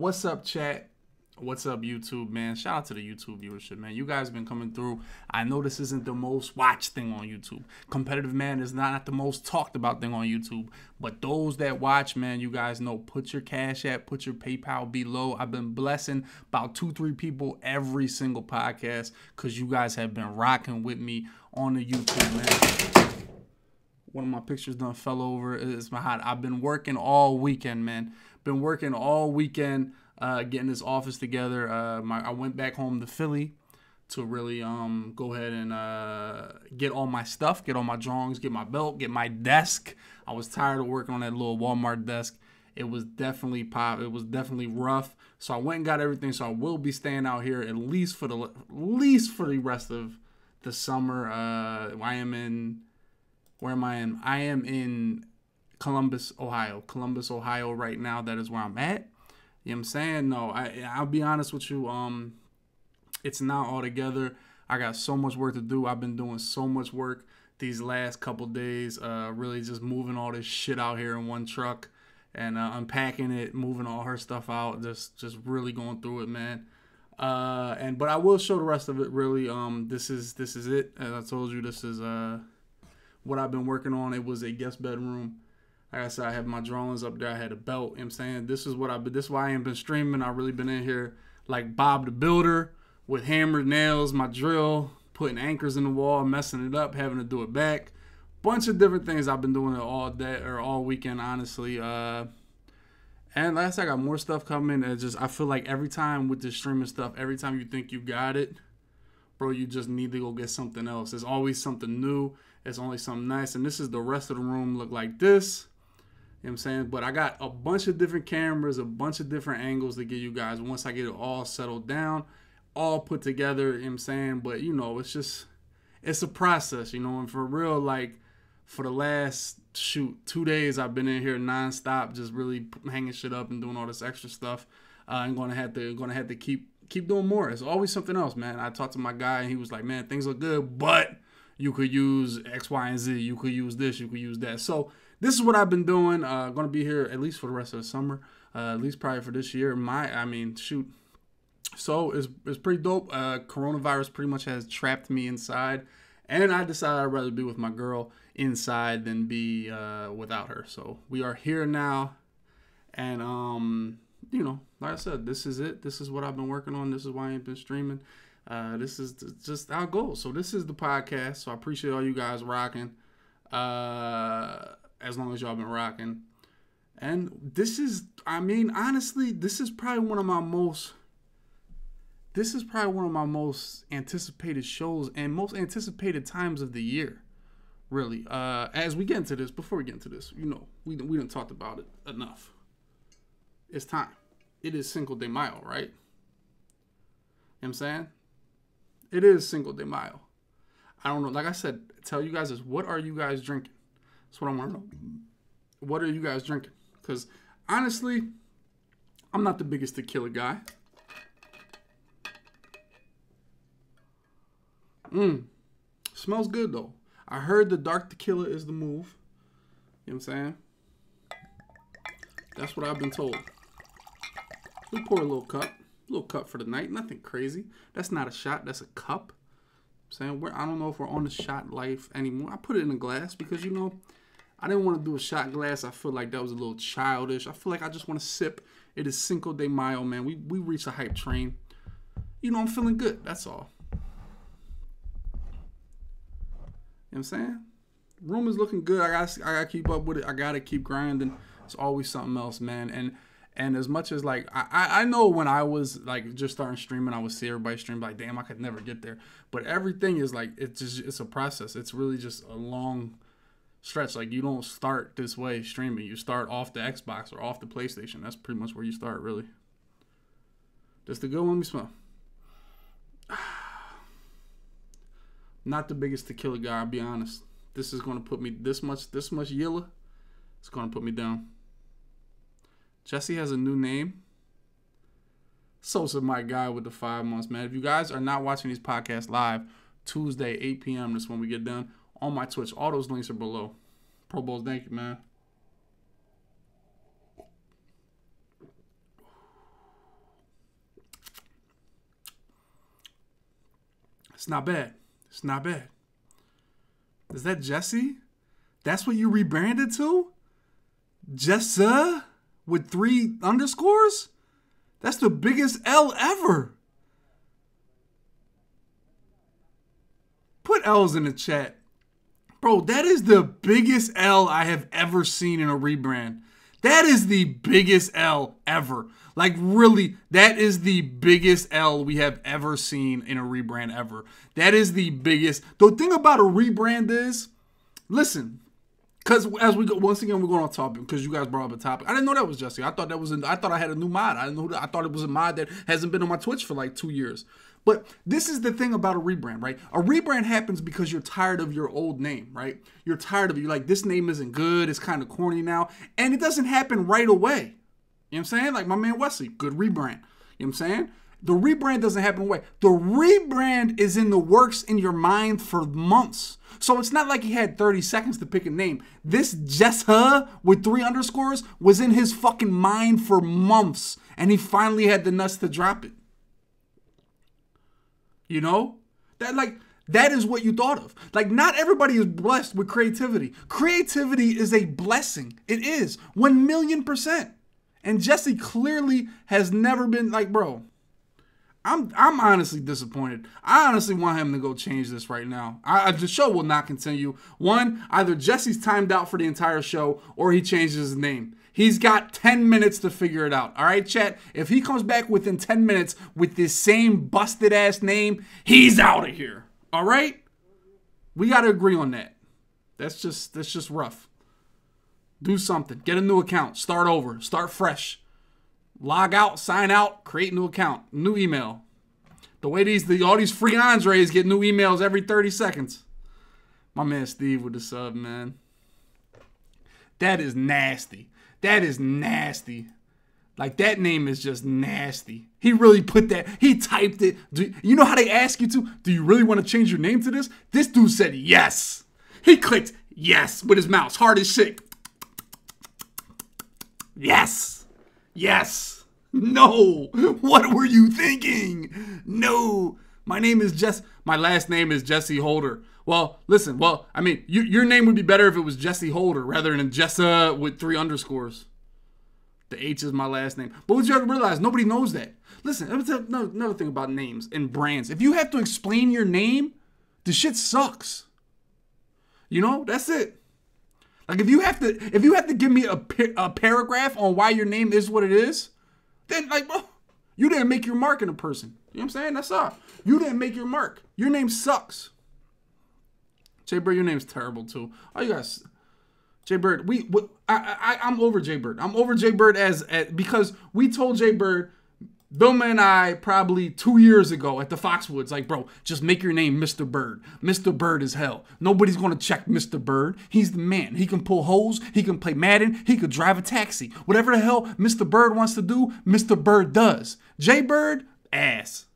What's up, chat? What's up, YouTube, man? Shout out to the YouTube viewership, man. You guys been coming through. I know this isn't the most watched thing on YouTube. Competitive Man is not the most talked about thing on YouTube. But those that watch, man, you guys know, put your Cash App, put your PayPal below. I've been blessing about 2-3 people every single podcast because you guys have been rocking with me on the YouTube, man. One of my pictures done fell over. It's my hot. I've been working all weekend, man. Been working all weekend. Getting this office together. I went back home to Philly to really go ahead and get all my stuff, get all my drawings, get my belt, get my desk. I was tired of working on that little Walmart desk. It was definitely pop. It was definitely rough. So I went and got everything. So I will be staying out here at least for the rest of the summer. I am in. Where am I in? I am in Columbus, Ohio. Columbus, Ohio, right now. That is where I'm at. You know what I'm saying? No, I'll be honest with you. It's not all together. I got so much work to do. I've been doing so much work these last couple days. Really just moving all this shit out here in one truck and unpacking it, moving all her stuff out. Just really going through it, man. But I will show the rest of it. Really, this is it. As I told you, this is what I've been working on. It was a guest bedroom. Like I said, I have my drawings up there. I had a belt. You know what I'm saying? This is why I ain't been streaming. I've really been in here like Bob the Builder with hammered nails, my drill, putting anchors in the wall, messing it up, having to do it back. Bunch of different things I've been doing all day or all weekend, honestly. And last I got more stuff coming. It's just I feel like every time with this streaming stuff, every time you think you got it, bro, you just need to go get something else. There's always something new. It's only something nice. And this is the rest of the room look like this. You know what I'm saying? But I got a bunch of different cameras, a bunch of different angles to give you guys once I get it all settled down, all put together, you know what I'm saying? But, you know, it's a process, you know? And for real, like, for the last, 2 days, I've been in here nonstop, just really hanging shit up and doing all this extra stuff. I'm gonna have to keep doing more. It's always something else, man. I talked to my guy, and he was like, man, things look good, but you could use X, Y, and Z. You could use this. You could use that. So this is what I've been doing. Going to be here at least for the rest of the summer. At least probably for this year. So it's pretty dope. Coronavirus pretty much has trapped me inside. And I decided I'd rather be with my girl inside than be without her. So we are here now. And, you know, like I said, this is it. This is what I've been working on. This is why I ain't been streaming. This is just our goal. So this is the podcast. So I appreciate all you guys rocking. As long as y'all been rocking. And this is, I mean, honestly, this is probably one of my most anticipated shows and most anticipated times of the year, really. As we get into this, you know, we done talked about it enough. It's time. It is Cinco de Mayo, right? You know what I'm saying? It is Cinco de Mayo. I don't know. Like I said, tell you guys is what are you guys drinking? That's what I want to know. What are you guys drinking? Because, honestly, I'm not the biggest tequila guy. Smells good, though. I heard the dark tequila is the move. You know what I'm saying? That's what I've been told. We pour a little cup. A little cup for the night. Nothing crazy. That's not a shot. That's a cup. You know what I'm saying? I don't know if we're on the shot life anymore. I put it in a glass because, you know, I didn't want to do a shot glass. I feel like that was a little childish. I feel like I just want to sip. It is Cinco de Mayo, man. We reached a hype train. You know, I'm feeling good. That's all. You know what I'm saying? Room is looking good. I gotta keep up with it. I got to keep grinding. It's always something else, man. And as much as, like, I know when I was, like, just starting streaming, I would see everybody stream, like, damn, I could never get there. But everything is, like, it's a process. It's really just a long stretch. Like, you don't start this way streaming. You start off the Xbox or off the PlayStation. That's pretty much where you start, really. Just the good one we smell. Not the biggest tequila guy, I'll be honest. This is going to put me this much yilla. It's going to put me down. Jesse has a new name. Sosa, my guy with the 5 months, man. If you guys are not watching these podcasts live, Tuesday, 8 p.m., that's when we get done, on my Twitch. All those links are below. Pro Bowls, thank you, man. It's not bad. It's not bad. Is that Jesse? That's what you rebranded to? Jessa with 3 underscores? That's the biggest L ever. Put L's in the chat. Bro, that is the biggest L I have ever seen in a rebrand. That is the biggest L ever. Like, really, that is the biggest L we have ever seen in a rebrand ever. That is the biggest. The thing about a rebrand is, listen, because as we go, once again, we're going on topic because you guys brought up a topic. I didn't know that was Jesse. I thought that was, I thought I had a new mod. I know that, I thought it was a mod that hasn't been on my Twitch for like 2 years. But this is the thing about a rebrand, right? A rebrand happens because you're tired of your old name, right? You're tired of it. You're like, this name isn't good. It's kind of corny now. And it doesn't happen right away. You know what I'm saying? Like my man Wesley, good rebrand. You know what I'm saying? The rebrand doesn't happen away. The rebrand is in the works in your mind for months. So it's not like he had 30 seconds to pick a name. This Jessa with 3 underscores was in his fucking mind for months. And he finally had the nuts to drop it. You know, that like, that is what you thought of. Like, not everybody is blessed with creativity. Creativity is a blessing. It is 1,000,000%. And Jesse clearly has never been like, bro, I'm honestly disappointed. I honestly want him to go change this right now. The show will not continue. One, either Jesse's timed out for the entire show or he changes his name. He's got 10 minutes to figure it out. All right, chat? If he comes back within 10 minutes with this same busted-ass name, he's out of here. All right? We got to agree on that. That's just rough. Do something. Get a new account. Start over. Start fresh. Log out. Sign out. Create a new account. New email. The way all these free Andres get new emails every 30 seconds. My man Steve with the sub, man. That is nasty. That is nasty. Like, that name is just nasty. He really put that. He typed it. You know how they ask you to? Do you really want to change your name to this? This dude said yes. He clicked yes with his mouse. Hard as shit. Yes. Yes. No. What were you thinking? No. My name is Jess. My last name is Jesse Holder. Well, listen, well, I mean, your name would be better if it was Jesse Holder rather than Jessa with 3 underscores. The H is my last name. But what you have to realize, nobody knows that. Listen, let me tell you another thing about names and brands. If you have to explain your name, the shit sucks. You know, that's it. Like, if you have to give me a paragraph on why your name is what it is, then, like, well, you didn't make your mark in a person. You know what I'm saying? That's all. You didn't make your mark. Your name sucks. Jay Bird, your name's terrible too. Oh, you guys, Jay Bird, I'm over Jay Bird. I'm over Jay Bird because we told Jay Bird, Bill and I probably 2 years ago at the Foxwoods, like, bro, just make your name Mr. Bird. Mr. Bird is hell. Nobody's gonna check Mr. Bird. He's the man. He can pull holes. He can play Madden. He could drive a taxi. Whatever the hell Mr. Bird wants to do, Mr. Bird does. Jay Bird, ass.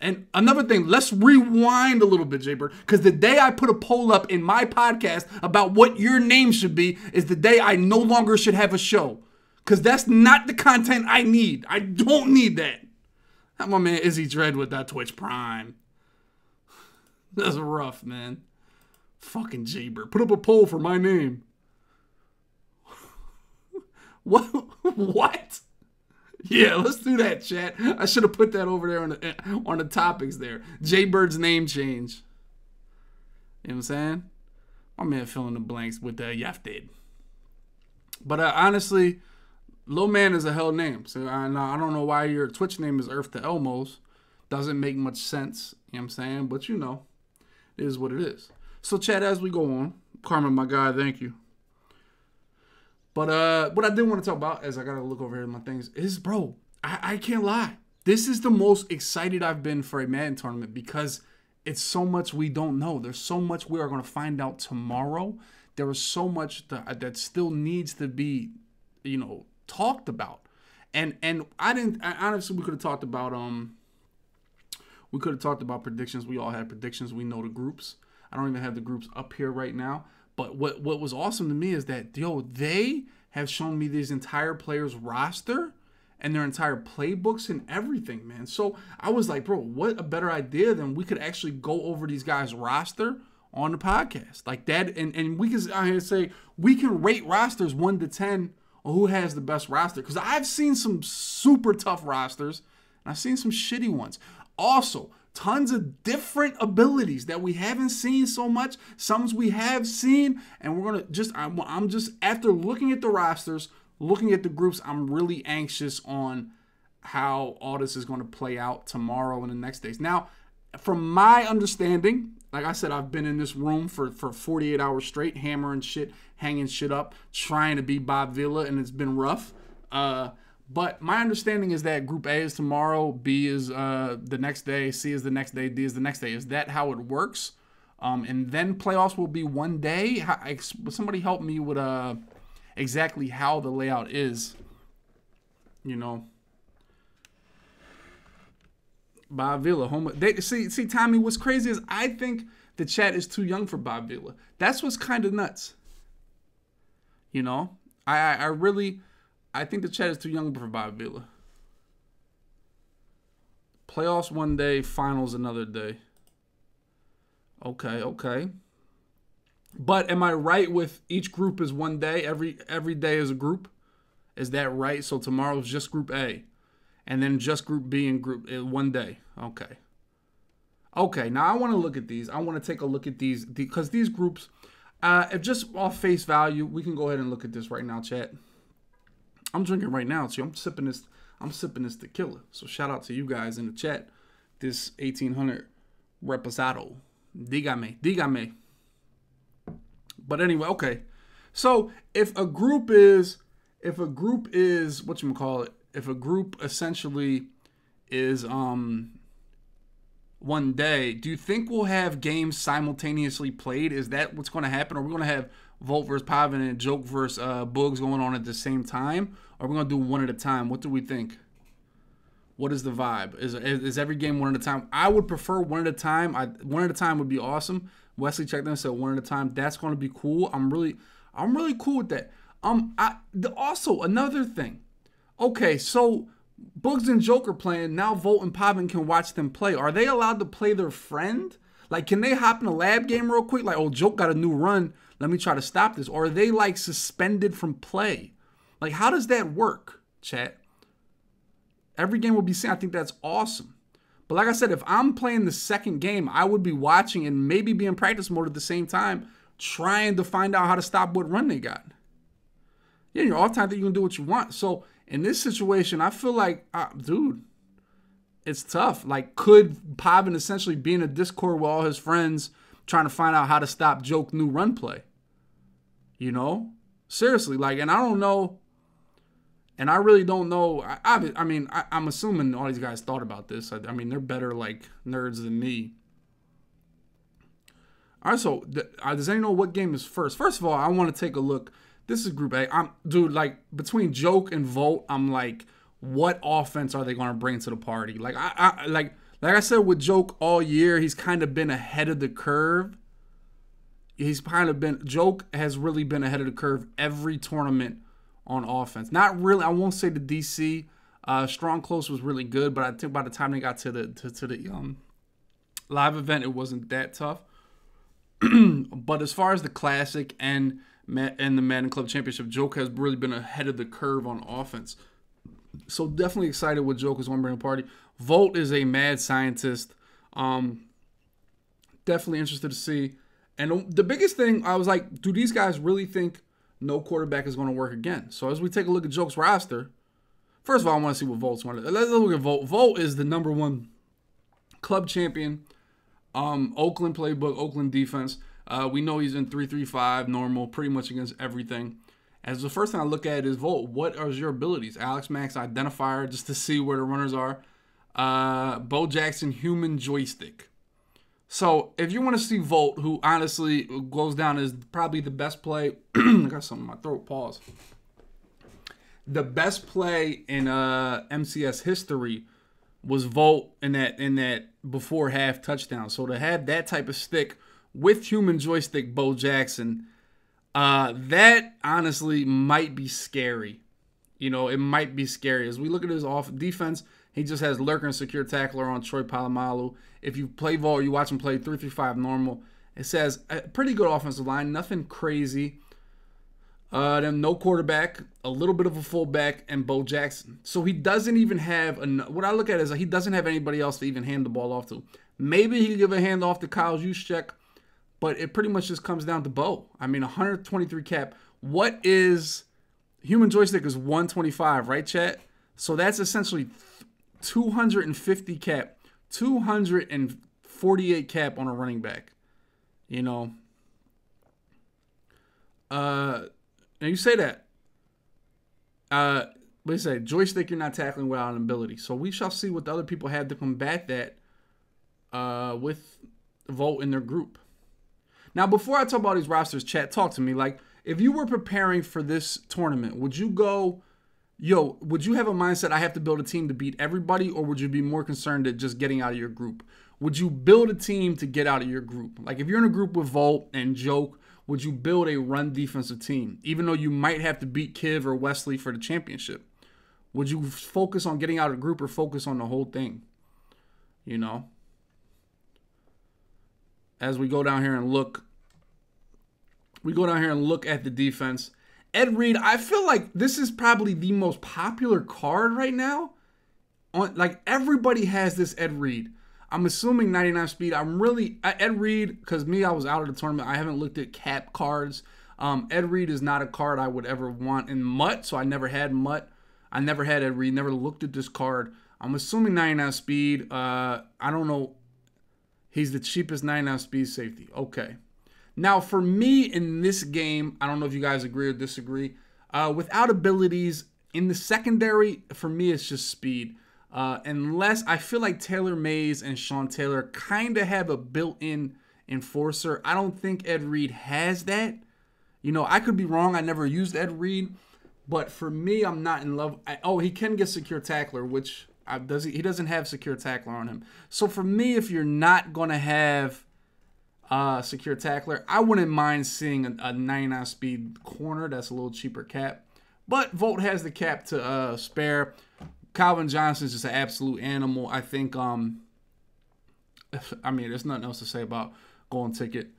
And another thing, let's rewind a little bit, Jay Bird, because the day I put a poll up in my podcast about what your name should be is the day I no longer should have a show, because that's not the content I need. I don't need that. That's my man Izzy Dread with that Twitch Prime. That's rough, man. Fucking Jay Bird. Put up a poll for my name. What? What? Yeah, let's do that, chat. I should have put that over there on the topics there. Jay Bird's name change. You know what I'm saying? My man fill in the blanks with the Yaf did. But honestly, Lil Man is a hell name. So I don't know why your Twitch name is Earth to Elmos. Doesn't make much sense. You know what I'm saying? But you know, it is what it is. So, chat, as we go on, Carmen, my guy, thank you. But what I did want to talk about, as I got to look over here at my things, is, bro, I can't lie. This is the most excited I've been for a Madden tournament because it's so much we don't know. There's so much we are going to find out tomorrow. There is so much that still needs to be, you know, talked about. And honestly, we could have talked about, predictions. We all had predictions. We know the groups. I don't even have the groups up here right now. But what was awesome to me is that, yo, they have shown me this entire players roster, and their entire playbooks and everything, man. So I was like, bro, what a better idea than we could actually go over these guys' roster on the podcast like that. And we can I say we can rate rosters 1 to 10 on who has the best roster. Because I've seen some super tough rosters and I've seen some shitty ones. Also, tons of different abilities that we haven't seen so much. Some we have seen, and we're gonna just I'm just after looking at the rosters, looking at the groups, I'm really anxious on how all this is going to play out tomorrow and the next days. Now, from my understanding, like I said, I've been in this room for 48 hours straight, hammering shit, hanging shit up, trying to be Bob Vila, and it's been rough. But my understanding is that Group A is tomorrow, B is the next day, C is the next day, D is the next day. Is that how it works? And then playoffs will be one day? Somebody help me with exactly how the layout is, you know. Bob Vila, home. See, Tommy, what's crazy is I think the chat is too young for Bob Vila. That's what's kind of nuts. You know, I think the chat is too young for Bob Vila. Playoffs one day, finals another day. Okay, okay. But am I right with each group is one day? Every day is a group? Is that right? So tomorrow's just Group A. And then just Group B and Group one day. Okay. Okay, now I want to look at these. I want to take a look at these. Because these groups, if just off face value, we can go ahead and look at this right now, chat. I'm drinking right now, so I'm sipping this tequila. So shout out to you guys in the chat. This 1800 reposado. Dígame, dígame. But anyway, okay. So if a group is whatchamacallit, if a group essentially is one day, do you think we'll have games simultaneously played? Is that what's going to happen? Are we going to have Volt versus Pavin and Joke versus Boogs going on at the same time? Or are we going to do one at a time? What do we think? What is the vibe? Is every game one at a time? I would prefer one at a time. One at a time would be awesome. Wesley checked in and said one at a time. That's going to be cool. I'm really cool with that. Also, another thing. Okay, so Boogs and Joke are playing. Now Volt and Pavin can watch them play. Are they allowed to play their friend? Like, can they hop in a lab game real quick? Like, oh, Joke got a new run. Let me try to stop this. Or are they, like, suspended from play? Like, how does that work, chat? Every game will be seen. I think that's awesome. But like I said, if I'm playing the second game, I would be watching and maybe be in practice mode at the same time, trying to find out how to stop what run they got. Yeah, you're all time that you can do what you want. So in this situation, I feel like, dude, it's tough. Like, could Pavin essentially be in a Discord with all his friends trying to find out how to stop Joke new run play? You know? Seriously, like, and I don't know. And I really don't know. I'm assuming all these guys thought about this. I mean, they're better, like, nerds than me. All right, so does anyone know what game is first? First of all, I want to take a look. This is Group A. Dude, like, between Joke and Volt, I'm like, what offense are they going to bring to the party? Like, I said with Joke all year, he's kind of been ahead of the curve. Joke has really been ahead of the curve every tournament on offense. Not really. I won't say the DC strong close was really good, but I think by the time they got to the live event, it wasn't that tough. But as far as the Classic and the Madden Club Championship, Joke has really been ahead of the curve on offense. So definitely excited what Joke is going to bring to the party. Volt is a mad scientist. Definitely interested to see. And the biggest thing, I was like, do these guys really think no quarterback is going to work again? So as we take a look at Joke's roster, first of all, I want to see what Volt's one. Let's look at Volt. Volt is the #1 club champion. Oakland playbook, Oakland defense. We know he's in 3-3-5 normal, pretty much against everything. As the first thing I look at is Volt. What are your abilities? Alex Max identifier, just to see where the runners are. Bo Jackson human joystick. So if you want to see Volt, who honestly goes down as probably the best play, I got something in my throat. Pause. The best play in MCS history was Volt in that before half touchdown. So to have that type of stick with human joystick, Bo Jackson, that honestly might be scary. you know, it might be scary. As we look at his off defense, he just has lurker and secure tackler on Troy Polamalu. If you play Vol, you watch him play 3-3-5 normal. It says a pretty good offensive line, nothing crazy. Then no quarterback, a little bit of a fullback, and Bo Jackson. So he doesn't even have, what I look at is he doesn't have anybody else to even hand the ball off to. Maybe he can give a handoff to Kyle Juszczyk, but it pretty much just comes down to Bo. I mean, 123 cap. What is, human joystick is 125, right, chat? So that's essentially 250 cap, 248 cap on a running back, you know. And you say that, but you say, joystick, you're not tackling without an ability. So we shall see what the other people have to combat that with Volt in their group. Now, before I talk about these rosters, chat, talk to me. Like, if you were preparing for this tournament, would you go, yo, would you have a mindset, I have to build a team to beat everybody, or would you be more concerned at just getting out of your group? Would you build a team to get out of your group? Like, if you're in a group with Volt and Joke, would you build a run defensive team, even though you might have to beat Kiv or Wesley for the championship? Would you focus on getting out of the group or focus on the whole thing? You know, as we go down here and look, we go down here and look at the defense. Ed Reed, I feel like this is probably the most popular card right now. On, like, everybody has this Ed Reed. I'm assuming 99 speed. I'm really, Ed Reed, because me, I was out of the tournament. I haven't looked at cap cards. Ed Reed is not a card I would ever want in Mutt, so I never had Mutt. I never had Ed Reed, never looked at this card. I'm assuming 99 speed. I don't know. He's the cheapest 99 speed safety. Okay. Now, for me in this game, I don't know if you guys agree or disagree. Without abilities, in the secondary, for me, it's just speed. Unless I feel like Taylor Mays and Sean Taylor kind of have a built-in enforcer. I don't think Ed Reed has that. You know, I could be wrong. I never used Ed Reed, but for me, I'm not in love. Oh, he can get secure tackler, which he doesn't have secure tackler on him. So for me, if you're not gonna have secure tackler, I wouldn't mind seeing a 99 speed corner. That's a little cheaper cap, but Volt has the cap to spare. Calvin Johnson is just an absolute animal. I think, I mean, there's nothing else to say about golden ticket,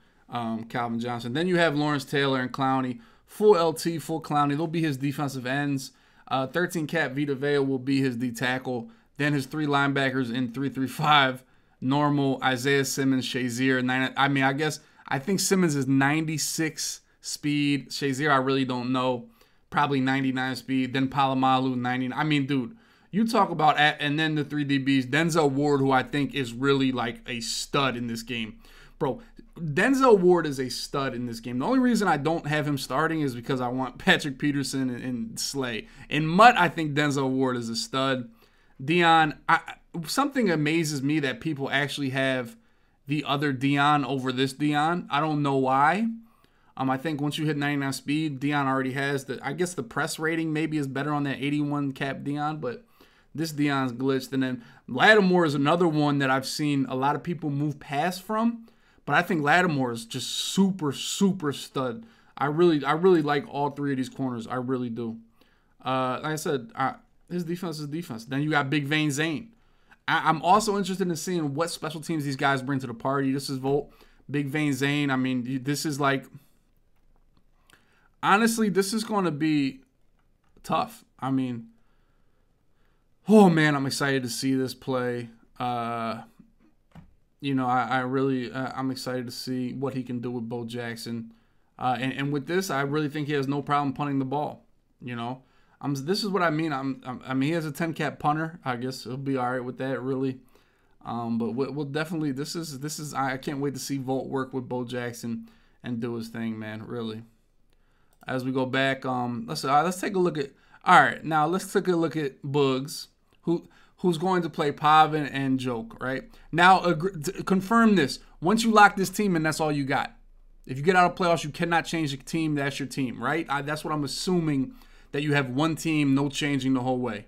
Calvin Johnson. Then you have Lawrence Taylor and Clowney. Full LT, full Clowney. They'll be his defensive ends. 13 cap Vita Vea will be his D tackle. Then his three linebackers in 3-3-5. Normal, Isaiah Simmons, Shazier. I mean, I think Simmons is 96 speed. Shazier, I really don't know. Probably 99 speed. Then Polamalu, 99. I mean, dude. You talk about, and then the three DBs, Denzel Ward, who I think is really like a stud in this game. Bro, Denzel Ward is a stud in this game. The only reason I don't have him starting is because I want Patrick Peterson and Slay. In Mutt, I think Denzel Ward is a stud. Deion, something amazes me that people actually have the other Deion over this Deion. I don't know why. I think once you hit 99 speed, Deion already has the, I guess the press rating maybe is better on that 81 cap Deion, but this Deion's glitched. And then Lattimore is another one that I've seen a lot of people move past from. But I think Lattimore is just super, super stud. I really like all three of these corners. I really do. Like I said, his defense is defense. Then you got Big Vein Zane. I'm also interested in seeing what special teams these guys bring to the party. This is Volt. Big Vein Zane. I mean, this is like, honestly, this is going to be tough. I mean, oh, man, I'm excited to see this play. You know, I'm excited to see what he can do with Bo Jackson. And with this, I really think he has no problem punting the ball. You know, this is what I mean. I mean, he has a 10-cap punter. I guess he'll be all right with that, really. But we'll definitely, I can't wait to see Volt work with Bo Jackson and do his thing, man, really. As we go back, let's take a look at, all right, now let's take a look at Boogs, who's going to play Pavin and Joke, right? Now, confirm this. Once you lock this team in, that's all you got. If you get out of playoffs, you cannot change the team. That's your team, right? That's what I'm assuming, that you have one team, no changing the whole way.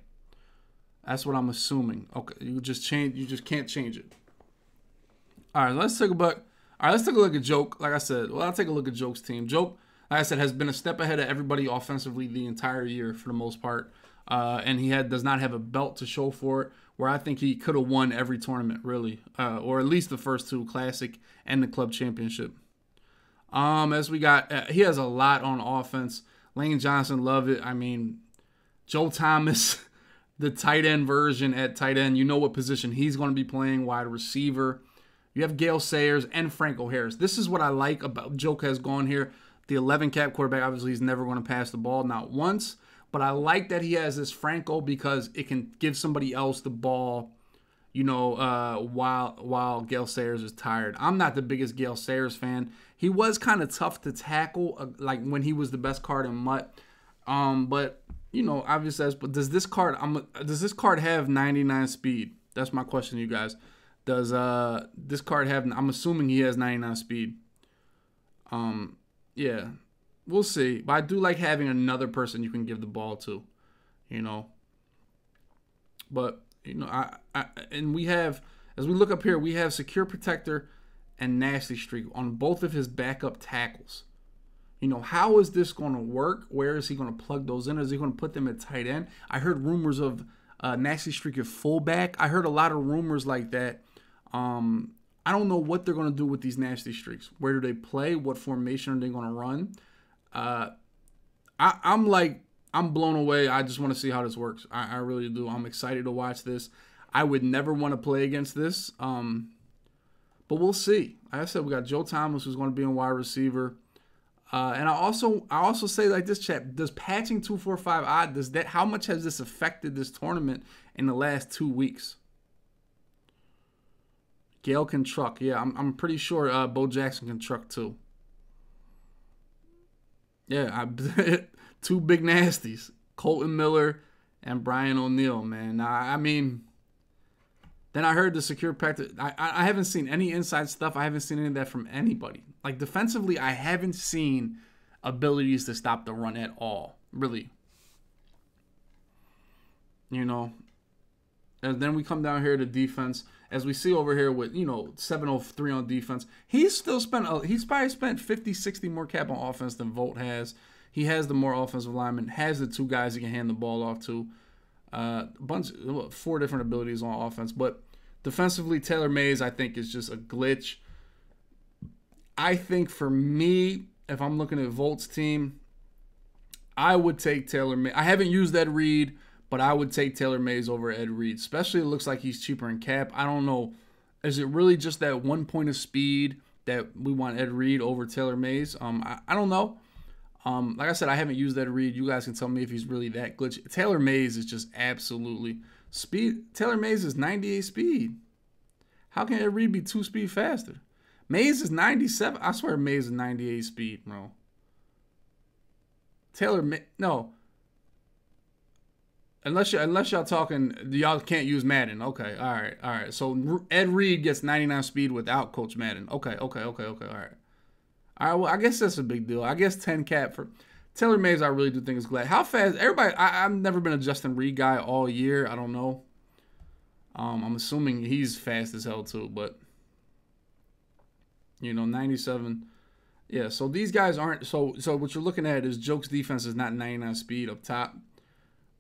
That's what I'm assuming. Okay, you just can't change it. All right, let's take a look at Joke. Like I said, I'll take a look at Joke's team. Joke, like I said, has been a step ahead of everybody offensively the entire year for the most part. And he does not have a belt to show for it, where I think he could have won every tournament, really, or at least the first two, Classic and the Club Championship. As we got, he has a lot on offense. Lane Johnson, love it. I mean, Joe Thomas, the tight end version at tight end. You know what position he's going to be playing, wide receiver. You have Gale Sayers and Franco Harris. This is what I like about Joke has gone here. The 11-cap quarterback, obviously, he's never going to pass the ball, not once. But I like that he has this Franco because it can give somebody else the ball, you know, while Gale Sayers is tired. I'm not the biggest Gale Sayers fan. He was kind of tough to tackle, like when he was the best card in Mutt. But you know, obviously, but does this card have 99 speed? That's my question to you guys. Does this card have? I'm assuming he has 99 speed. Yeah. We'll see, but I do like having another person you can give the ball to, you know. But, you know, and we have, as we look up here, we have Secure Protector and Nasty Streak on both of his backup tackles. You know, how is this going to work? Where is he going to plug those in? Is he going to put them at tight end? I heard rumors of Nasty Streak at fullback. I heard a lot of rumors like that. I don't know what they're going to do with these Nasty Streaks. Where do they play? What formation are they going to run? I'm blown away. I just want to see how this works. I really do. I'm excited to watch this. I would never want to play against this, but we'll see. Like I said, we got Joe Thomas, who's going to be in wide receiver, and I also say, like this chat, does patching 245 odd, does that, how much has this affected this tournament in the last 2 weeks? Gale can truck. Yeah, I'm pretty sure Bo Jackson can truck too. Yeah, two big nasties, Colton Miller and Brian O'Neill, man. I mean, then I heard the Secure Protector. I haven't seen any inside stuff. I haven't seen any of that from anybody. Like, defensively, I haven't seen abilities to stop the run at all, really. You know, and then we come down here to defense. As we see over here with, you know, 703 on defense, he's probably spent 50, 60 more cap on offense than Volt has. He has the more offensive lineman, has the two guys he can hand the ball off to. Four different abilities on offense. But defensively, Taylor Mays, I think, is just a glitch. I think for me, if I'm looking at Volt's team, I would take Taylor Mays. I haven't used Ed Reed, but I would take Taylor Mays over Ed Reed. Especially, it looks like he's cheaper in cap. I don't know. Is it really just that 1 point of speed that we want Ed Reed over Taylor Mays? I don't know. Like I said, I haven't used Ed Reed. You guys can tell me if he's really that glitchy. Taylor Mays is just absolutely speed. Taylor Mays is 98 speed. How can Ed Reed be 2 speed faster? Mays is 97. I swear Mays is 98 speed, bro. Taylor Mays, no. Unless y'all talking, y'all can't use Madden. Okay, all right. So Ed Reed gets 99 speed without Coach Madden. Okay, all right. Well, I guess that's a big deal. I guess 10 cap for Taylor Mays. I really do think is glad. How fast? Everybody, I've never been a Justin Reed guy all year. I don't know. I'm assuming he's fast as hell too, but you know, 97. Yeah. So these guys aren't. So what you're looking at is Joke's defense is not 99 speed up top.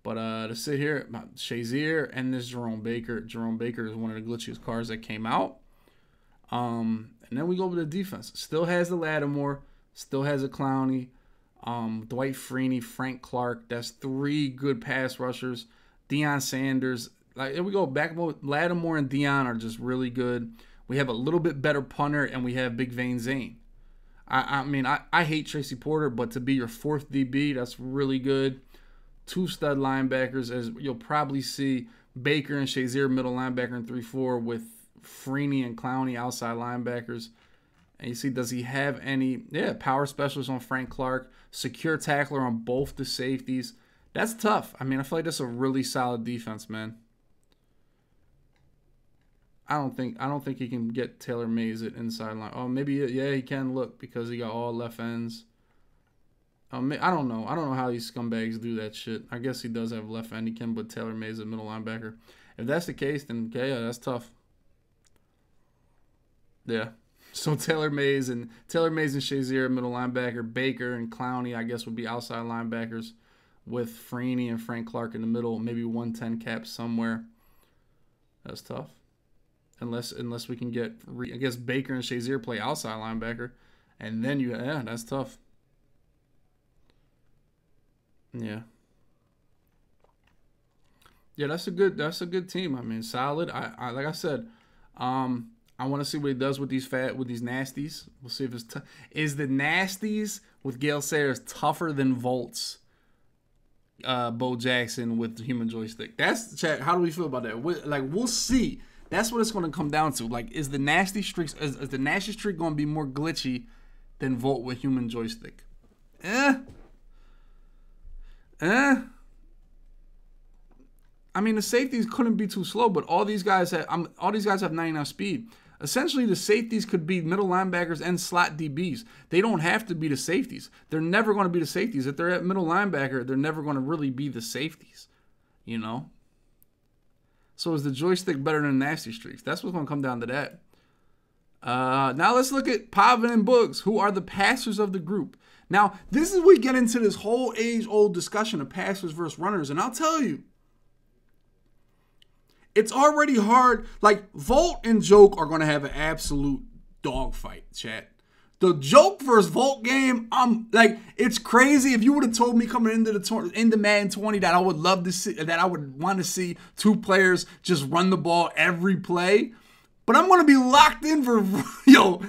But to sit here, Shazier and this Jerome Baker. Jerome Baker is one of the glitchiest cards that came out. And then we go over to defense. Still has the Lattimore. Still has a Clowney. Dwight Freeney, Frank Clark. That's 3 good pass rushers. Deion Sanders. Like, here we go. Lattimore and Deion are just really good. We have a little bit better punter, and we have Big Vane Zane. I mean, I hate Tracy Porter, but to be your 4th DB, that's really good. 2 stud linebackers, as you'll probably see Baker and Shazier middle linebacker in 3-4 with Freeney and Clowney outside linebackers. And you see, does he have any, yeah, power specialist on Frank Clark, secure tackler on both the safeties. That's tough. I mean, I feel like that's a really solid defense, man. I don't think he can get Taylor Mays at inside line. Oh, maybe, yeah, he can, look, because he got all left ends. I don't know. I don't know how these scumbags do that shit. I guess he does have left end. He can, but Taylor Mays is a middle linebacker. If that's the case, then okay, yeah, that's tough. Yeah. So Taylor Mays and Shazier, middle linebacker. Baker and Clowney, I guess, would be outside linebackers, with Freeney and Frank Clark in the middle. Maybe 110 caps somewhere. That's tough. Unless we can get, I guess, Baker and Shazier play outside linebacker, and then you, yeah, that's tough. Yeah. Yeah, that's a good team. I mean, solid. I like I said, I want to see what he does with these nasties. We'll see if it's tough. Is the nasties with Gale Sayers tougher than Volts, Bo Jackson with the human joystick? That's chat. How do we feel about that? We'll see. That's what it's going to come down to. Like, is the nasty streaks? Is the nasty streak going to be more glitchy than Volt with human joystick? I mean, the safeties couldn't be too slow, but all these guys have 99 speed. Essentially, the safeties could be middle linebackers and slot DBs. They don't have to be the safeties. They're never going to be the safeties. If they're at middle linebacker, they're never going to really be the safeties, you know? So is the joystick better than nasty streaks? That's what's going to come down to that. Now let's look at Pavin and Boogs, who are the passers of the group. Now, this is where we get into this whole age-old discussion of passers versus runners, and I'll tell you, it's already hard. Like, Volt and Joke are going to have an absolute dogfight, chat. The Joke versus Volt game, it's crazy. If you would have told me coming into the Madden 20 that I would love to see, that I would want to see two players just run the ball every play, but I'm going to be locked in for yo.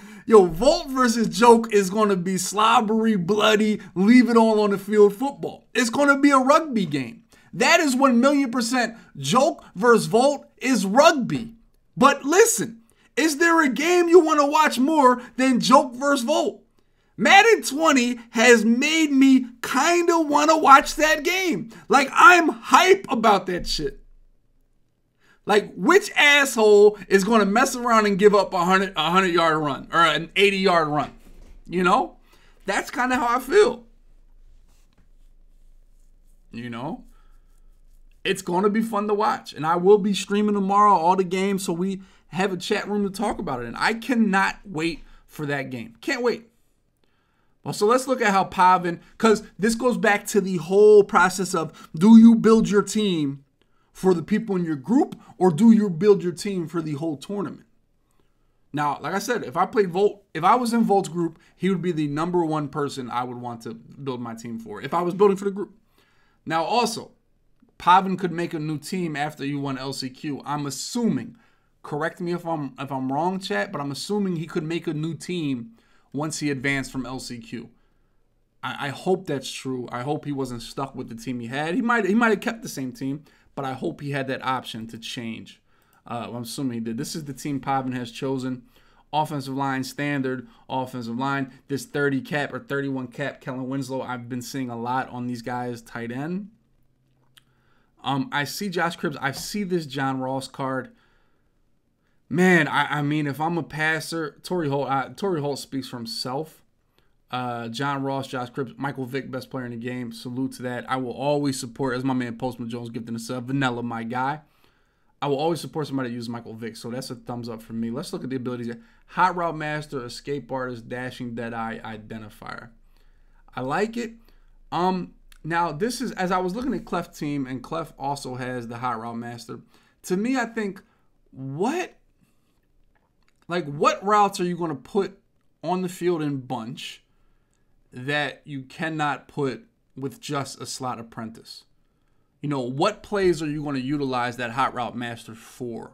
Volt versus Joke is going to be slobbery, bloody, leave it all on the field football. It's going to be a rugby game. That is 1,000,000%. Joke versus Volt is rugby. But listen, is there a game you want to watch more than Joke versus Volt? Madden 20 has made me kind of want to watch that game. Like, I'm hype about that shit. Like, which asshole is going to mess around and give up a 100-yard run or an 80-yard run? You know? That's kind of how I feel. You know? It's going to be fun to watch, and I will be streaming tomorrow all the games, so we have a chat room to talk about it, and I cannot wait for that game. Can't wait. Well, so let's look at how Pavin, because this goes back to the whole process of, do you build your team for the people in your group, or do you build your team for the whole tournament? Now, like I said, if I played Volt, if I was in Volt's group, he would be the #1 person I would want to build my team for, if I was building for the group. Now, also, Pavin could make a new team after you won LCQ. I'm assuming, correct me if I'm wrong, chat, but I'm assuming he could make a new team once he advanced from LCQ. I hope that's true. I hope he wasn't stuck with the team he had. He might have kept the same team, but I hope he had that option to change. I'm assuming he did. This is the team Pavin has chosen. Offensive line, standard offensive line. This 30 cap or 31 cap Kellen Winslow, I've been seeing a lot on these guys. Tight end. I see Josh Cribbs. I see this John Ross card. Man, I mean, if I'm a passer, Torrey Holt speaks for himself. John Ross, Josh Cribbs, Michael Vick, best player in the game. Salute to that. I will always support, as my man Postman Jones gifted us a vanilla, my guy. I will always support somebody that uses Michael Vick, so that's a thumbs up for me. Let's look at the abilities here. Hot Route Master, Escape Artist, Dashing, Deadeye, Identifier. I like it. Now, this is, as I was looking at Clef's team, and Clef also has the Hot Route Master. To me, I think, what routes are you going to put on the field in bunch that you cannot put with just a slot apprentice? You know, what plays are you going to utilize that Hot Route Master for,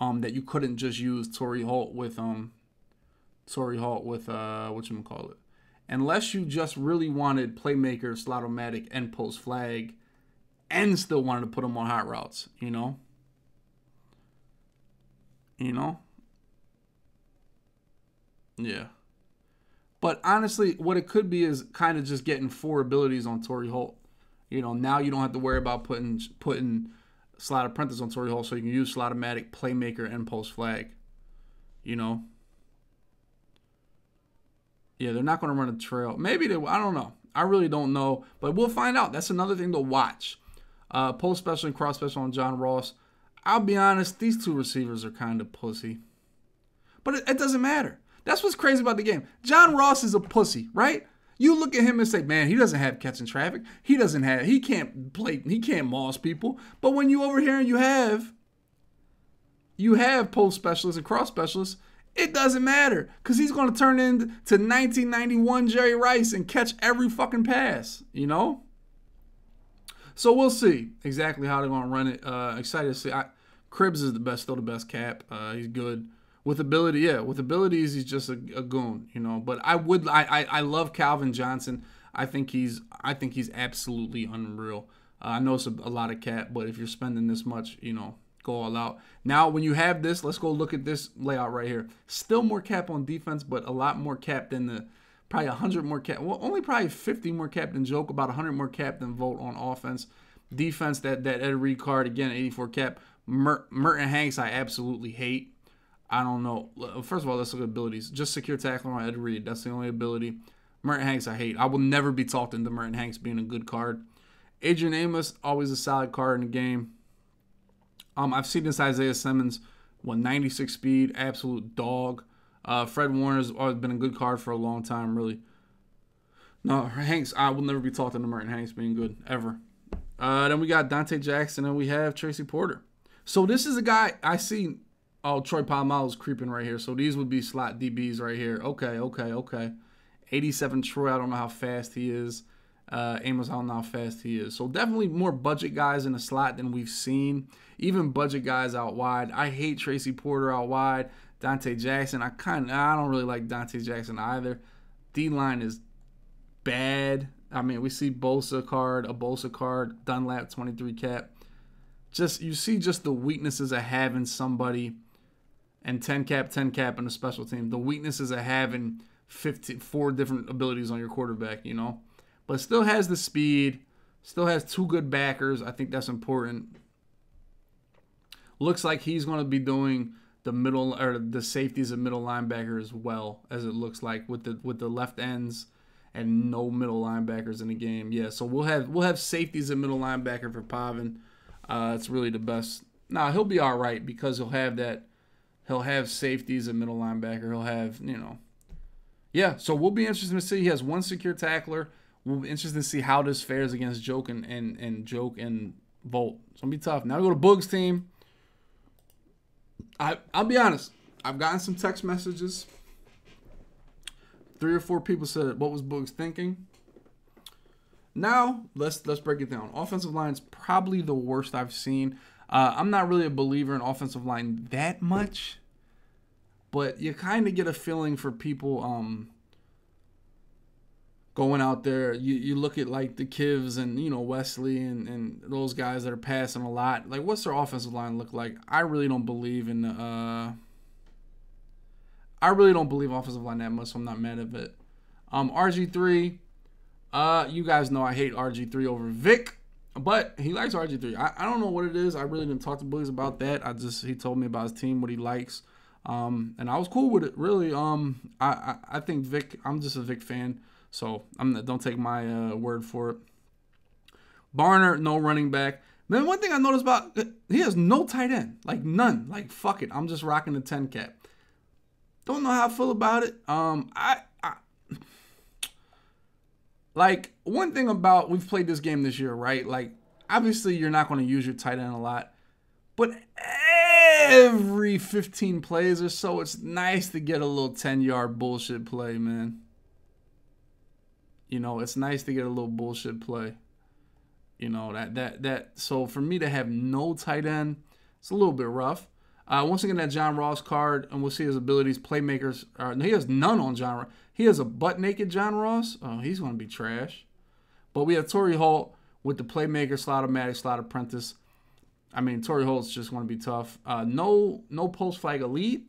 that you couldn't just use Torrey Holt with whatchamacallit? Unless you just really wanted Playmaker, Slot-O-Matic, and Post Flag, and still wanted to put them on hot routes, you know? You know? Yeah. But honestly, what it could be is kind of just getting 4 abilities on Torrey Holt. You know, now you don't have to worry about putting Slot Apprentice on Torrey Holt, so you can use Slot-O-Matic, Playmaker, and Post Flag. You know? Yeah, they're not going to run a trail. Maybe they will. I don't know. I really don't know. But we'll find out. That's another thing to watch. Post special and cross special on John Ross. I'll be honest, these two receivers are kind of pussy. But it doesn't matter. That's what's crazy about the game. John Ross is a pussy, right? You look at him and say, man, he doesn't have catching traffic. He doesn't have, he can't play, he can't moss people. But when you over here and you have post specialists and cross specialists, it doesn't matter, because he's going to turn into 1991 Jerry Rice and catch every fucking pass, you know? So we'll see exactly how they're going to run it. Excited to see. Cribbs is the best, still the best cap. He's good. With ability, yeah. With abilities, he's just a goon, you know. But I love Calvin Johnson. I think he's absolutely unreal. I know it's a lot of cap, but if you're spending this much, you know, go all out. Now, when you have this, let's go look at this layout right here. Still more cap on defense, but a lot more cap than the probably 100 more cap. Well, only probably 50 more cap than Joke. About 100 more cap than Volt on offense. Defense, that Ed Reed card again, 84 cap. Merton Hanks, I absolutely hate. I don't know. First of all, let's look at abilities. Just secure tackling on Ed Reed. That's the only ability. Merton Hanks, I hate. I will never be talked into Merton Hanks being a good card. Adrian Amos, always a solid card in the game. I've seen this Isaiah Simmons, 196 speed, absolute dog. Fred Warner's always been a good card for a long time, really. No, Hanks, I will never be talked into Merton Hanks being good, ever. Then we got Dante Jackson, and we have Tracy Porter. So this is a guy I see... Oh, Troy Polamalu's creeping right here. So these would be slot DBs right here. Okay, okay, okay. 87 Troy, I don't know how fast he is. Amos, I don't know how fast he is. So definitely more budget guys in the slot than we've seen. Even budget guys out wide. I hate Tracy Porter out wide. Dante Jackson, I don't really like Dante Jackson either. D-line is bad. I mean, we see Bosa card, a Bosa card, Dunlap 23 cap. Just you see just the weaknesses of having somebody. And 10 cap in a special team. The weaknesses of having 4 different abilities on your quarterback, you know. But still has the speed. Still has 2 good backers. I think that's important. Looks like he's going to be doing the middle or the safeties and middle linebacker as well, as it looks like with the left ends and no middle linebackers in the game. Yeah, so we'll have safeties and middle linebacker for Pavin. It's really the best. Nah, he'll be all right because he'll have that. He'll have safeties and middle linebacker. He'll have, you know. Yeah, so we'll be interested to see. He has 1 secure tackler. We'll be interested to see how this fares against Joke and Joke and Volt. So it's going to be tough. Now we go to Boogs' team. I'll be honest. I've gotten some text messages. 3 or 4 people said, what was Boogs thinking? Now, let's break it down. Offensive line is probably the worst I've seen. I'm not really a believer in offensive line that much, but you kind of get a feeling for people going out there. You look at like the Kivs and, you know, Wesley and those guys that are passing a lot. Like, what's their offensive line look like? I really don't believe in the I really don't believe offensive line that much, so I'm not mad at it. RG3. You guys know I hate RG3 over Vic, but he likes RG3. I don't know what it is. I really didn't talk to Boogs about that. He told me about his team, what he likes, and I was cool with it. Really, I think Vic. I'm just a Vic fan, so don't take my word for it. Barner, no running back. Then one thing I noticed about he has no tight end, like none. Like fuck it, I'm just rocking the 10 cap. Don't know how I feel about it. Like, one thing about, we've played this game this year, right? Like, obviously, you're not going to use your tight end a lot. But every 15 plays or so, it's nice to get a little 10-yard bullshit play, man. You know, it's nice to get a little bullshit play. You know, so for me to have no tight end, it's a little bit rough. Once again, that John Ross card, and we'll see his abilities. Playmakers, he has none on John Ross. He has a butt-naked John Ross. Oh, he's going to be trash. But we have Torrey Holt with the playmaker, slot-o-matic, slot-apprentice. I mean, Torrey Holt's just going to be tough. No post-flag elite.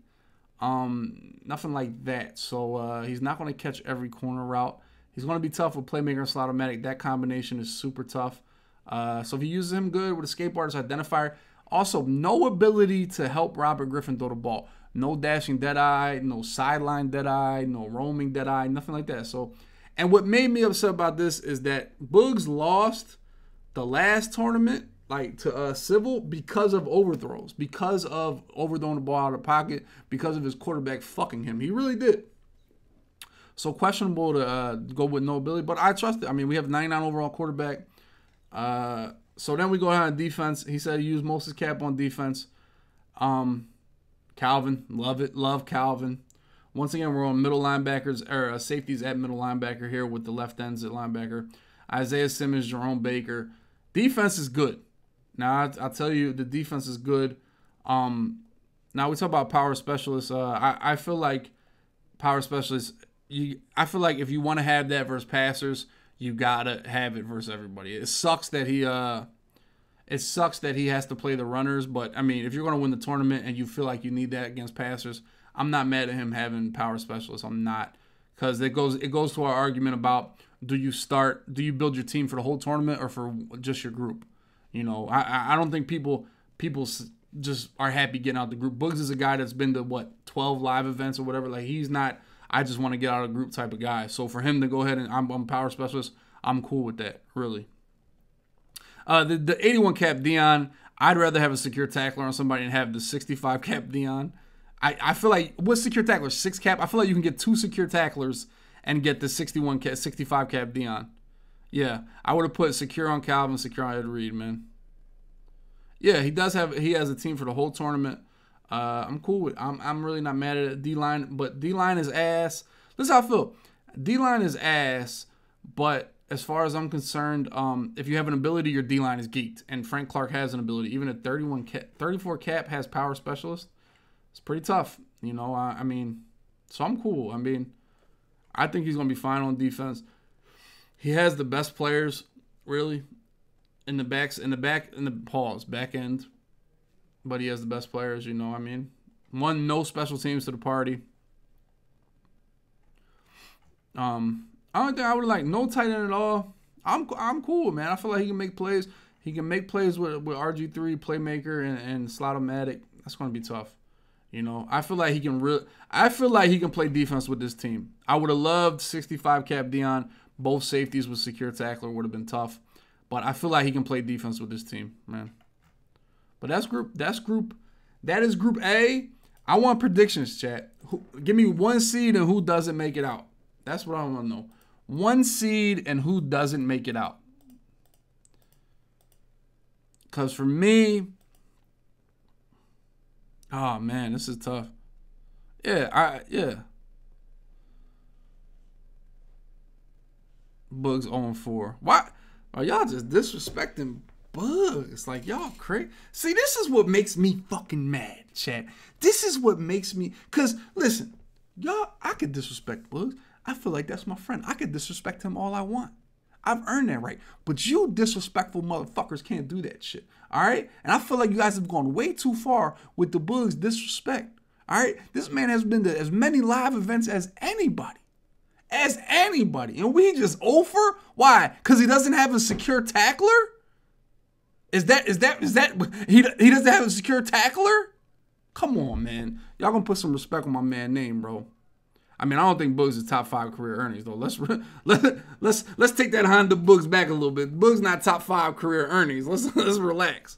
Nothing like that. So he's not going to catch every corner route. He's going to be tough with playmaker and slot-o-matic. That combination is super tough. So if you use him good with escape artist identifier. Also, no ability to help Robert Griffin throw the ball. No dashing dead-eye, no sideline dead-eye, no roaming dead-eye, nothing like that. So, and what made me upset about this is that Boogs lost the last tournament, like to Civil because of overthrows, because of overthrowing the ball out of the pocket, because of his quarterback fucking him. He really did. So questionable to go with no ability, but I trust it. I mean, we have 99 overall quarterback. So then we go ahead on defense. He said he used most of his cap on defense. Calvin, love it. Love Calvin. Once again, we're on middle linebackers, or safeties at middle linebacker here with the left ends at linebacker. Isaiah Simmons, Jerome Baker. Defense is good. Now, I'll tell you, the defense is good. Now, we talk about power specialists. I feel like power specialists, I feel like if you want to have that versus passers, you got to have it versus everybody. It sucks that he has to play the runners, but, I mean, if you're going to win the tournament and you feel like you need that against passers, I'm not mad at him having power specialists. I'm not, because it goes to our argument about do you build your team for the whole tournament or for just your group? You know, I don't think people just are happy getting out the group. Boogs is a guy that's been to what 12 live events or whatever. Like he's not, I just want to get out of the group type of guy. So for him to go ahead and I'm power specialist, I'm cool with that really. The 81 cap Deion, I'd rather have a secure tackler on somebody and have the 65 cap Deion. I feel like, what's secure tackler? 6 cap? I feel like you can get 2 secure tacklers and get the 61 cap, 65 cap Deion. Yeah, I would have put secure on Calvin, secure on Ed Reed, man. Yeah, he has a team for the whole tournament. I'm cool with, I'm really not mad at D-line, but D-line is ass. This is how I feel. D-line is ass, but as far as I'm concerned, if you have an ability, your D-line is geeked, and Frank Clark has an ability. Even a 34 cap has power specialist. It's pretty tough, you know. I mean, so I'm cool. I mean, I think he's going to be fine on defense. He has the best players, really, back end. But he has the best players, you know what I mean? No special teams to the party. I don't think I would like no tight end at all. I'm cool, man. I feel like he can make plays. He can make plays with RG3, Playmaker, and Slot-O-Matic. That's going to be tough. You know, I feel like he can play defense with this team. I would have loved 65 cap Deion. Both safeties with secure tackler would have been tough, but I feel like he can play defense with this team, man. But that is group A. I want predictions, chat. Give me one seed and who doesn't make it out. That's what I want to know. One seed and who doesn't make it out. Because for me, oh man, this is tough. Yeah, yeah. Boogs 0-4. Why are y'all just disrespecting Boogs? Like y'all crazy. See, this is what makes me fucking mad, chat. This is what makes me, cause listen, y'all, I could disrespect Boogs. I feel like that's my friend. I could disrespect him all I want. I've earned that right. But you disrespectful motherfuckers can't do that shit. All right? And I feel like you guys have gone way too far with the Boogs disrespect. All right? This man has been to as many live events as anybody. As anybody. And we just over? Why? Because he doesn't have a secure tackler? He doesn't have a secure tackler? Come on, man. Y'all gonna put some respect on my man's name, bro. I mean, I don't think Boogs is top 5 career earnings though. Let's take that Honda Boogs back a little bit. Boogs not top 5 career earnings. Let's relax.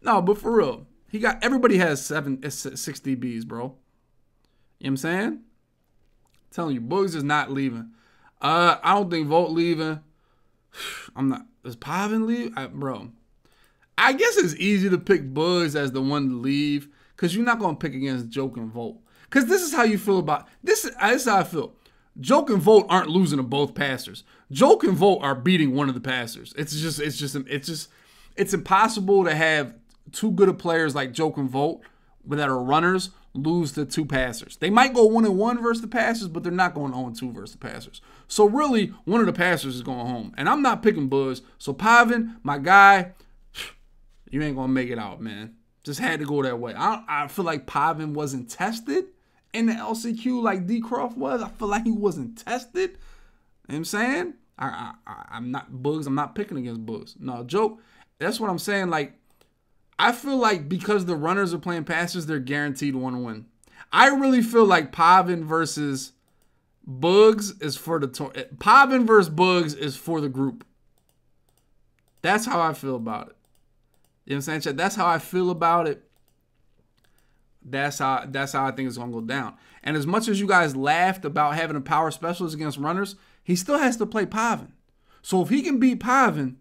No, but for real, he got everybody has 6 DBs, bro. You know what I'm saying? I'm telling you, Boogs is not leaving. I don't think Volt leaving. I'm not. Does Pavin leave, bro? I guess it's easy to pick Boogs as the one to leave because you're not gonna pick against Joke and Volt. Because this is how you feel about this. This is how I feel. Joke and Volt aren't losing to both passers. Joke and Volt are beating one of the passers. It's impossible to have two good of players like Joke and Volt that are runners lose to two passers. They might go 1-1 versus the passers, but they're not going 0-2 versus the passers. So really, one of the passers is going home. And I'm not picking Buzz. So Pavin, my guy, you ain't gonna make it out, man. Just had to go that way. I feel like Pavin wasn't tested in the LCQ like D. Croft was. I feel like he wasn't tested. You know what I'm saying? I'm not Boogs. I'm not picking against Boogs. No, Joke. That's what I'm saying. Like, I feel like because the runners are playing passes, they're guaranteed one win. I really feel like Pavin versus Boogs is for the Pavin versus Boogs is for the group. That's how I feel about it. You know what I'm saying? That's how I feel about it. That's how I think it's gonna go down. And as much as you guys laughed about having a power specialist against runners, he still has to play Pavin. So if he can beat Pavin,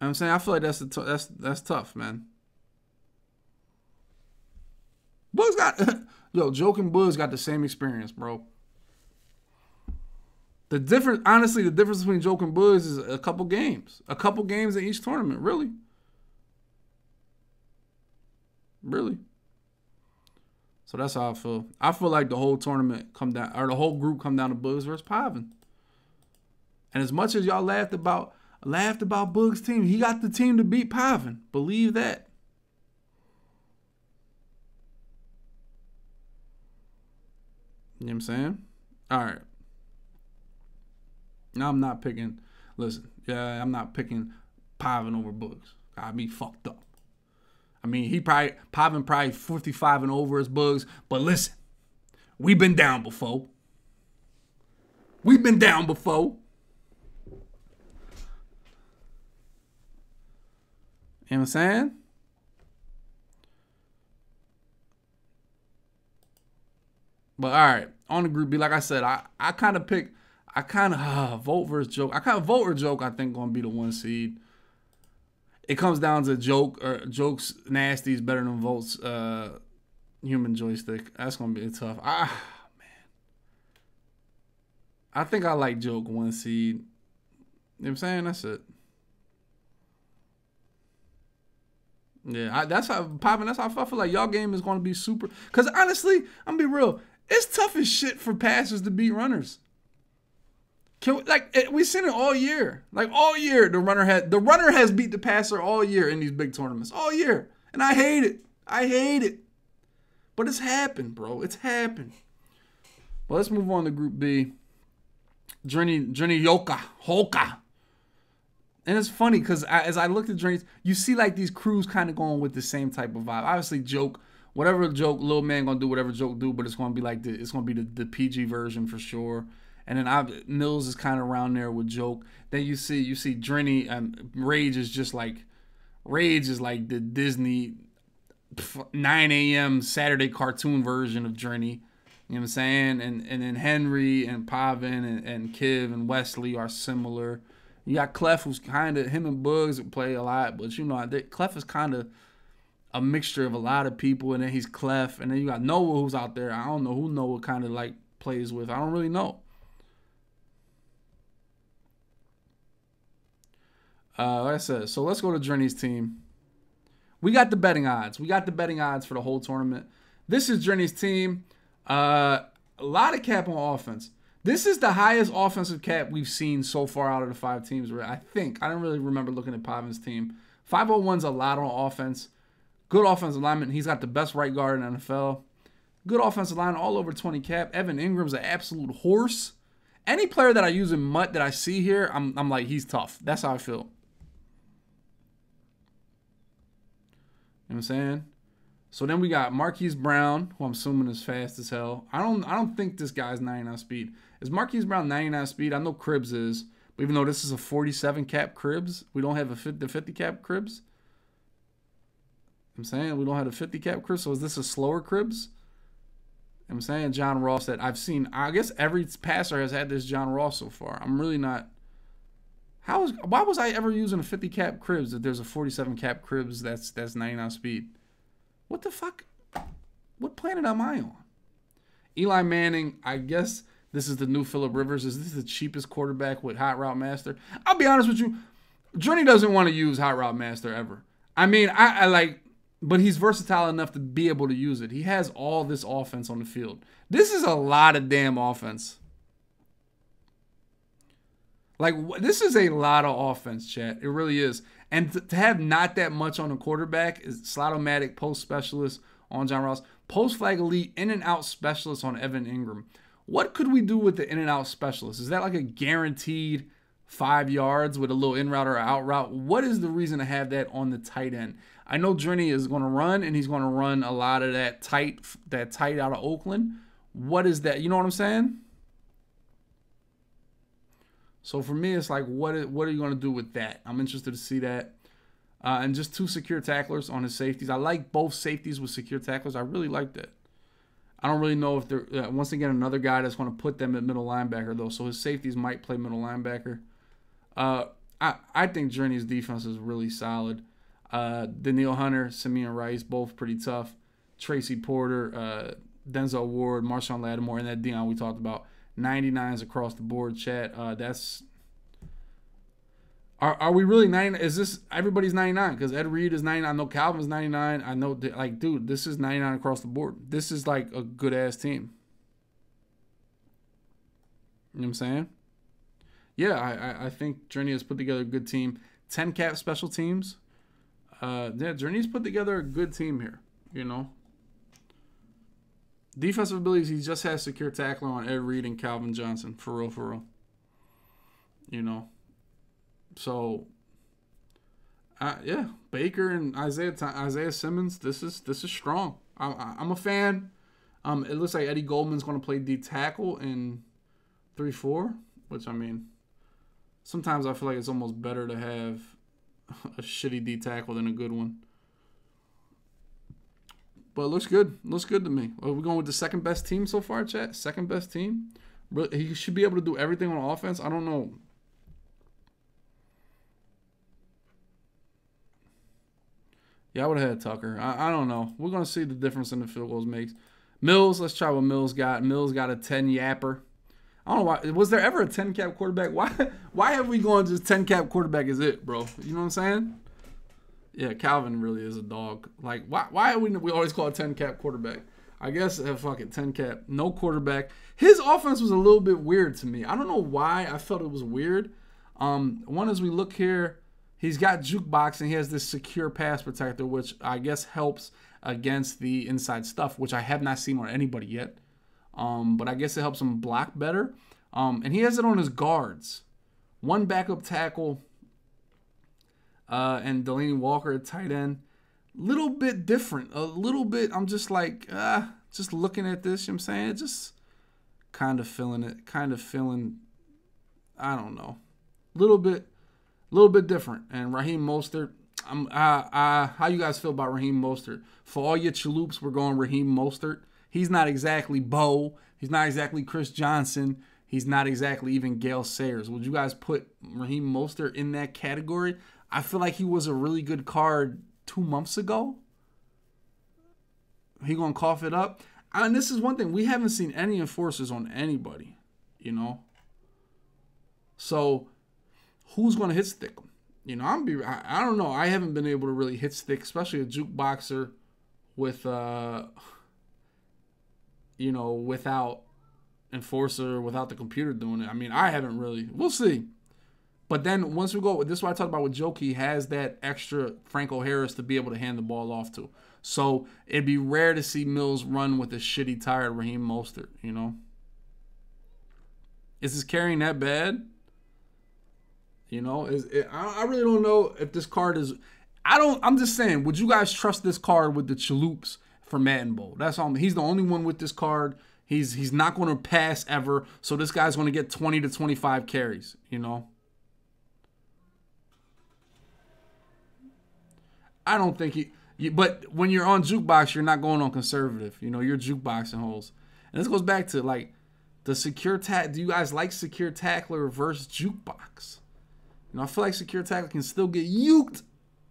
I'm saying I feel like that's tough, man. Boogs got yo, Joke and Boogs got the same experience, bro. The difference, honestly, the difference between Joke and Boogs is a couple games in each tournament, really, really. So that's how I feel. I feel like the whole tournament come down, or the whole group come down to Boogs versus Pavin. And as much as y'all laughed about Boogs' team, he got the team to beat Pavin. Believe that. You know what I'm saying? All right. Now I'm not picking. Listen, yeah, I'm not picking Pavin over Boogs. I'd be fucked up. I mean, he probably, Pavin probably 55 and over his Boogs. But listen, we've been down before. We've been down before. You know what I'm saying? But all right, on the group B, like I said, I kind of pick, I kind of vote versus Joke. I kind of vote or Joke, I think, going to be the 1 seed. It comes down to Joke, or Joke's nasty is better than Volt's human joystick. That's gonna be tough. Man, I think I like Joke 1 seed. You know what I'm saying? That's it. Yeah, that's how Pavin. That's how I feel like y'all game is gonna be super. Cause honestly, I'm gonna be real. It's tough as shit for passers to beat runners. Can we, like we've seen it all year. Like all year, the runner has beat the passer all year in these big tournaments. All year. And I hate it. I hate it. But it's happened, bro. It's happened. Well, let's move on to Group B. Drini Hoka. And it's funny because as I looked at Drini, you see like these crews kind of going with the same type of vibe. Obviously, Joke, whatever Joke, Little Man gonna do whatever Joke do, but it's gonna be like the PG version for sure. And then Mills is kind of around there with Joke. Then you see Drini and Rage is like the Disney 9 a.m. Saturday cartoon version of Drini. You know what I'm saying? And then Henry and Pavin and Kiv and Wesley are similar. You got Clef, who's kind of, him and Boogs play a lot, but you know Clef is kind of a mixture of a lot of people. And then he's Clef, and then you got Noah, who's out there. I don't know who Noah kind of like plays with. I don't really know. Like I said, so let's go to Journey's team. We got the betting odds. We got the betting odds for the whole tournament. This is Journey's team. A lot of cap on offense. This is the highest offensive cap we've seen so far out of the 5 teams. I think. I don't really remember looking at Pavin's team. 501's a lot on offense. Good offensive lineman. He's got the best right guard in the NFL. Good offensive line, all over 20 cap. Evan Ingram's an absolute horse. Any player that I use in Mutt that I see here, I'm like, he's tough. That's how I feel. You know what I'm saying? So then we got Marquise Brown, who I'm assuming is fast as hell. I don't think this guy's 99 speed. Is Marquise Brown 99 speed? I know Cribbs is, but even though this is a 47 cap Cribbs, we don't have a 50 cap Cribbs. You know what I'm saying, we don't have a 50 cap Cribbs, so is this a slower Cribbs? You know what I'm saying? John Ross that I've seen. I guess every passer has had this John Ross so far. I'm really not. Why was I ever using a 50 cap Cribbs if there's a 47 cap Cribbs that's 99 speed? What the fuck? What planet am I on? Eli Manning, I guess this is the new Phillip Rivers. Is this the cheapest quarterback with Hot Route Master? I'll be honest with you. Journey doesn't want to use Hot Route Master ever. I mean, I like, but he's versatile enough to be able to use it. He has all this offense on the field. This is a lot of damn offense. Like, this is a lot of offense, chat. It really is. And to have not that much on the quarterback is Slot-O-Matic, post specialist on John Ross, post flag elite, in and out specialist on Evan Ingram. What could we do with the in and out specialist? Is that like a guaranteed 5 yards with a little in route or out route? What is the reason to have that on the tight end? I know Drini is going to run, and he's going to run a lot of that tight out of Oakland. What is that? You know what I'm saying? So for me, it's like, what are you going to do with that? I'm interested to see that. and just two secure tacklers on his safeties. I like both safeties with secure tacklers. I really like that. I don't really know if they're, once again, another guy that's going to put them at middle linebacker, though, so his safeties might play middle linebacker. I think Journey's defense is really solid. Daniil Hunter, Simeon Rice, both pretty tough. Tracy Porter, Denzel Ward, Marshon Lattimore, and that Deion we talked about. 99s across the board, chat. That's... Are we really 99? Is this everybody's 99? Because Ed Reed is 99. I know Calvin's 99. I know, like, dude, this is 99 across the board. This is like a good ass team. You know what I'm saying? Yeah, I think Journey has put together a good team. 10 cap special teams. Yeah, Journey's put together a good team here. You know, defensive abilities. He just has secure tackling on Ed Reed and Calvin Johnson. For real, for real. You know. So, yeah, Baker and Isaiah Simmons. This is strong. I'm a fan. It looks like Eddie Goldman's going to play D tackle in 3-4, which, I mean, sometimes I feel like it's almost better to have a shitty D tackle than a good one. But it looks good. Looks good to me. Are we going with the second best team so far, chat? Second best team. He should be able to do everything on offense. I don't know. Yeah, I would have had Tucker. I don't know. We're going to see the difference in the field goals makes. Mills, let's try what Mills got. Mills got a 10-yapper. I don't know why. Was there ever a 10-cap quarterback? Why have we gone just 10-cap quarterback is it, bro? You know what I'm saying? Yeah, Calvin really is a dog. Like, why are we always call it 10-cap quarterback? I guess a fucking 10-cap, no quarterback. His offense was a little bit weird to me. I don't know why I felt it was weird. One is we look here. He's got jukebox and he has this secure pass protector, which I guess helps against the inside stuff, which I have not seen on anybody yet. But I guess it helps him block better. And he has it on his guards. One backup tackle and Delaney Walker at tight end. Little bit different. A little bit, I'm just like, just looking at this, you know what I'm saying? It's just kind of feeling it. Kind of feeling, I don't know. A little bit different. And Raheem Mostert, how you guys feel about Raheem Mostert? For all your chaloops, we're going Raheem Mostert. He's not exactly Bo. He's not exactly Chris Johnson. He's not exactly even Gale Sayers. Would you guys put Raheem Mostert in that category? I feel like he was a really good card 2 months ago. He going to cough it up. And this is one thing. We haven't seen any enforcers on anybody, you know. So... who's going to hit stick him? You know, I don't know. I haven't been able to really hit stick, especially a jukeboxer with, you know, without enforcer, without the computer doing it. I mean, I haven't really. We'll see. But then once we go, this is what I talked about with Joke. He has that extra Franco Harris to be able to hand the ball off to. So it'd be rare to see Mills run with a shitty, tired Raheem Mostert, you know. Is his carrying that bad? You know, I really don't know if this card is. I'm just saying, would you guys trust this card with the chaloops for Madden Bowl? That's all. He's the only one with this card. He's not going to pass ever. So this guy's going to get 20 to 25 carries. You know, I don't think he. But when you're on jukebox, you're not going on conservative. You know, you're jukeboxing holes, and this goes back to like the secure tack. Do you guys like secure tackler versus jukebox? You know, I feel like secure tackle can still get juked,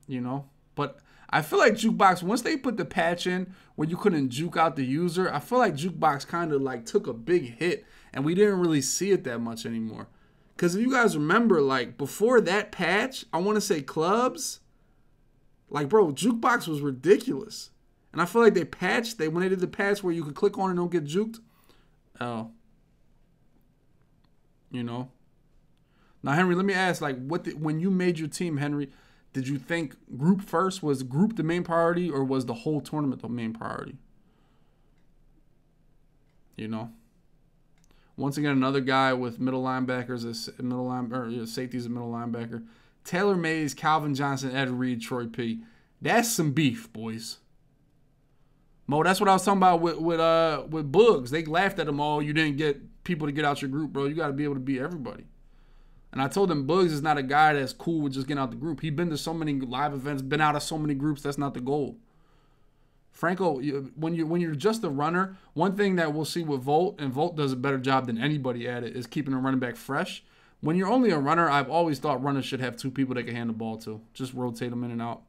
you know. But I feel like jukebox, once they put the patch in where you couldn't juke out the user, I feel like jukebox kind of like took a big hit, and we didn't really see it that much anymore. Because if you guys remember, like, before that patch, I want to say clubs, like, bro, jukebox was ridiculous. And I feel like they patched, when they did the patch where you could click on and don't get juked, you know. Now, Henry, let me ask, like, when you made your team, Henry, did you think group first? Was group the main priority, or was the whole tournament the main priority? You know? Once again, another guy with middle linebackers, safeties and middle linebacker. Taylor Mays, Calvin Johnson, Ed Reed, Troy P. That's some beef, boys. Mo, that's what I was talking about with Boogs. They laughed at them all. You didn't get people to get out your group, bro. You got to be able to beat everybody. And I told him Boogs is not a guy that's cool with just getting out the group. He's been to so many live events, been out of so many groups. That's not the goal. Franco, when you're just a runner, one thing that we'll see with Volt, and Volt does a better job than anybody at it, is keeping a running back fresh. When you're only a runner, I've always thought runners should have two people they can hand the ball to. Just rotate them in and out.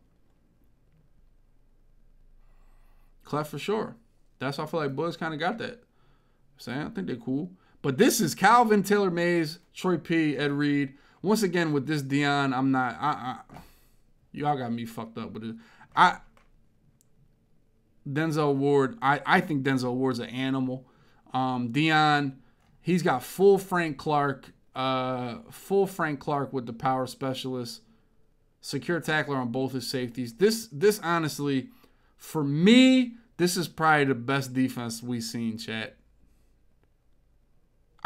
Clef for sure. That's how I feel like Boogs kind of got that. I think they're cool. But this is Calvin, Taylor Mays, Troy P, Ed Reed. Once again, with this Dion, I'm not. Y'all got me fucked up with it. Denzel Ward. I think Denzel Ward's an animal. Dion, he's got full Frank Clark. Full Frank Clark with the power specialist. Secure tackler on both his safeties. This honestly, for me, this is probably the best defense we've seen, chat.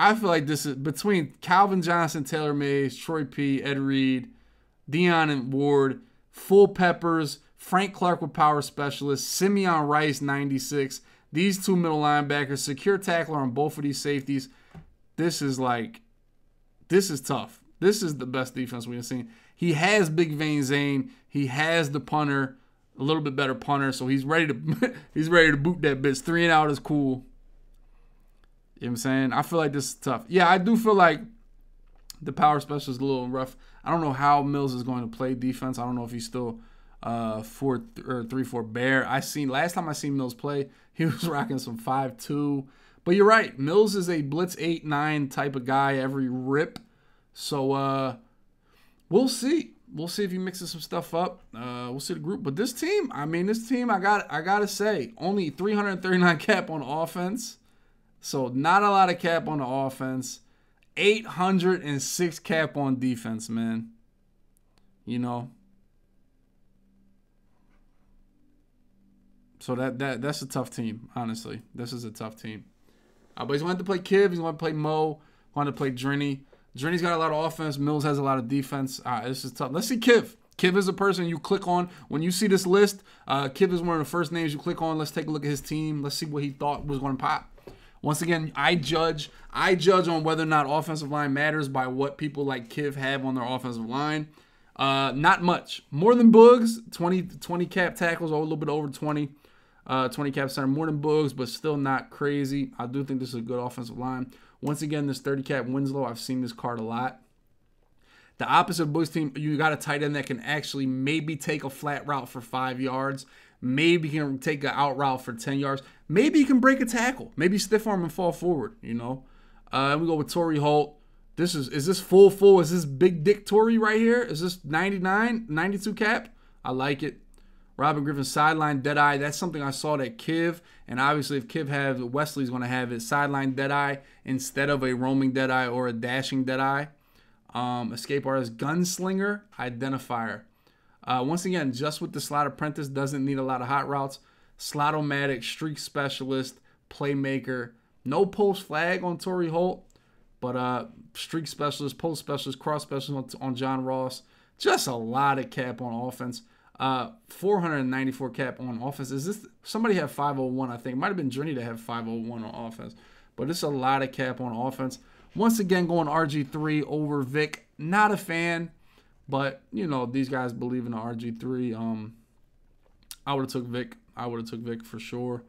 I feel like this is between Calvin Johnson, Taylor Mays, Troy P, Ed Reed, Dion and Ward, full peppers, Frank Clark with power specialist, Simeon Rice, 96. These two middle linebackers, secure tackler on both of these safeties. This is tough. This is the best defense we have seen. He has Big Vein Zane. He has the punter, a little bit better punter, so he's ready to he's ready to boot that bitch. 3 and out is cool. You know what I'm saying? I feel like this is tough. Yeah, I do feel like the power special is a little rough. I don't know how Mills is going to play defense. I don't know if he's still 3-4 bear. Last time I seen Mills play, he was rocking some 5-2. But you're right. Mills is a blitz 8-9 type of guy every rip. So we'll see. We'll see if he mixes some stuff up. We'll see the group. But this team, I mean, this team, I gotta say, only 339 cap on offense. So not a lot of cap on the offense. 806 cap on defense, man. You know. So that's a tough team, honestly. This is a tough team. But he's going to have to play Kiv. He's going to play Mo. Going to play Drini. Drini's got a lot of offense. Mills has a lot of defense. This is tough. Let's see Kiv. Kiv is a person you click on. When you see this list, Kiv is one of the first names you click on. Let's take a look at his team. Let's see what he thought was going to pop. Once again, I judge on whether or not offensive line matters by what people like Kiv have on their offensive line. Not much. More than Boogs, 20 cap tackles, or a little bit over 20. 20 cap center, more than Boogs, but still not crazy. I do think this is a good offensive line. Once again, this 30 cap Winslow, I've seen this card a lot. The opposite of Boogs team, you got a tight end that can actually maybe take a flat route for 5 yards. Maybe he can take an out route for 10 yards. Maybe he can break a tackle. Maybe stiff arm and fall forward, you know. And we go with Torrey Holt. This is this full? Is this big dick Torrey right here? Is this 99, 92 cap? I like it. Robin Griffin, sideline deadeye. That's something I saw that Kiv, and obviously if Kiv has, Wesley's going to have it. Sideline deadeye instead of a roaming deadeye or a dashing deadeye. Escape artist, gunslinger, identifier. Once again, just with the slot apprentice, doesn't need a lot of hot routes. Slot-o-matic, streak specialist, playmaker. No post flag on Torrey Holt, but streak specialist, post specialist, cross specialist on John Ross. Just a lot of cap on offense. 494 cap on offense. Is this somebody have 501? I think it might have been Journey to have 501 on offense, but it's a lot of cap on offense. Once again, going RG3 over Vic. Not a fan, but you know these guys believe in the RG3. I would have took Vic. I would have took Vic for sure.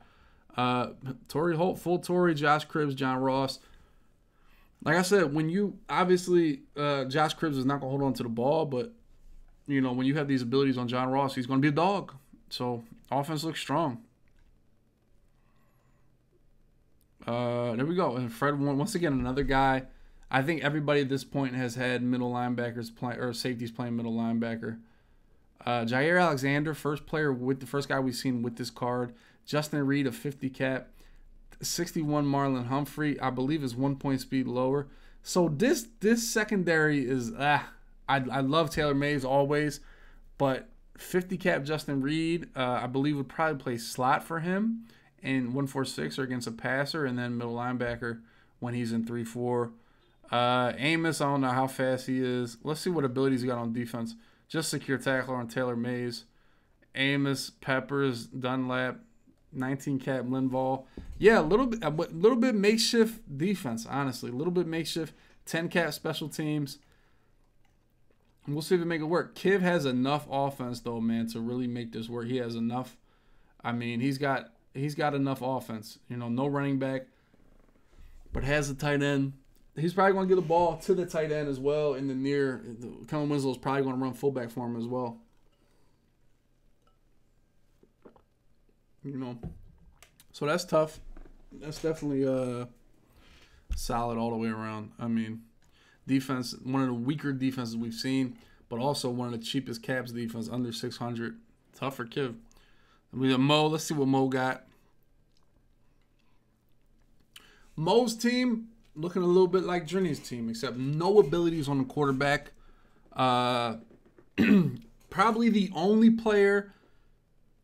Torrey Holt, full Torrey, Josh Cribbs, John Ross. Like I said, when you obviously Josh Cribbs is not gonna hold on to the ball, but you know, when you have these abilities on John Ross, he's going to be a dog. So, offense looks strong. There we go. And Fred, once again, another guy. I think everybody at this point has had middle linebackers play, or safeties playing middle linebacker. Jair Alexander, first player with the first guy we've seen with this card. Justin Reed, a 50 cap. 61 Marlon Humphrey, I believe is 1 point speed lower. So, this secondary is, I love Taylor Mays always, but 50 cap Justin Reed, I believe would probably play slot for him in 1-4-6 or against a passer, and then middle linebacker when he's in 3-4. Amos, I don't know how fast he is. Let's see what abilities he got on defense. Just secure tackler on Taylor Mays. Amos, Peppers, Dunlap, 19 cap Linval. Yeah, a little bit makeshift defense, honestly. A little bit makeshift. 10 cap special teams. We'll see if we make it work. Kiv has enough offense though, man, to really make this work. He has enough. I mean, he's got enough offense. You know, no running back, but has a tight end. He's probably going to get the ball to the tight end as well in the near. Kellen Winslow's probably going to run fullback for him as well. You know, so that's tough. That's definitely solid all the way around. I mean, defense, one of the weaker defenses we've seen, but also one of the cheapest Caps defense, under 600. Tough for Kiv. We got Mo. Let's see what Mo got. Mo's team looking a little bit like Journey's team, except no abilities on the quarterback. Probably the only player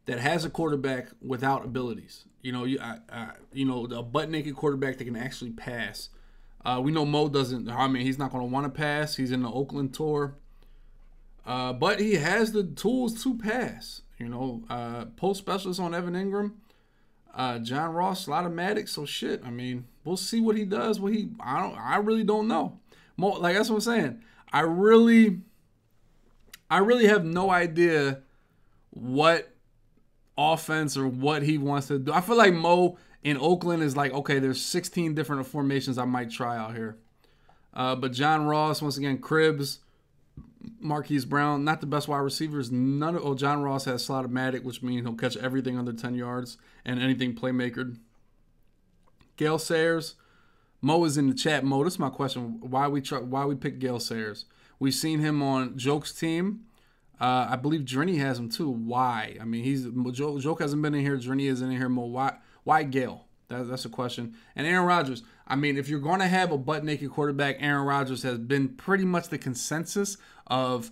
that has a quarterback without abilities. You know, a butt naked quarterback that can actually pass. We know Mo doesn't. I mean, he's not going to want to pass. He's in the Oakland tour, but he has the tools to pass. You know, post specialist on Evan Ingram, John Ross, a lot of Maddox. So shit. I mean, we'll see what he does. What he, I really don't know. Mo, like that's what I'm saying. I really have no idea what offense or what he wants to do. I feel like Mo in Oakland is like, okay, there's 16 different formations I might try out here. But John Ross, once again, Cribbs, Marquise Brown, not the best wide receivers. None of, oh, John Ross has slot-o-matic, which means he'll catch everything under 10 yards and anything playmaker. Gale Sayers. Mo is in the chat. Mo, this is my question. Why we pick Gale Sayers? We've seen him on Joke's team. I believe Drini has him too. Why? I mean, Joke hasn't been in here. Drini is in here. Mo, why Gale? That's a question. And Aaron Rodgers. I mean, if you're going to have a butt-naked quarterback, Aaron Rodgers has been pretty much the consensus of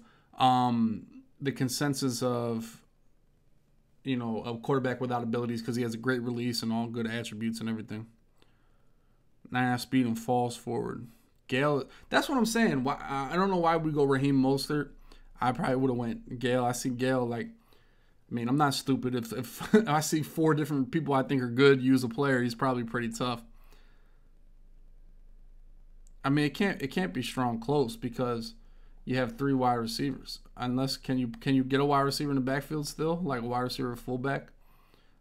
you know, a quarterback without abilities, because he has a great release and all good attributes and everything. 9.5 speed and falls forward. Gale. That's what I'm saying. Why? I don't know why we go Raheem Mostert. I probably would have went Gale. I see Gale like, I mean, I'm not stupid. If I see four different people I think are good use a player, he's probably pretty tough. I mean, it can't be strong close because you have three wide receivers. Unless can you get a wide receiver in the backfield still, like a wide receiver fullback?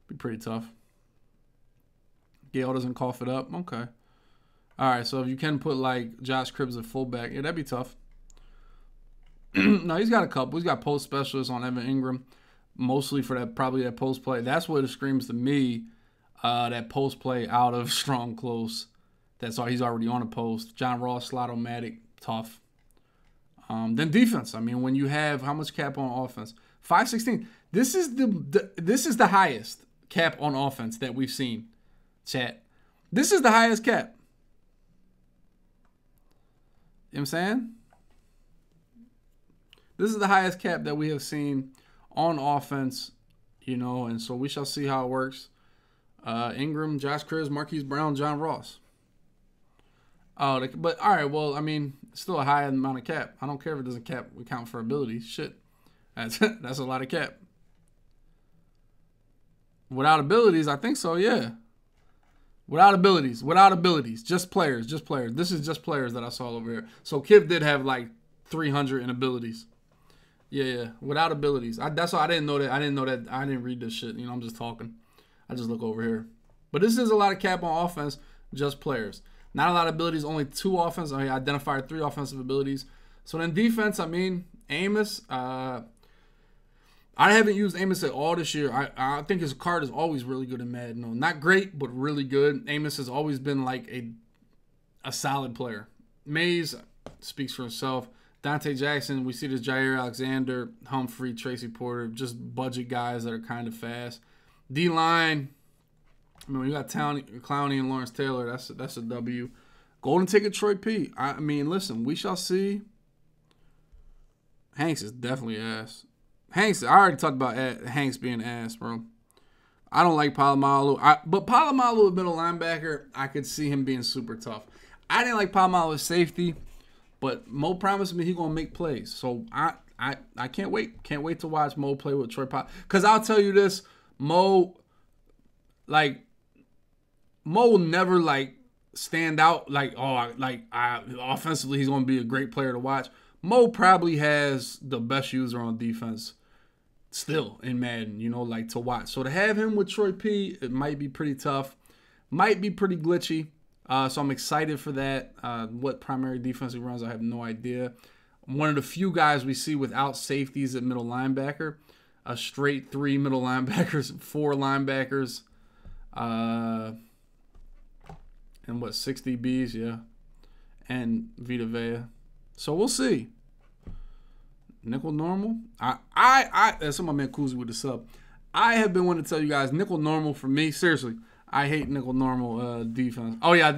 Be pretty tough. Gale doesn't cough it up. Okay. All right. So if you can put like Josh Cribbs at fullback, yeah, that'd be tough. No, he's got a couple. He's got post specialists on Evan Ingram, mostly for that, probably that post play. That's what it screams to me, that post play out of strong close. That's all, he's already on a post. John Ross, slot-o-matic, tough. Then defense. I mean, when you have how much cap on offense? 516. This is the highest cap on offense that we've seen, chat. This is the highest cap. You know what I'm saying? This is the highest cap that we have seen on offense, you know, and so we shall see how it works. Ingram, Josh Cribbs, Marquise Brown, John Ross. Oh, but all right, well, I mean, still a high amount of cap. I don't care if it doesn't cap. We count for abilities. Shit. That's a lot of cap. Without abilities, I think so, yeah. Without abilities. Just players. This is just players that I saw over here. So Kiv did have like 300 in abilities. Yeah, without abilities. That's why I didn't know that. I didn't read this shit. You know, I'm just talking. I just look over here. But this is a lot of cap on offense, just players. Not a lot of abilities, only two offense. I mean, I identified three offensive abilities. So then defense, I mean, Amos. I haven't used Amos at all this year. I think his card is always really good in Madden. No, not great, but really good. Amos has always been like a solid player. Mays speaks for himself. Dante Jackson, we see this Jair Alexander, Humphrey, Tracy Porter, just budget guys that are kind of fast. D-line, I mean, we got Clowney and Lawrence Taylor. That's a W. Golden ticket, Troy P. I mean, listen, we shall see. Hanks is definitely ass. Hanks, I already talked about Hanks being ass, bro. I don't like Palomalu. But Palomalu, a middle linebacker, I could see him being super tough. I didn't like Palomalu as safety. But Mo promised me he gonna make plays, so I can't wait. Can't wait to watch Mo play with Troy Pop. Cause I'll tell you this, Mo will never like stand out like offensively he's gonna be a great player to watch. Mo probably has the best user on defense still in Madden, you know, like to watch. So to have him with Troy P, it might be pretty tough, might be pretty glitchy. So I'm excited for that. What primary defense he runs, I have no idea. One of the few guys we see without safeties at middle linebacker, a straight three middle linebackers, four linebackers, and what, 60 Bs, yeah, and Vita Vea. So we'll see. Nickel normal. I that's what my man Kuzi with the sub. I have been wanting to tell you guys nickel normal for me. Seriously, I hate nickel normal defense. Oh yeah, I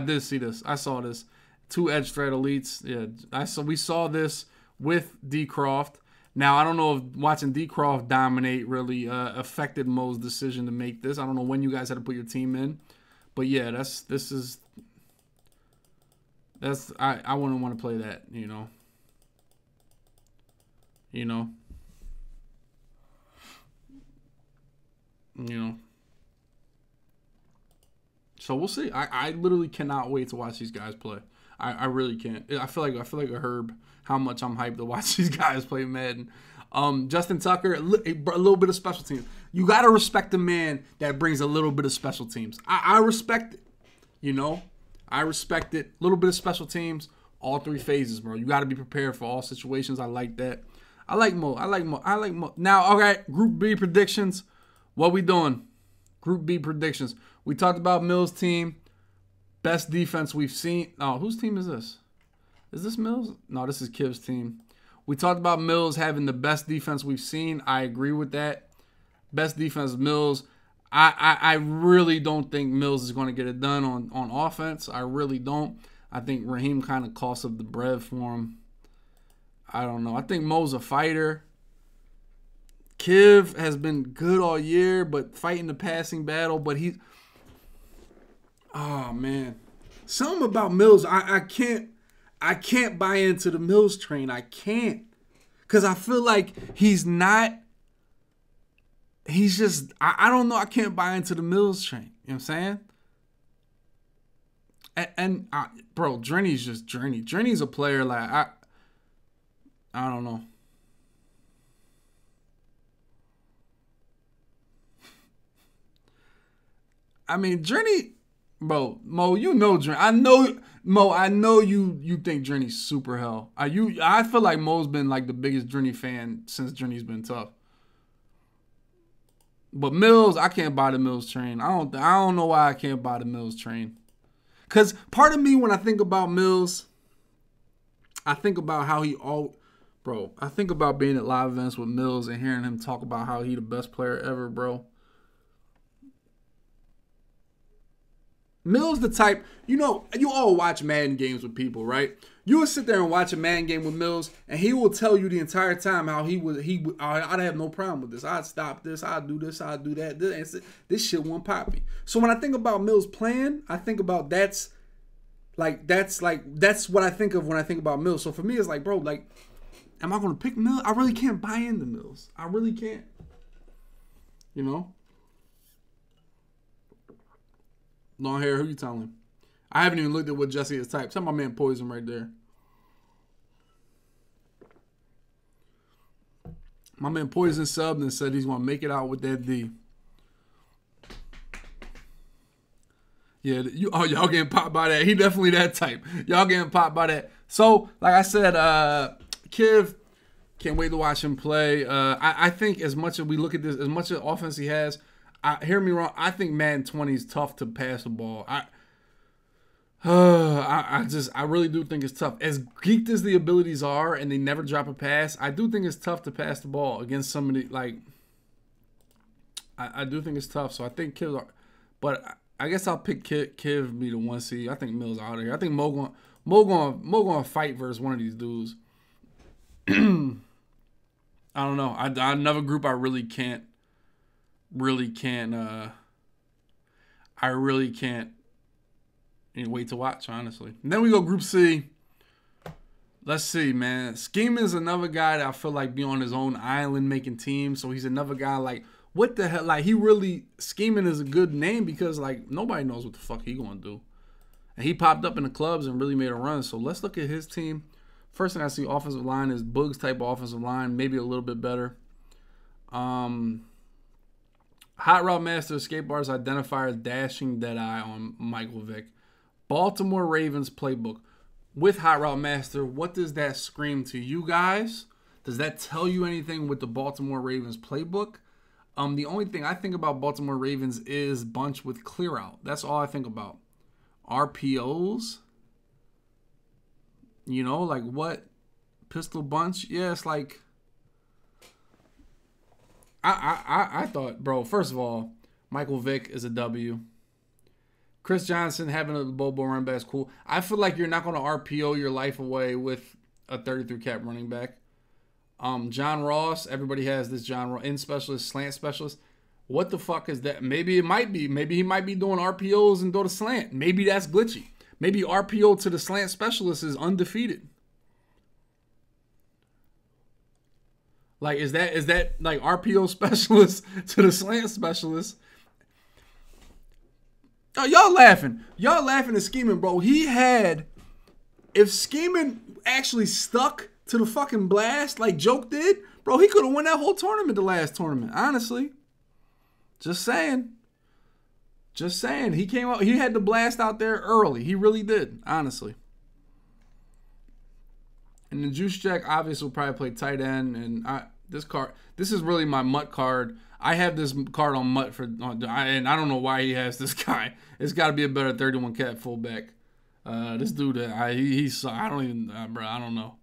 did see this. I saw this. Two edge threat elites. Yeah, we saw this with D. Croft. Now, I don't know if watching D. Croft dominate really affected Mo's decision to make this. I don't know when you guys had to put your team in. But yeah, I wouldn't want to play that, you know. You know. You know. So we'll see. I literally cannot wait to watch these guys play. I really can't. I feel like a herb how much I'm hyped to watch these guys play Madden. Justin Tucker, a little bit of special teams. You got to respect the man that brings a little bit of special teams. I respect it, you know. I respect it. A little bit of special teams, all three phases, bro. You got to be prepared for all situations. I like that. I like Mo. I like Mo. I like Mo. Now, all right, Group B predictions. What we doing? Group B predictions. We talked about Mills' team. Best defense we've seen. Oh, whose team is this? Is this Mills? No, this is Kiv's team. We talked about Mills having the best defense we've seen. I agree with that. Best defense, Mills. I really don't think Mills is going to get it done on offense. I really don't. I think Raheem kind of costs up the bread for him. I don't know. I think Mo's a fighter. Kiv has been good all year, but fighting the passing battle. But he... Oh man, something about Mills. I can't buy into the Mills train. I can't, cause I feel like he's not. He's just. I don't know. I can't buy into the Mills train. You know what I'm saying? And bro, Drini's just Drini. Drini's a player. Like I don't know. I mean, Drini. Bro, Mo, you know Journey. I know, Mo, I know you think Journey's super hell. I feel like Mo's been like the biggest Journey fan since Journey's been tough. But Mills, I can't buy the Mills train. I don't know why I can't buy the Mills train. Cause part of me when I think about Mills, I think about how he all bro, I think about being at live events with Mills and hearing him talk about how he the best player ever, bro. Mills the type, you know, you all watch Madden games with people, right? You would sit there and watch a Madden game with Mills, and he will tell you the entire time how I'd have no problem with this. I'd stop this. I'd do this. I'd do that. This shit won't pop me. So when I think about Mills playing, I think about that's what I think of when I think about Mills. So for me, it's like, bro, like, am I going to pick Mills? I really can't buy into Mills. I really can't, you know? Long hair, who you telling? I haven't even looked at what Jesse is type. Tell my man Poison right there. My man Poison subbed and said he's going to make it out with that D. Yeah, y'all getting popped by that. He definitely that type. Y'all getting popped by that. So, like I said, Kiv, can't wait to watch him play. I think as much as we look at this, as much of the offense he has, hear me wrong. I think Madden 20 is tough to pass the ball. I really do think it's tough. As geeked as the abilities are, and they never drop a pass, I do think it's tough to pass the ball against somebody like. I do think it's tough. So I think Kiv, but I guess I'll pick Kiv be the 1C. I think Mills out of here. I think Mo gonna fight versus one of these dudes. I don't know. Another group I really can't. I really can't wait to watch, honestly. And then we go Group C. Let's see, man. Scheman is another guy that I feel like be on his own island making teams. So he's another guy like, what the hell? Like, he really, Scheman is a good name because, like, nobody knows what the fuck he going to do. And he popped up in the clubs and really made a run. So let's look at his team. First thing I see, offensive line, is Boogs type offensive line, maybe a little bit better. Hot route master, escape bars, identifier, dashing, dead eye on Michael Vick. Baltimore Ravens playbook with hot route master. What does that scream to you guys? Does that tell you anything with the Baltimore Ravens playbook? The only thing I think about Baltimore Ravens is bunch with clear out. That's all I think about. RPOs. You know, like what? Pistol bunch? Yeah, it's like... I thought, bro, first of all, Michael Vick is a W. Chris Johnson having a Bobo run back is cool. I feel like you're not going to RPO your life away with a 33 cap running back. John Ross, everybody has this John Ross, end specialist, slant specialist. What the fuck is that? Maybe it might be. Maybe he might be doing RPOs and go to slant. Maybe that's glitchy. Maybe RPO to the slant specialist is undefeated. Like, is that like RPO specialist to the slant specialist? Oh, y'all laughing. Y'all laughing at Scheman, bro. He had, if Scheman actually stuck to the fucking blast like Joke did, bro, he could have won that whole tournament, the last tournament, honestly. Just saying. Just saying. He came out, he had the blast out there early. He really did, honestly. And the Juice Jack obviously will probably play tight end. And this card, this is really my Mutt card. I have this card on Mutt for, and I don't know why he has this guy. It's got to be a better 31 cat fullback. This dude, I don't even, bro, I don't know.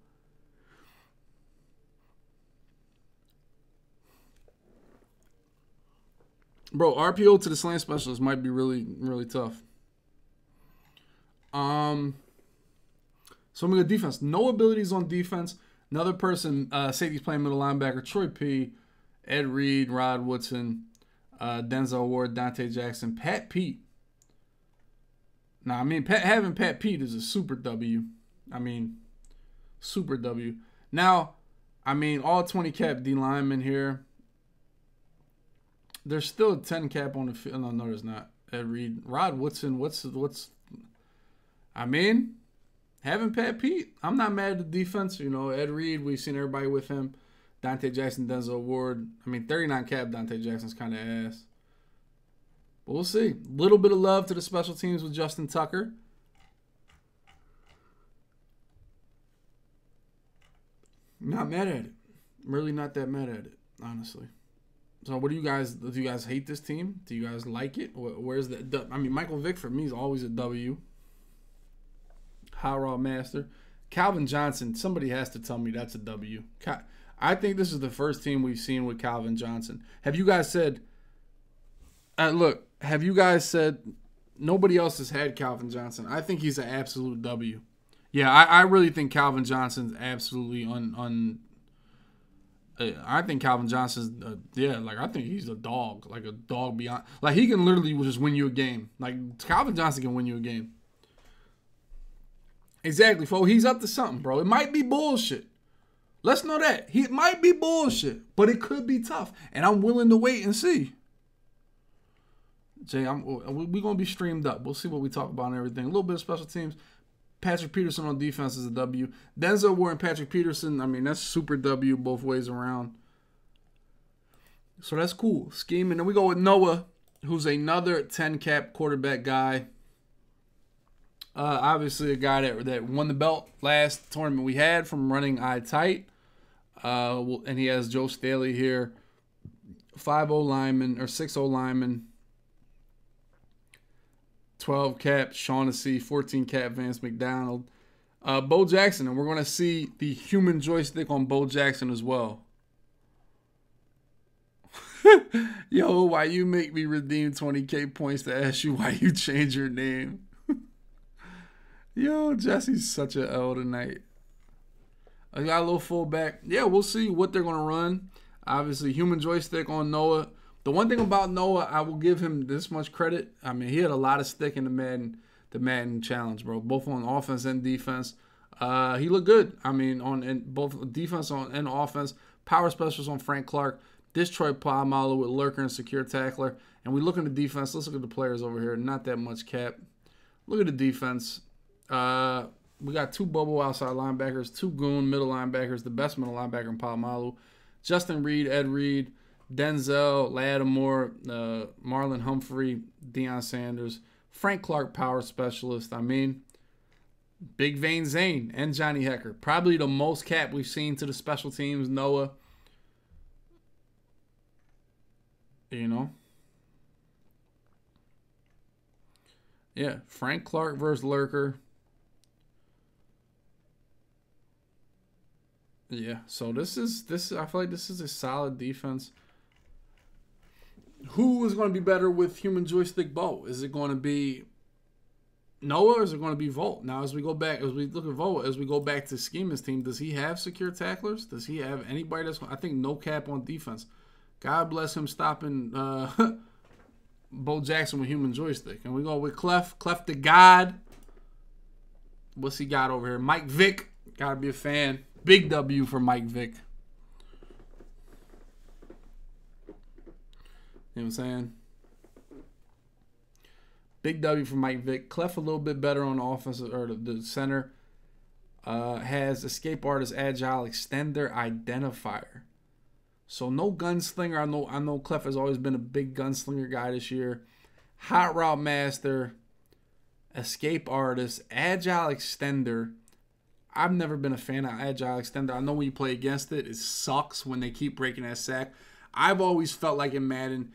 Bro, RPO to the slant specialist might be really, really tough. So I'm going to defense. No abilities on defense. Another person, safety's playing middle linebacker. Troy P, Ed Reed, Rod Woodson, Denzel Ward, Dante Jackson, Pat Pete. Nah, I mean, having Pat Pete is a super W. I mean, super W. Now, I mean, all 20 cap D linemen here. There's still a 10 cap on the field. No, there's not. Ed Reed, Rod Woodson. What's? I mean, having Pat Pete, I'm not mad at the defense. You know, Ed Reed, we've seen everybody with him. Dante Jackson, Denzel Ward. I mean, 39 cap Dante Jackson's kind of ass. But we'll see. Little bit of love to the special teams with Justin Tucker. Not mad at it. Really not that mad at it, honestly. So what do you guys, hate this team? Do you guys like it? Where's the, I mean, Michael Vick for me is always a W. High Raw Master. Calvin Johnson, somebody has to tell me that's a W. I think this is the first team we've seen with Calvin Johnson. Have you guys said, look, have you guys said nobody else has had Calvin Johnson? I think he's an absolute W. Yeah, I really think Calvin Johnson's absolutely I think Calvin Johnson's, yeah, like I think he's a dog, like a dog beyond. Like he can literally just win you a game. Like Calvin Johnson can win you a game. Exactly, fo. He's up to something, bro. It might be bullshit. Let's know that. It might be bullshit, but it could be tough. And I'm willing to wait and see. Jay, we're going to be streamed up. We'll see what we talk about and everything. A little bit of special teams. Patrick Peterson on defense is a W. Denzel Ward and Patrick Peterson, I mean, that's super W both ways around. So that's cool. Scheme. And then we go with Noah, who's another 10-cap quarterback guy. Obviously a guy that won the belt last tournament we had from running eye tight. And he has Joe Staley here. 5-0 lineman or 6-0 lineman. 12 cap Shaughnessy, 14 cap Vance McDonald, Bo Jackson, and we're going to see the human joystick on Bo Jackson as well. Yo, why you make me redeem 20K points to ask you why you change your name? Yo, Jesse's such an L tonight. I got a little fullback. Yeah, we'll see what they're going to run. Obviously, human joystick on Noah. The one thing about Noah, I will give him this much credit. I mean, he had a lot of stick in the Madden challenge, bro, both on offense and defense. He looked good. I mean, in both defense and offense. Power specials on Frank Clark. This Troy Polamalu with lurker and secure tackler. And we look at the defense. Let's look at the players over here. Not that much cap. Look at the defense. We got two bubble outside linebackers, two goon middle linebackers, the best middle linebacker in Palomalu, Justin Reed, Ed Reed, Denzel, Lattimore, Marlon Humphrey, Deion Sanders, Frank Clark, power specialist. I mean, Big Vein Zane and Johnny Hecker. Probably the most cap we've seen to the special teams, Noah. You know? Yeah, Frank Clark versus Lurker. Yeah, so this is I feel like this is a solid defense. Who is going to be better with human joystick Bo? Is it going to be Noah or is it going to be Volt? Now, as we go back, as we look at Volt, as we go back to Scheman's team, does he have secure tacklers? Does he have anybody that's going to, I think no cap on defense. God bless him stopping Bo Jackson with human joystick. And we go with Clef. Clef the God. What's he got over here? Mike Vick. Got to be a fan. Big W for Mike Vick. You know what I'm saying? Big W for Mike Vick. Clef a little bit better on the offense, or the center. Has escape artist, agile, extender, identifier. So no gunslinger. I know Clef has always been a big gunslinger guy this year. Hot route master, escape artist, agile extender. I've never been a fan of agile extender. I know when you play against it, it sucks when they keep breaking that sack. I've always felt like in Madden,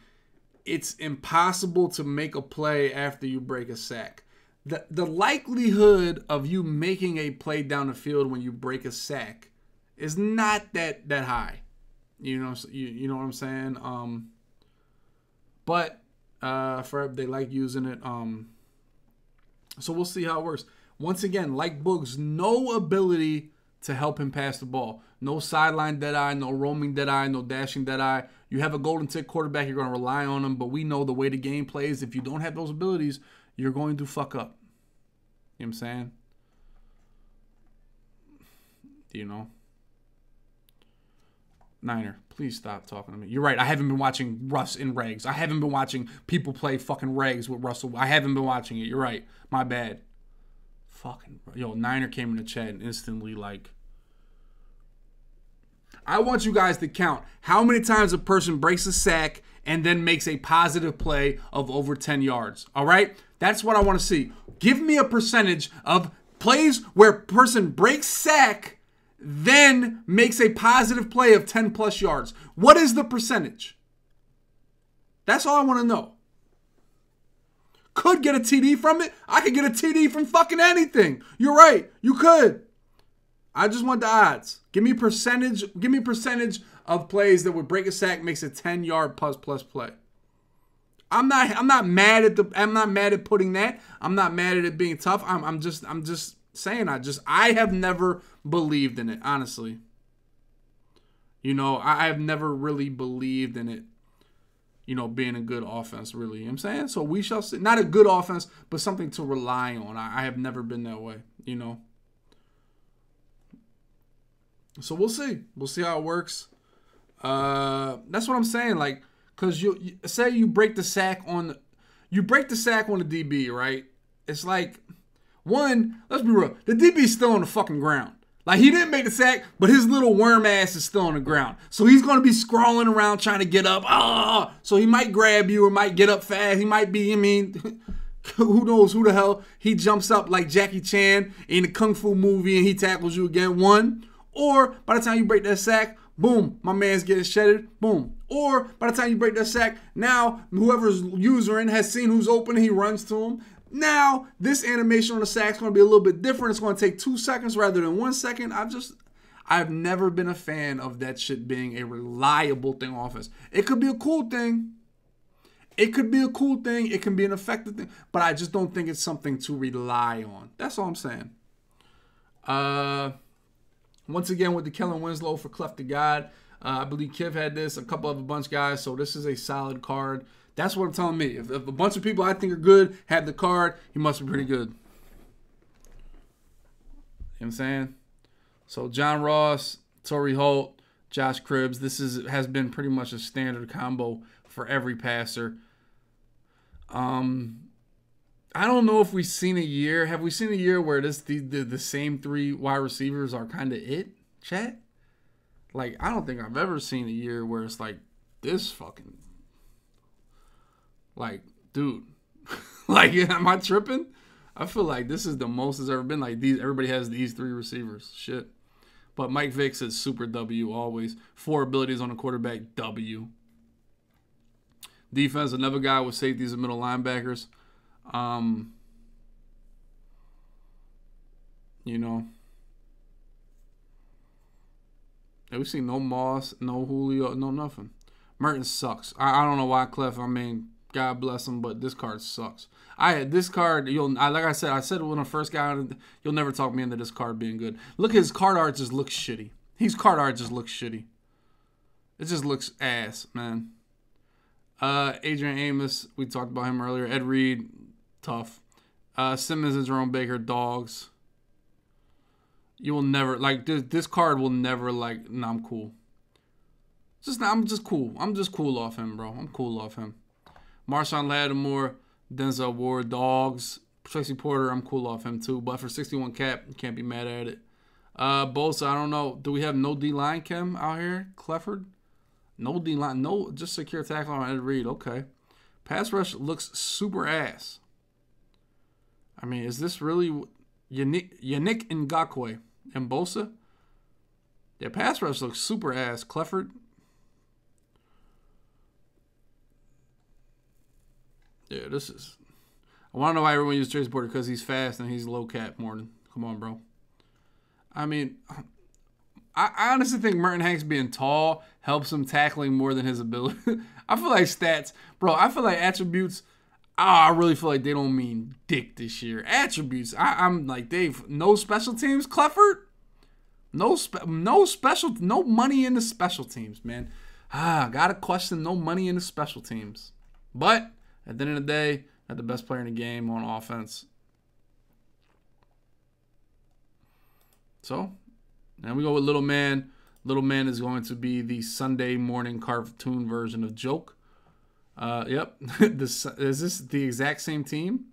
it's impossible to make a play after you break a sack. The likelihood of you making a play down the field when you break a sack is not that high. You know what I'm saying? But forever they like using it. So we'll see how it works. Once again, like Boogs, no ability to help him pass the ball. No sideline deadeye, no roaming deadeye, no dashing deadeye. You have a golden tick quarterback, you're going to rely on him, but we know the way the game plays. If you don't have those abilities, you're going to fuck up. You know what I'm saying? Do you know? Niner, please stop talking to me. You're right. I haven't been watching Russ in regs. I haven't been watching people play fucking regs with Russell. I haven't been watching it. You're right. My bad. Fucking yo, Niner came in the chat and instantly like. I want you guys to count how many times a person breaks a sack and then makes a positive play of over 10 yards. All right, that's what I want to see. Give me a percentage of plays where a person breaks sack, then makes a positive play of 10 plus yards. What is the percentage? That's all I want to know. Could get a TD from it. I could get a TD from fucking anything. You're right. You could. I just want the odds. Give me percentage. Give me percentage of plays that would break a sack, makes a 10-yard plus play. I'm not mad at the. I'm not mad at putting that. I'm not mad at it being tough. I'm just saying. I have never believed in it. Honestly. You know, I have never really believed in it. You know, being a good offense, really. You know what I'm saying? So we shall see. Not a good offense, but something to rely on. I have never been that way, you know. So we'll see. We'll see how it works. That's what I'm saying. Like, because you say you break the sack on the DB, right? It's like, one, let's be real. The DB's still on the fucking ground. Like, he didn't make the sack, but his little worm ass is still on the ground. So he's going to be scrawling around trying to get up. Oh! So he might grab you or might get up fast. He might be, I mean, who knows who the hell. He jumps up like Jackie Chan in the Kung Fu movie and he tackles you again, one. Or by the time you break that sack, boom, my man's getting shedded, boom. Or by the time you break that sack, now whoever's usering has seen who's open and he runs to him. Now, this animation on the sack is going to be a little bit different. It's going to take 2 seconds rather than 1 second. I've never been a fan of that shit being a reliable thing on offense. It could be a cool thing. It could be a cool thing. It can be an effective thing. But I just don't think it's something to rely on. That's all I'm saying. Once again, with the Kellen Winslow for Clef to God. I believe Kiv had this. A couple of a bunch guys. So this is a solid card. That's what I'm telling me. If a bunch of people I think are good have the card, he must be pretty good. You know what I'm saying? So John Ross, Torrey Holt, Josh Cribbs. This has been pretty much a standard combo for every passer. I don't know if we've seen a year. Have we seen a year where the same three wide receivers are kind of it, chat? Like, I don't think I've ever seen a year where it's like this fucking, like, dude. Like, am I tripping? I feel like this is the most it's ever been. Like, these, everybody has these three receivers. Shit. But Mike Vick says super W always. Four abilities on a quarterback, W. Defense, another guy with safeties and middle linebackers. You know. And we've seen no Moss, no Julio, no nothing. Merton sucks. I don't know why, Clef. I mean, God bless him, but this card sucks. I had this card. Like I said when I first got it, you'll never talk me into this card being good. Look, his card art just looks shitty. His card art just looks shitty. It just looks ass, man. Adrian Amos, we talked about him earlier. Ed Reed, tough. Simmons and Jerome Baker, dogs. You will never, like, this card will never, like, nah, I'm cool. I'm just cool. I'm just cool off him, bro. I'm cool off him. Marshon Lattimore, Denzel Ward, dogs. Tracy Porter, I'm cool off him too. But for 61 cap, you can't be mad at it. Bosa, I don't know. Do we have no D-line chem out here? Clefford? No D-line. No, just secure tackle on Ed Reed. Okay. Pass rush looks super ass. I mean, is this really Yannick Ngakoue and Bosa? Yeah, pass rush looks super ass. Clefford? Yeah, this is... I want to know why everyone uses Trace Porter, because he's fast and he's low cap, Morton. Come on, bro. I mean, I honestly think Merton Hanks being tall helps him tackling more than his ability. I feel like stats... Bro, I feel like attributes... Oh, I really feel like they don't mean dick this year. Attributes. I'm like, Dave, no special teams, Clefford? No money in the special teams, man. Ah, gotta question no money in the special teams. But... at the end of the day, not the best player in the game on offense. So, now we go with Little Man. Little Man is going to be the Sunday morning cartoon version of Joke. Yep. Is this the exact same team?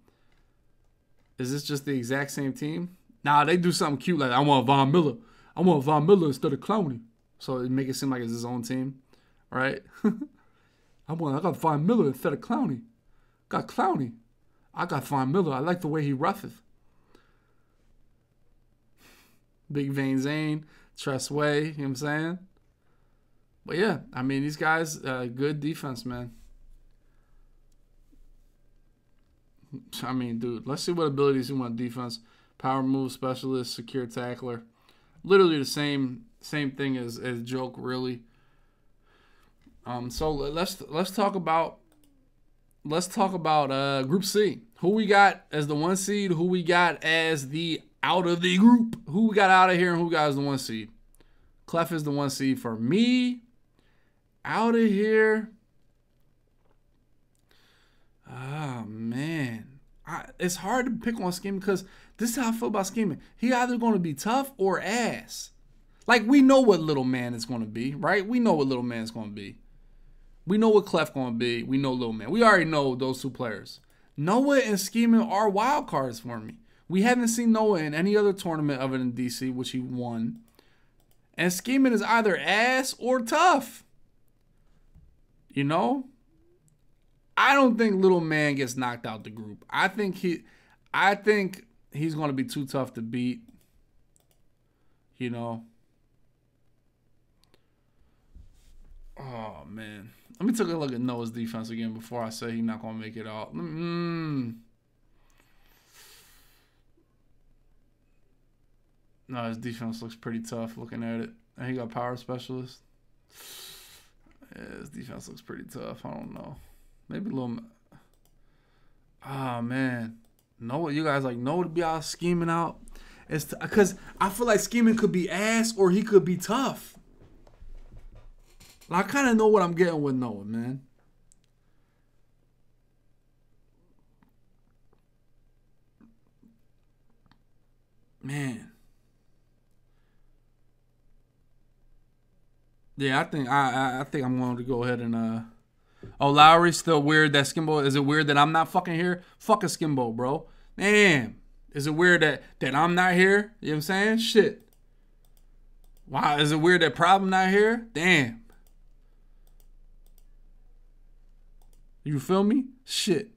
Is this just the exact same team? Nah, they do something cute like, I want Von Miller. I want Von Miller instead of Clowney. So, it makes it seem like it's his own team. Right? I got Von Miller instead of Clowney. Got Clowney. I got Von Miller. I like the way he rougheth. Big Vein Zane, Tressway, you know what I'm saying? But yeah, I mean, these guys, good defense, man. I mean, dude, let's see what abilities you want defense. Power move specialist, secure tackler. Literally the same thing as Joke, really. So let's talk about Group C. Who we got as the one seed? Who we got as the out of the group? Who we got out of here and who we got as the one seed? Clef is the one seed for me. Out of here. Ah, man, it's hard to pick on Scheman because this is how I feel about Scheman. He either going to be tough or ass. Like, we know what Little Man is going to be, right? We know what Little Man is going to be. We know what Clef going to be. We know Little Man. We already know those two players. Noah and Scheman are wild cards for me. We haven't seen Noah in any other tournament other than DC, which he won. And Scheman is either ass or tough. You know? I don't think Little Man gets knocked out the group. I think he's going to be too tough to beat. You know? Oh, man. Let me take a look at Noah's defense again before I say he's not going to make it out. No, his defense looks pretty tough looking at it. And he got power specialist. Yeah, his defense looks pretty tough. I don't know. Maybe a little... Oh, man. Noah, you guys like Noah to be out scheming out? Because I feel like Scheman could be ass or he could be tough. I kind of know what I'm getting with Noah, man. Yeah, I think I'm going to go ahead and Oh, Lowry's still weird that Skimbo. Is it weird that I'm not fucking here? Fuck a Skimbo, bro. Damn. Is it weird that I'm not here? You know what I'm saying? Shit. Wow, is it weird that Problem not here? Damn. You feel me? Shit.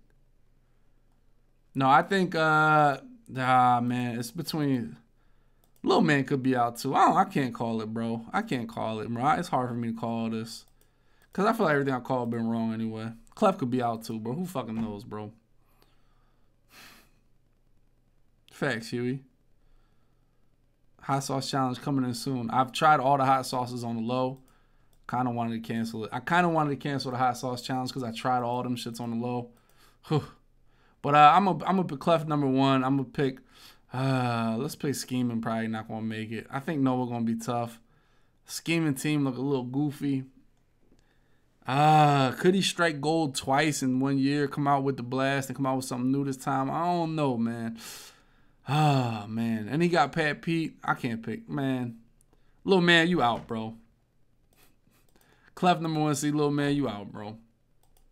No, I think man, it's between Little Man could be out too. I can't call it, bro. I can't call it, bro. It's hard for me to call this. Cause I feel like everything I called been wrong anyway. Clef could be out too, bro. Who fucking knows, bro? Facts, Huey. Hot sauce challenge coming in soon. I've tried all the hot sauces on the low. Kind of wanted to cancel it. I kind of wanted to cancel the hot sauce challenge because I tried all them shits on the low. Whew. But I'm gonna pick Clef #1. I'm gonna pick. Let's pick Scheman. Probably not gonna make it. I think Noah gonna be tough. Scheman team look a little goofy. Could he strike gold twice in 1 year? Come out with the blast and come out with something new this time? I don't know, man. Ah, man. And he got Pat Pete. I can't pick, man. Little Man, you out, bro. Clef #1. See, Little Man, you out, bro.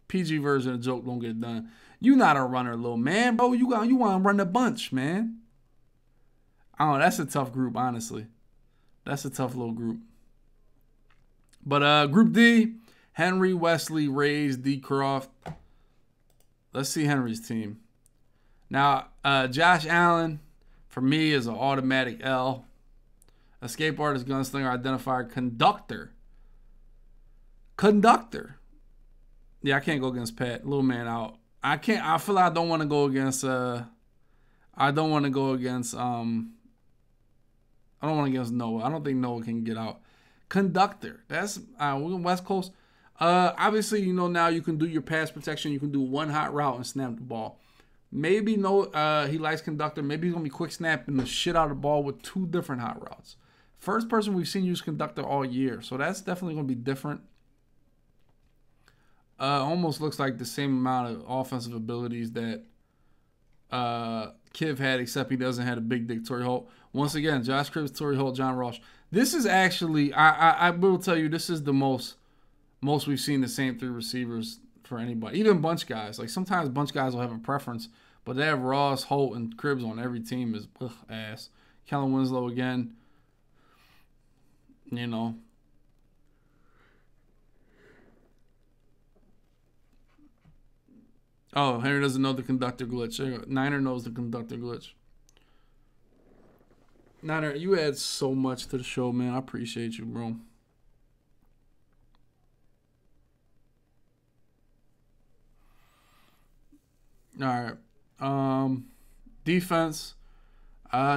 PG version of Joke don't get done. You not a runner, Little Man, bro. You want to run the bunch, man. I don't know. That's a tough group, honestly. That's a tough little group. But Group D, Henry, Wesley, Rage, D. Croft. Let's see Henry's team. Now, Josh Allen, for me, is an automatic L. Escape artist, gunslinger, identifier, conductor. Conductor. Yeah, I can't go against Pat. Little Man out. I can't. I feel like I don't want to go against. I don't want to go against. I don't want to against Noah. I don't think Noah can get out. Conductor. That's we're in West Coast. Obviously, you know now you can do your pass protection. You can do one hot route and snap the ball. Maybe no, he likes conductor. Maybe he's going to be quick snapping the shit out of the ball with 2 different hot routes. First person we've seen use conductor all year. So that's definitely going to be different. Almost looks like the same amount of offensive abilities that Kiv had, except he doesn't have a big dick Torrey Holt. Once again, Josh Cribbs, Torrey Holt, John Ross. This is actually, I will tell you, this is the most we've seen the same 3 receivers for anybody, even bunch guys. Like sometimes bunch guys will have a preference, but they have Ross, Holt, and Cribbs on every team is ugh, ass. Kellen Winslow again, you know. Oh, Henry doesn't know the conductor glitch. Niner knows the conductor glitch. Niner, you add so much to the show, man. I appreciate you, bro. All right, defense.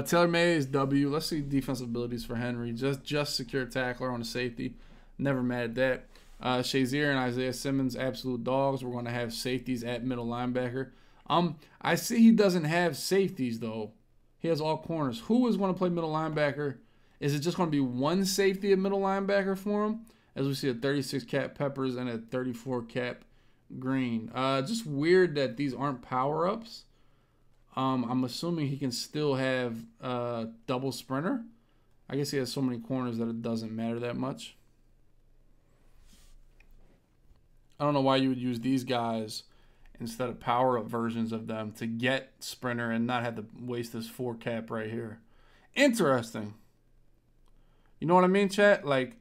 Taylor Mays W. Let's see defense abilities for Henry. Just secure tackler on the safety. Never mad at that. Shazier and Isaiah Simmons, absolute dogs. We're gonna have safeties at middle linebacker. I see he doesn't have safeties though. He has all corners. Who is gonna play middle linebacker? Is it just gonna be one safety at middle linebacker for him? As we see a 36 cap Peppers and a 34 cap. Green. Just weird that these aren't power-ups. I'm assuming he can still have double sprinter. I guess he has so many corners that it doesn't matter that much. I don't know why you would use these guys instead of power-up versions of them to get sprinter and not have to waste this 4 cap right here. Interesting. You know what I mean, chat? Like,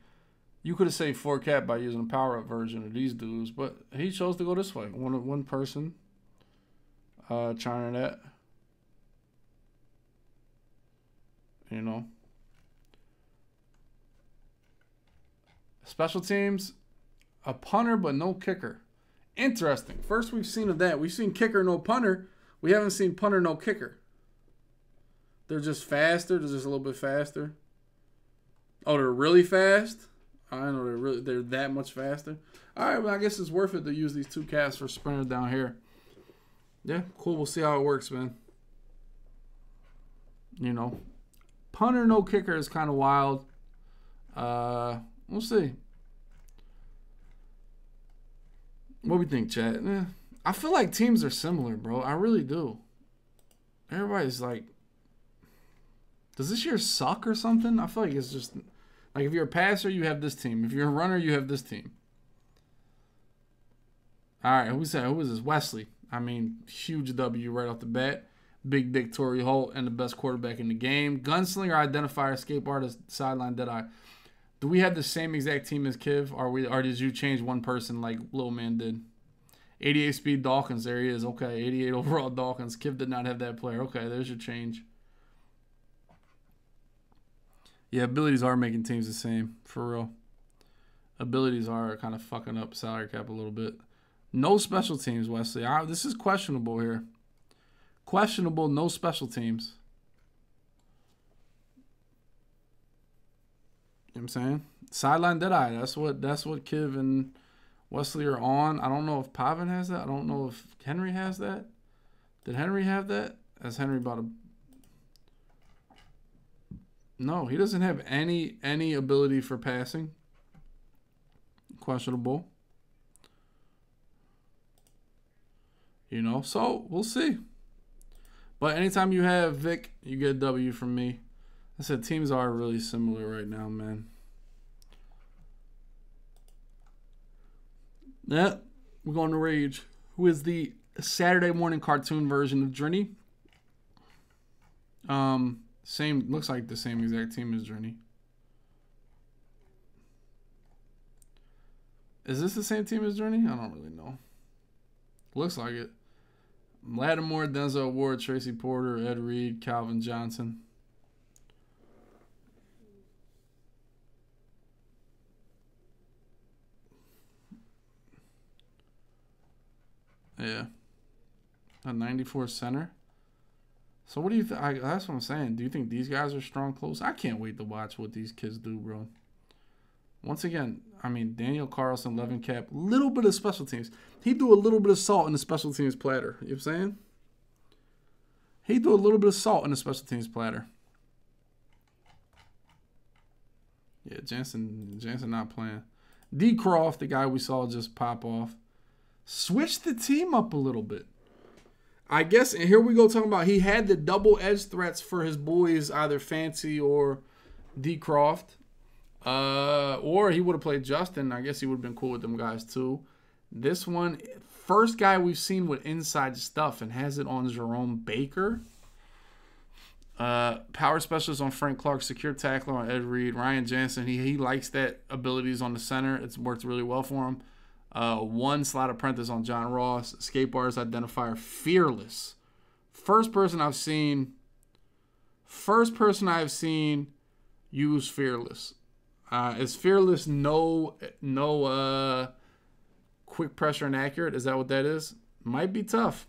you could have saved 4 cap by using a power-up version of these dudes, but he chose to go this way. One person. Trying that. You know. Special teams. A punter, but no kicker. Interesting. First we've seen of that. We've seen kicker, no punter. We haven't seen punter, no kicker. They're just faster. They're just a little bit faster. Oh, they're really fast? I know they're that much faster. All right, well, I guess it's worth it to use these 2 cats for sprinter down here. Yeah, cool. We'll see how it works, man. You know, punter no kicker is kind of wild. We'll see. What we think, chat? Eh, I feel like teams are similar, bro. I really do. Everybody's like, does this year suck or something? I feel like it's just. Like, if you're a passer, you have this team. If you're a runner, you have this team. All right, who's that? Who is this? Wesley. I mean, huge W right off the bat. Big Dick Torrey Holt and the best quarterback in the game. Gunslinger, identifier, escape artist, sideline, deadeye. Do we have the same exact team as Kiv? Or did you change one person like Little Man did? 88 speed Dawkins. There he is. Okay, 88 overall Dawkins. Kiv did not have that player. Okay, there's your change. Yeah, abilities are making teams the same, for real. Abilities are kind of fucking up salary cap a little bit. No special teams, Wesley. This is questionable here. Questionable, no special teams. You know what I'm saying? Sideline Deadeye. That's what Kiv and Wesley are on. I don't know if Pavin has that. I don't know if Henry has that. Did Henry have that? As Henry bought a... No, he doesn't have any ability for passing. Questionable. You know, so we'll see. But anytime you have Vic, you get a W from me. I said teams are really similar right now, man. Yeah, we're going to Rage, who is the Saturday morning cartoon version of Drini. Same, looks like the same exact team as Journey. Is this the same team as Journey? I don't really know. Looks like it. Lattimore, Denzel Ward, Tracy Porter, Ed Reed, Calvin Johnson. Yeah. A 94 center. So what do you think? That's what I'm saying. Do you think these guys are strong close? I can't wait to watch what these kids do, bro. Once again, I mean, Daniel Carlson, Levin Cap, little bit of special teams. He do a little bit of salt in the special teams platter. You know what I'm saying? He do a little bit of salt in the special teams platter. Yeah, Jansen not playing. D. Croft, the guy we saw just pop off. Switch the team up a little bit. I guess, and here we go talking about he had the double-edged threats for his boys, either Fancy or D. Croft. Or he would have played Justin. I guess he would have been cool with them guys too. This one, first guy we've seen with inside stuff and has it on Jerome Baker. Power specialist on Frank Clark, secure tackler on Ed Reed. Ryan Jansen, he likes that abilities on the center. It's worked really well for him. One slot apprentice on John Ross. Escape artist identifier, fearless. First person I've seen use fearless. Is fearless no quick pressure and accurate? Is that what that is? Might be tough.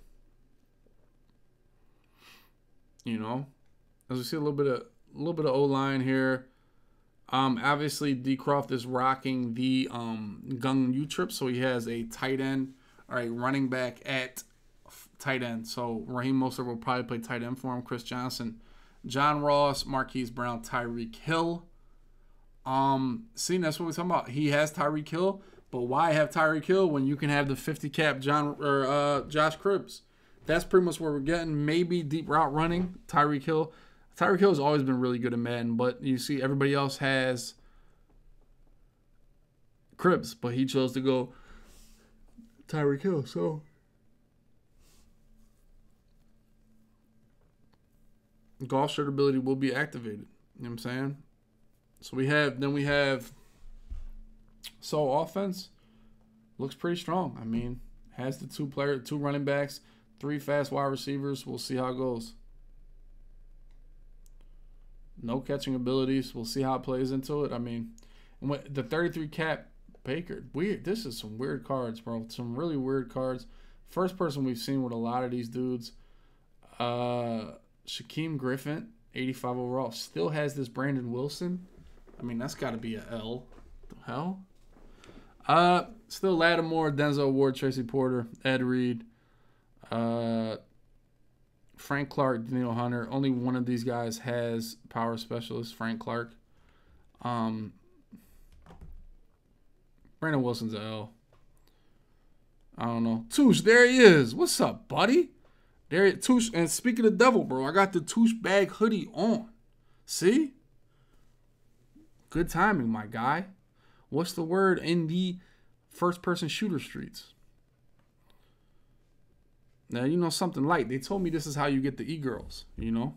You know, as we see a little bit of O-line here. Obviously, D. Croft is rocking the Gung Yu trip, so he has a tight end, all right, running back at tight end. So Raheem Mostert will probably play tight end for him. Chris Johnson, John Ross, Marquise Brown, Tyreek Hill. See, that's what we're talking about. He has Tyreek Hill, but why have Tyreek Hill when you can have the 50 cap Josh Cribbs? That's pretty much where we're getting. Maybe deep route running, Tyreek Hill. Tyreek Hill has always been really good at Madden, but you see everybody else has Cribbs, but he chose to go Tyreek Hill. So golf shirt ability will be activated. You know what I'm saying? So we have offense looks pretty strong. I mean, has the two running backs, three fast wide receivers. We'll see how it goes. No catching abilities. We'll see how it plays into it. I mean, the 33 cap Baker. Weird. This is some weird cards, bro. Some really weird cards. First person we've seen with a lot of these dudes. Shaquem Griffin, 85 overall. Still has this Brandon Wilson. I mean, that's got to be an L. The hell? Still Lattimore, Denzel Ward, Tracy Porter, Ed Reed. Frank Clark, Daniel Hunter. Only one of these guys has power specialist, Frank Clark. Brandon Wilson's an L. I don't know. Touche, there he is. What's up, buddy? There, Touche. And speaking of devil, bro, I got the Touche bag hoodie on. See? Good timing, my guy. What's the word in the first-person shooter streets? Now, you know, something light. They told me this is how you get the e-girls, you know.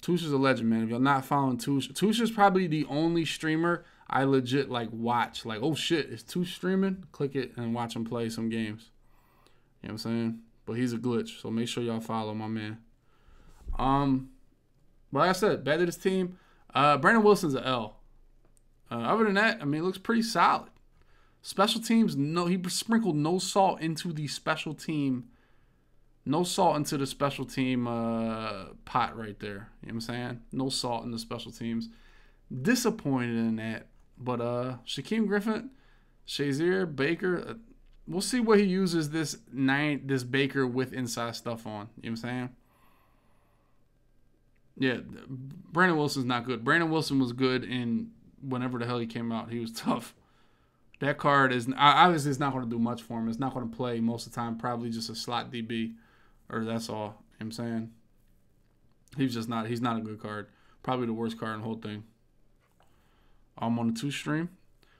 Tusha's a legend, man. If you're not following Tusha, Tusha's probably the only streamer I legit, like, watch. Like, oh, shit, is Tusha streaming? Click it and watch him play some games. You know what I'm saying? But he's a glitch, so make sure y'all follow my man. But like I said, back to this team. Brandon Wilson's an L. Other than that, I mean, it looks pretty solid. Special teams, no, he sprinkled no salt into the special team. No salt into the special team pot right there. You know what I'm saying? No salt in the special teams. Disappointed in that. But Shaquem Griffin, Shazier, Baker, we'll see what he uses this Baker with inside stuff on. You know what I'm saying? Yeah, Brandon Wilson's not good. Brandon Wilson was good in whenever the hell he came out. He was tough. That card is obviously it's not going to do much for him. It's not going to play most of the time. Probably just a slot DB, or that's all. You know what I'm saying? He's just not. He's not a good card. Probably the worst card in the whole thing. I'm on the Tush stream.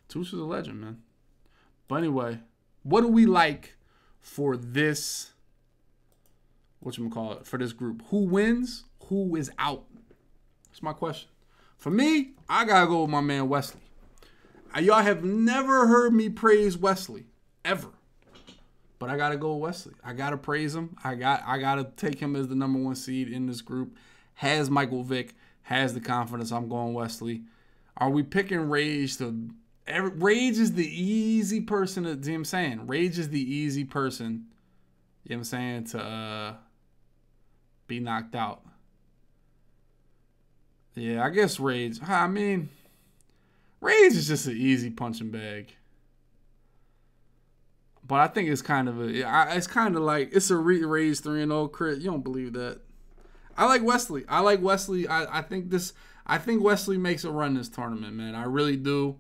Tush is a legend, man. But anyway, what do we like for this? Whatchamacallit, for this group? Who wins? Who is out? That's my question. For me, I gotta go with my man Wesley. Y'all have never heard me praise Wesley ever, but I gotta go with Wesley. I gotta praise him. I gotta take him as the #1 seed in this group. Has Michael Vick, has the confidence. I'm going Wesley. Are we picking Rage? Rage is the easy person. You know what I'm saying? Rage is the easy person. You know what I'm saying? To be knocked out. Yeah, I guess Rage. I mean, Rage is just an easy punching bag. But I think it's kind of a, it's kind of like, it's a Rage 3-0 crit. You don't believe that. I like Wesley. I like Wesley. I think Wesley makes a run this tournament, man. I really do.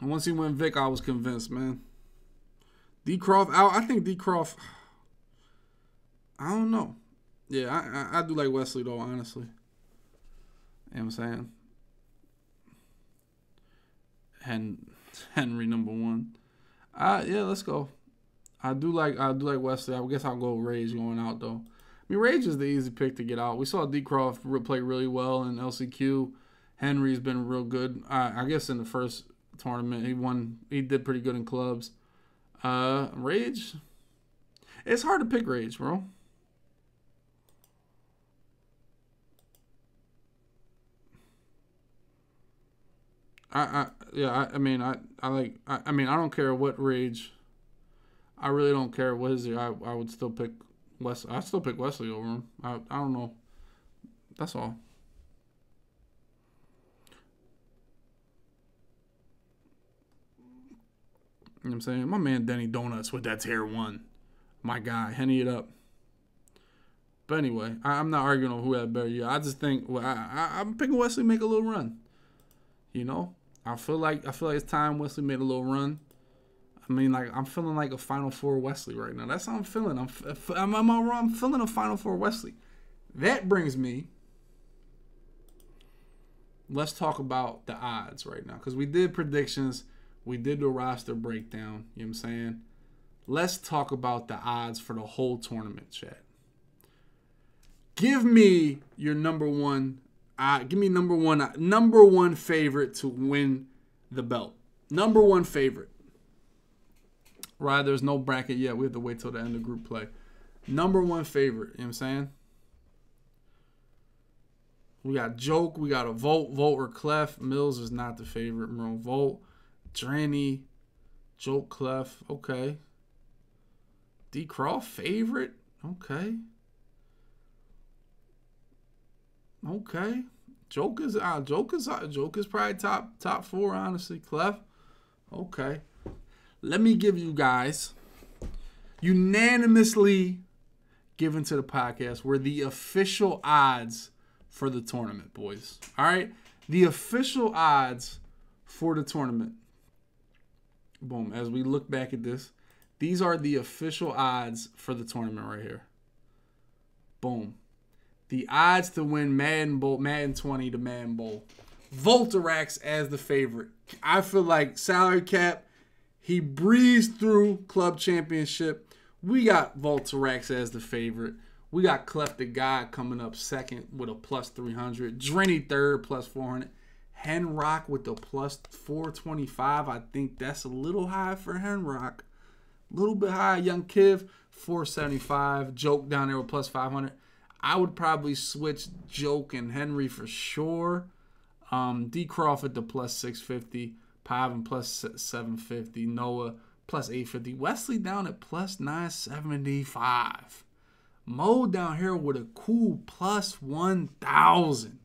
Once he went Vic, I was convinced, man. D. Croft out. I think D. Croft, I don't know. Yeah, I do like Wesley, though, honestly. You know what I'm saying? And Henry #1. Yeah, let's go. I do like Wesley. I guess I'll go with Rage going out, though. I mean, Rage is the easy pick to get out. We saw D. Croft play really well in LCQ. Henry's been real good. I guess in the first tournament, he won. He did pretty good in clubs. Rage? It's hard to pick Rage, bro. I mean I don't care what Rage. I really don't care what is it. I would still pick Wesley. I still pick Wesley over him. I don't know. That's all. You know what I'm saying? My man Denny Donuts with that tier 1. My guy, Henny it up. But anyway, I'm not arguing on who had better year. I just think I'm picking Wesley make a little run. You know? I feel like it's time Wesley made a little run. I mean, like, I'm feeling like a Final Four Wesley right now. That's how I'm feeling. Am I wrong? I'm feeling a Final Four Wesley. That brings me. Let's talk about the odds right now, because we did predictions, we did the roster breakdown. You know what I'm saying? Let's talk about the odds for the whole tournament, chat. Give me your #1. Give me #1 favorite to win the belt. #1 favorite. Right, there's no bracket yet. We have to wait till the end of group play. #1 favorite, you know what I'm saying? We got Joke. We got a Volt. Volt or Clef. Mills is not the favorite. Marone Volt. Drini. Joke, Clef. Okay. D. Croft favorite. Okay. Okay, Joker's probably top 4, honestly. Clef, okay. Let me give you guys unanimously given to the podcast were the official odds for the tournament, boys. All right, the official odds for the tournament. Boom. As we look back at this, these are the official odds for the tournament right here. Boom. The odds to win Madden 20 to Madden Bowl. Voltarax as the favorite. I feel like salary cap, He breezed through club championship. We got Voltarax as the favorite. We got Clef the God coming up second with a plus 300. Drini third, plus 400. Henrock with a plus 425. I think that's a little high for Henrock. A little bit high. Young Kiv, 475. Joke down there with plus 500. I would probably switch Joke and Henry for sure. D. Croft at the plus 650. Pavin plus 750. Noah plus 850. Wesley down at plus 975. Mo down here with a cool plus 1,000.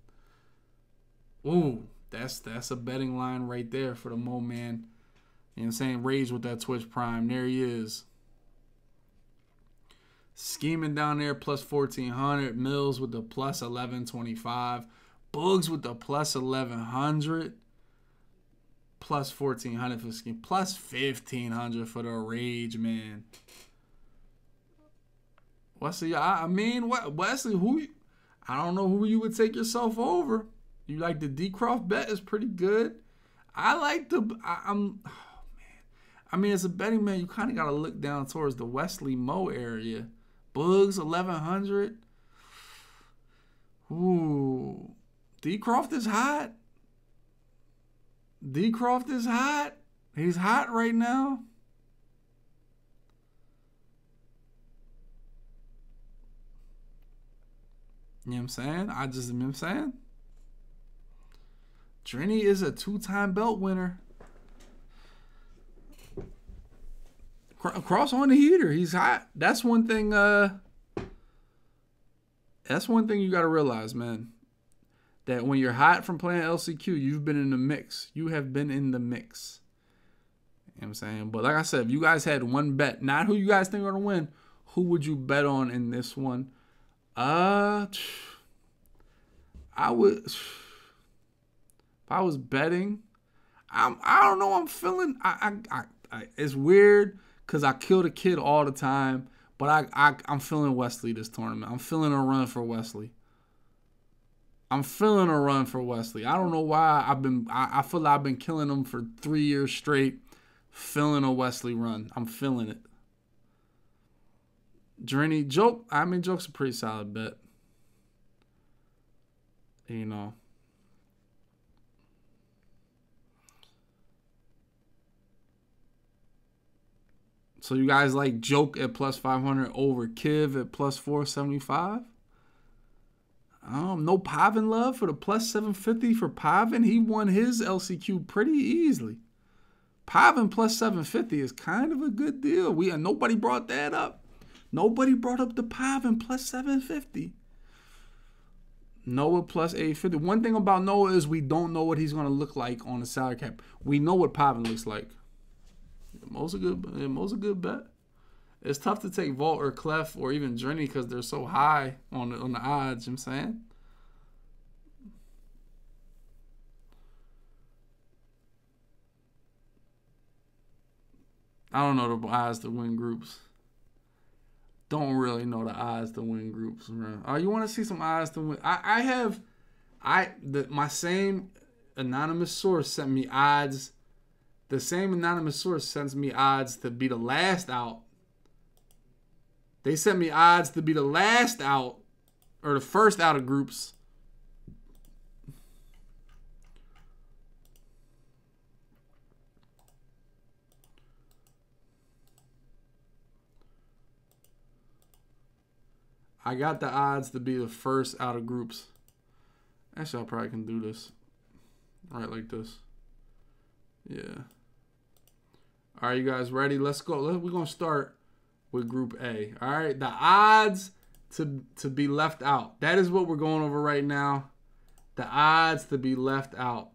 Ooh, that's a betting line right there for the Mo man. You know what I'm saying? Rage with that Twitch Prime. There he is. Scheman down there, plus 1,400. Mills with the plus 1,125. Boogs with the plus 1,100. Plus 1,400 for Scheman. Plus 1,500 for the Rage, man. Wesley, I mean, Wesley, I don't know who you would take yourself over. You like the D. Croft bet is pretty good. I like the, oh man. I mean, as a betting man, you kind of got to look down towards the Wesley Mo area. Boogs, 1,100. Ooh, D. Croft is hot. D. Croft is hot. He's hot right now. You know what I'm saying? I just, you know what I'm saying? Drini is a two-time belt winner. Cross on the heater. He's hot. That's one thing. That's one thing you got to realize, man. That when you're hot from playing LCQ, you've been in the mix. You have been in the mix. You know what I'm saying? But like I said, if you guys had one bet, not who you guys think are going to win, who would you bet on in this one? I would, if I was betting, I don't know, I'm feeling, it's weird because I kill the kid all the time, but I'm feeling Wesley this tournament. I'm feeling a run for Wesley. I don't know why. I feel like I've been killing him for 3 years straight, feeling a Wesley run. I'm feeling it. Drini, Joke, I mean, Joke's a pretty solid bet. You know. So you guys like Joke at plus 500 over Kiv at plus 475? No Pavin love for the plus 750 for Pavin. He won his LCQ pretty easily. Pavin plus 750 is kind of a good deal. Nobody brought that up. Nobody brought up the Pavin plus 750. Noah plus 850. One thing about Noah is we don't know what he's going to look like on the salary cap. We know what Pavin looks like. Mo's a good bet. It's tough to take Volt or Clef or even Journey because they're so high on the odds, you know what I'm saying? I don't know the odds to win groups. Don't really know the odds to win groups, man. Oh, you want to see some odds to win? My same anonymous source sent me odds. The same anonymous source sends me odds to be the last out. They sent me odds to be the last out or the first out of groups. I got the odds to be the first out of groups. Actually, I probably can do this. All right, like this. Yeah. All right, you guys ready? Let's go. We're going to start with Group A. All right, the odds to be left out. That is what we're going over right now. The odds to be left out.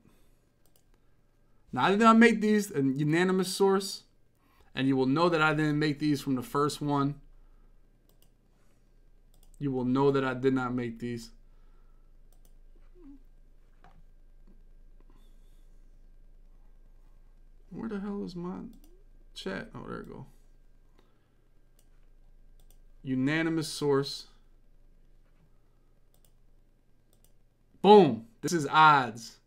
Now, I did not make these a unanimous source, and you will know that I didn't make these from the first one. You will know that I did not make these. Where the hell is my chat? Oh, there we go. Unanimous source. Boom. This is odds.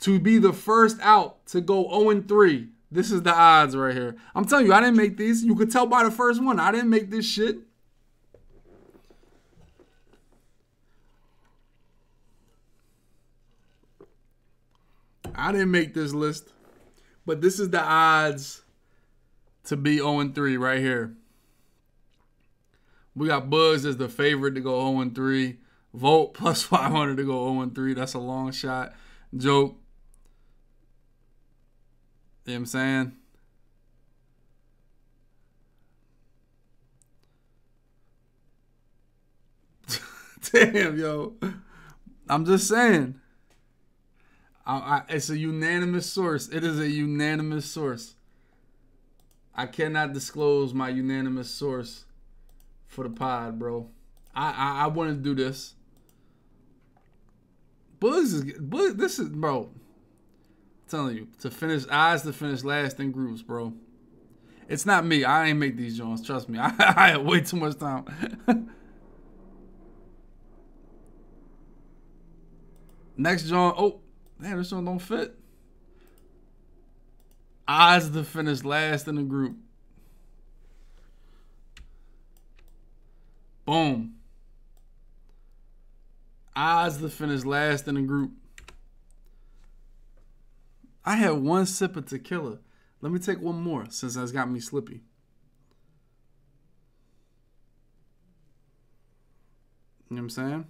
To be the first out to go 0-3. This is the odds right here. I'm telling you, I didn't make these. You could tell by the first one. I didn't make this shit. I didn't make this list. But this is the odds to be 0-3 right here. We got Boogs as the favorite to go 0-3. Volt plus 500 to go 0-3. That's a long shot. Joke. You know what I'm saying? Damn, yo. I'm just saying. It's a unanimous source. It is a unanimous source. I cannot disclose my unanimous source for the pod, bro. I wouldn't do this. This is, bro. I'm telling you, to finish eyes to finish last in groups, bro. It's not me. I ain't make these joints. Trust me. I had way too much time. Next joint. Oh, damn, this one don't fit. Odds to finish last in the group. Boom. Odds to finish last in the group. I had one sip of tequila. Let me take one more since that's got me slippy. You know what I'm saying?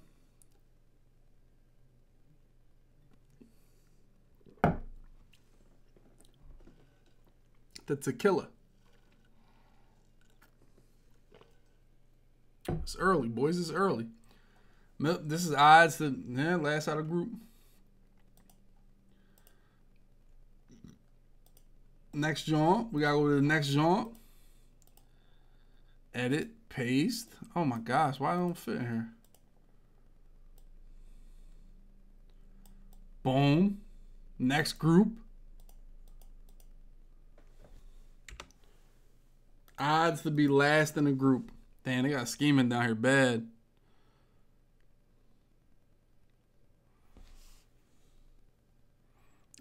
The tequila. It's early, boys. It's early. This is odds to last out of group. Next joint. We gotta go to the next joint. Edit, paste. Oh my gosh, why don't it fit in here? Boom. Next group. Odds to be last in the group. Damn, they got Scheman down here bad.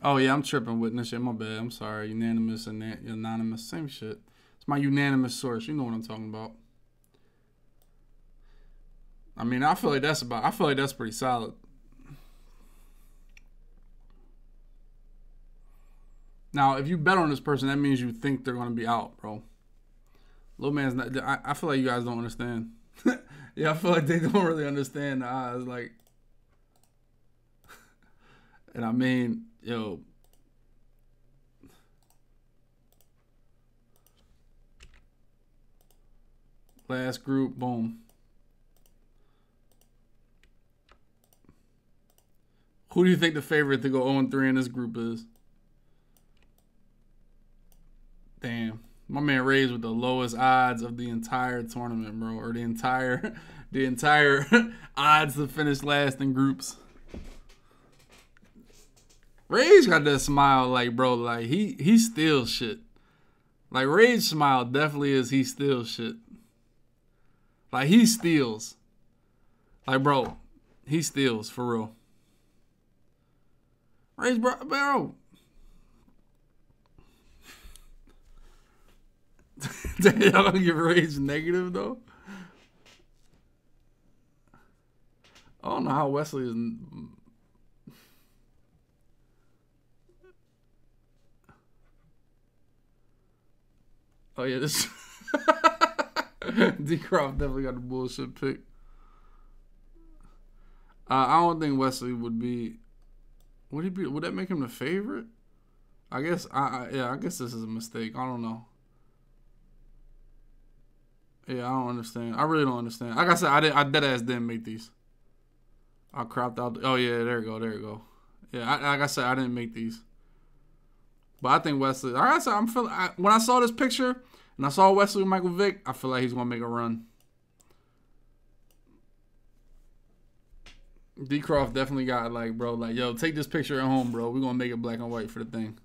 Oh, yeah, I'm tripping with this shit. My bad. I'm sorry. Unanimous and anonymous. Same shit. It's my unanimous source. You know what I'm talking about. I mean, I feel like that's pretty solid. Now, if you bet on this person, that means you think they're going to be out, bro. Little Man's not... I feel like you guys don't understand. Yeah, I feel like they don't really understand the odds. Like... And I mean... Yo. Last group, boom. Who do you think the favorite to go 0-3 in this group is? Damn. My man Rage with the lowest odds of the entire tournament, bro. Or the entire odds to finish last in groups. Rage got that smile, like, bro, like, he steals shit. Like, Rage's smile definitely is he steals shit. Like, he steals. Like, bro, he steals, for real. Rage, bro. Damn, y'all gonna give Rage negative, though? I don't know how Wesley is... Oh, yeah, this... D. Croft definitely got the bullshit pick. I don't think Wesley would be... Would he be... Would that make him the favorite? I guess... Yeah, I guess this is a mistake. I don't know. Yeah, I don't understand. I really don't understand. Like I said, I deadass didn't make these. I cropped out... Oh, yeah, there you go, there you go. Yeah, like I said, I didn't make these. But I think Wesley... Like I said, when I saw this picture... And I saw Wesley with Michael Vick. I feel like he's going to make a run. D. Croft definitely got, like, bro, like, yo, take this picture at home, bro. We're going to make it black and white for the thing.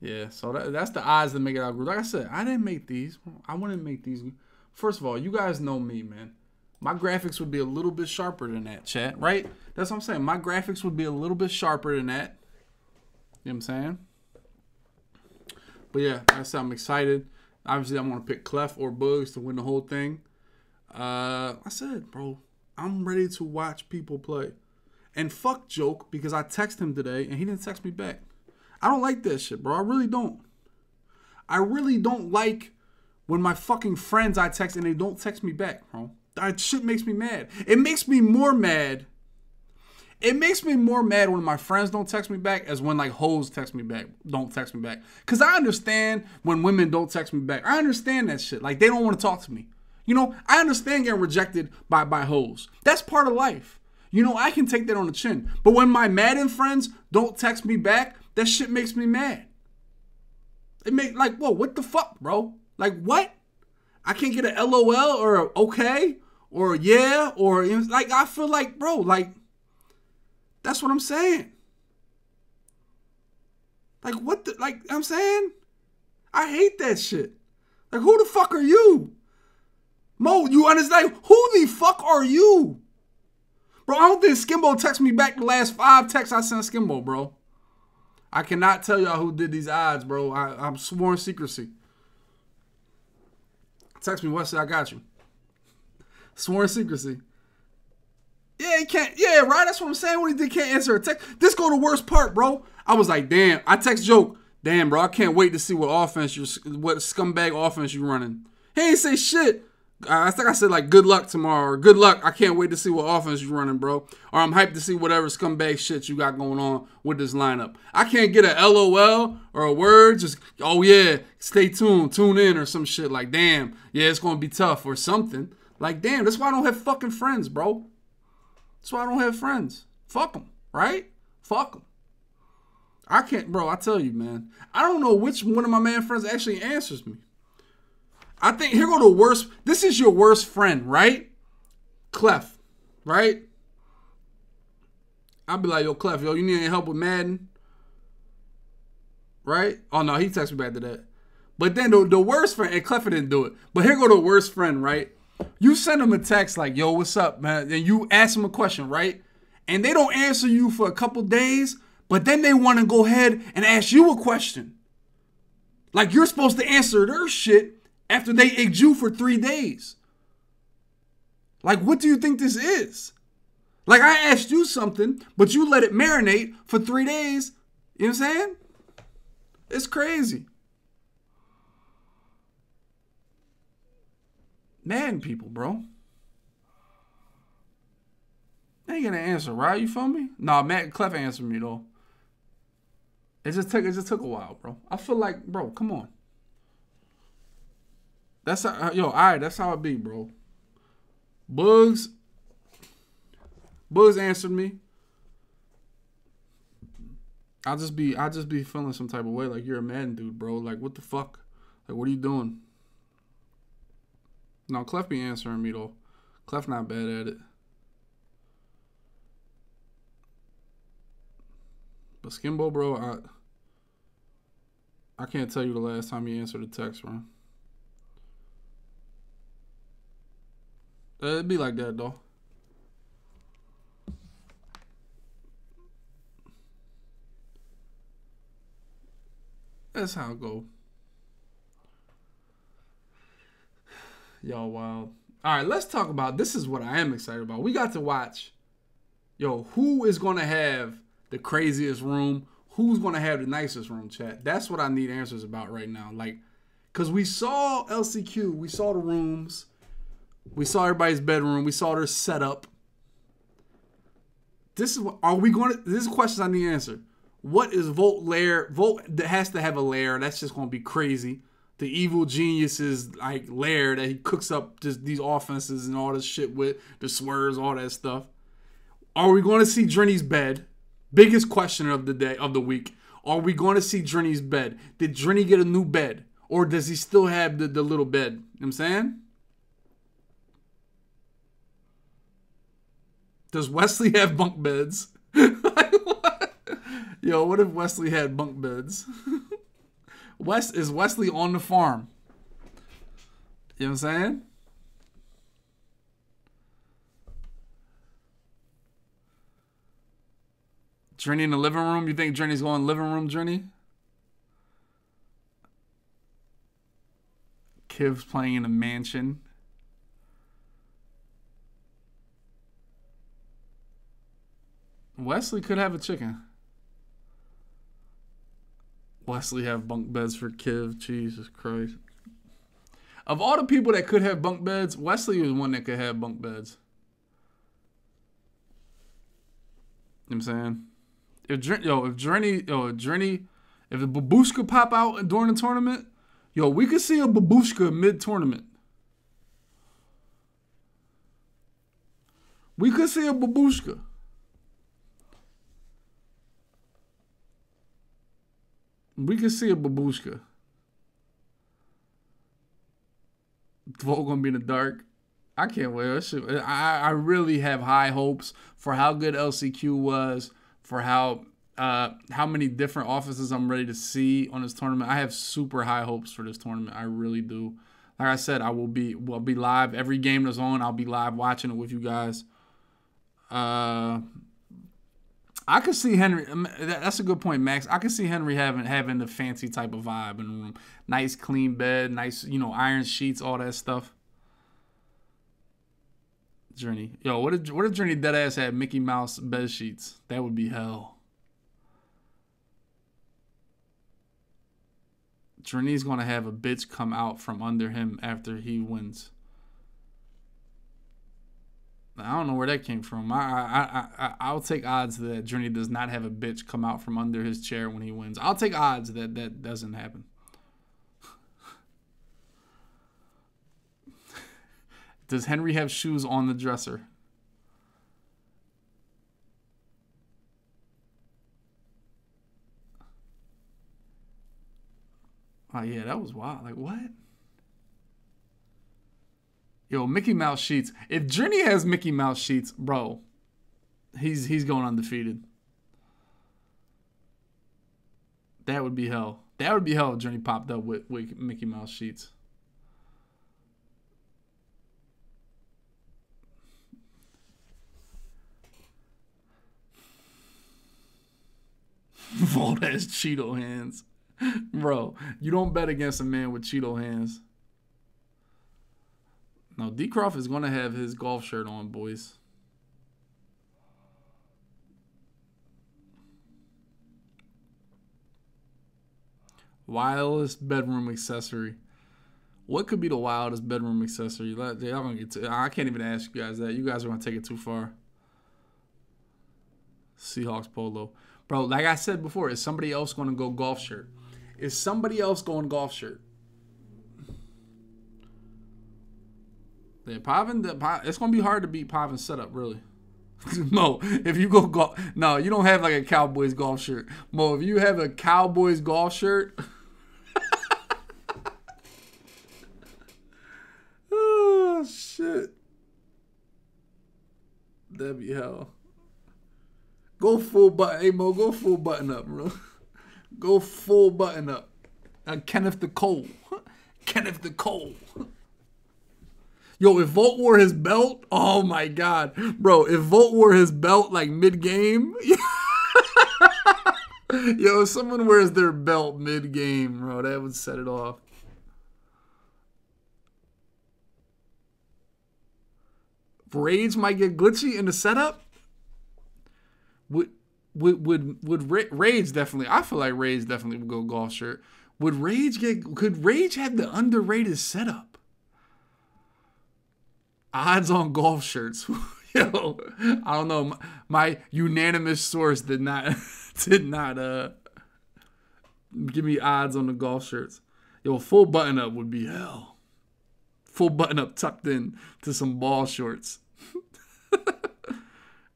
Yeah, so that's the odds that make it out group. Like I said, I didn't make these. I wouldn't make these. First of all, you guys know me, man. My graphics would be a little bit sharper than that, chat, right? That's what I'm saying. My graphics would be a little bit sharper than that. You know what I'm saying? But yeah, that's how I'm excited. Obviously, I'm going to pick Clef or Boogs to win the whole thing. I said, bro, I'm ready to watch people play. And fuck Joke, because I texted him today and he didn't text me back. I don't like that shit, bro. I really don't. I really don't like when my fucking friends I text and they don't text me back, bro. That shit makes me mad. It makes me more mad. It makes me more mad when my friends don't text me back as when like hoes text me back, don't text me back. Cause I understand when women don't text me back. I understand that shit. Like they don't want to talk to me. You know, I understand getting rejected by hoes. That's part of life. You know, I can take that on the chin. But when my Madden friends don't text me back, that shit makes me mad. It makes like, whoa, what the fuck, bro? Like what? I can't get a LOL or a okay or a yeah or like I feel like, bro, like. That's what I'm saying. Like, what the, like, I'm saying? I hate that shit. Like, who the fuck are you? Mo, you understand? Who the fuck are you? Bro, I don't think Skimbo texted me back the last 5 texts I sent Skimbo, bro. I cannot tell y'all who did these odds, bro. I'm sworn secrecy. Text me, Wesley, I got you. Sworn secrecy. Yeah, he can't. Yeah, right? That's what I'm saying. When he did, can't answer a text. This go the worst part, bro. I was like, damn. I text Joke. Damn, bro. I can't wait to see what offense you, what scumbag offense you running. He ain't say shit. I think I said like, good luck tomorrow. Or good luck. I can't wait to see what offense you running, bro. Or I'm hyped to see whatever scumbag shit you got going on with this lineup. I can't get a LOL or a word. Just oh yeah, stay tuned, tune in or some shit. Like damn, yeah, it's gonna be tough or something. Like damn, that's why I don't have fucking friends, bro. That's why I don't have friends. Fuck them, right? Fuck them. I can't, bro, I tell you, man. I don't know which one of my man friends actually answers me. I think, here go the worst, this is your worst friend, right? Clef, right? I'll be like, yo, Clef, yo, you need any help with Madden? Right? Oh, no, he texted me back to that. But then the worst friend, and Clef didn't do it. But here go the worst friend, right? You send them a text like, yo, what's up, man? And you ask them a question, right? And they don't answer you for a couple days, but then they want to go ahead and ask you a question. Like you're supposed to answer their shit after they egged you for 3 days. Like, what do you think this is? Like, I asked you something, but you let it marinate for 3 days. You know what I'm saying? It's crazy. Madden people, bro. They ain't gonna answer, right? You feel me? Nah, Matt and Clef answered me though. It just took a while, bro. I feel like, bro, come on. That's how, yo, all right. That's how it be, bro. Boogs answered me. I just be feeling some type of way, like you're a Madden dude, bro. Like what the fuck? Like what are you doing? No, Clef be answering me, though. Clef not bad at it. But Skimbo, bro, I can't tell you the last time you answered a text, bro. It'd be like that, though. That's how it go. Y'all wild. All right, let's talk about, this is what I am excited about. We got to watch, yo, who is going to have the craziest room? Who's going to have the nicest room, chat? That's what I need answers about right now. Like, because we saw LCQ. We saw the rooms. We saw everybody's bedroom. We saw their setup. This is what, are we going to, this is questions I need answered. What is Volt Lair? Volt that has to have a lair. That's just going to be crazy. The evil genius's like lair that he cooks up just these offenses and all this shit with the swerves, all that stuff. Are we going to see Drini's bed? Biggest question of the day, of the week. Are we going to see Drini's bed? Did Drini get a new bed, or does he still have the little bed? You know what I'm saying? Does Wesley have bunk beds? Like, what? Yo, what if Wesley had bunk beds? Is Wesley on the farm? You know what I'm saying? Journey in the living room? You think Journey's going living room, Journey? Kiv's playing in a mansion. Wesley could have a chicken. Wesley have bunk beds for Kiv. Jesus Christ. Of all the people that could have bunk beds, Wesley was one that could have bunk beds. You know what I'm saying? If the babushka pop out during the tournament, yo, we could see a babushka mid-tournament. We could see a babushka. We can see a babushka. Dvogue gonna be in the dark. I can't wait. I really have high hopes for how good LCQ was, for how many different offices I'm ready to see on this tournament. I have super high hopes for this tournament. I really do. Like I said, I'll be live every game that's on. I'll be live watching it with you guys. I could see Henry. That's a good point, Max. I could see Henry having the fancy type of vibe in the room. Nice clean bed, nice, you know, iron sheets, all that stuff. Journey, yo, what if Journey deadass had Mickey Mouse bed sheets? That would be hell. Journey's gonna have a bitch come out from under him after he wins. I don't know where that came from. I'll take odds that Journey does not have a bitch come out from under his chair when he wins. I'll take odds that that doesn't happen. Does Henry have shoes on the dresser? Oh yeah, that was wild. Like what? Yo, Mickey Mouse sheets. If Journey has Mickey Mouse sheets, bro, he's going undefeated. That would be hell. That would be hell if Journey popped up with Mickey Mouse sheets. Voltarax Cheeto hands. Bro, you don't bet against a man with Cheeto hands. No, D. Croft is going to have his golf shirt on, boys. Wildest bedroom accessory. What could be the wildest bedroom accessory? I can't even ask you guys that. You guys are going to take it too far. Seahawks polo. Bro, like I said before, is somebody else going to go golf shirt? Is somebody else going golf shirt? Yeah, Pavin, it's going to be hard to beat Pavin's setup, really. Mo, if you go golf... No, you don't have, like, a Cowboys golf shirt. Mo, if you have a Cowboys golf shirt... Oh, shit. That'd be hell. Go full button. Hey, Mo, go full button up, bro. Go full button up. Kenneth the Cole. Kenneth the Cole. Yo, if Volt wore his belt, oh my God. Bro, if Volt wore his belt like mid-game. Yo, if someone wears their belt mid-game, bro, that would set it off. Rage might get glitchy in the setup. Would Rage definitely, I feel like Rage definitely would go golf shirt. Would Rage get, could Rage have the underrated setup? Odds on golf shirts. Yo, I don't know. My unanimous source did not give me odds on the golf shirts. Yo, full button up would be hell. Full button up tucked in to some ball shorts.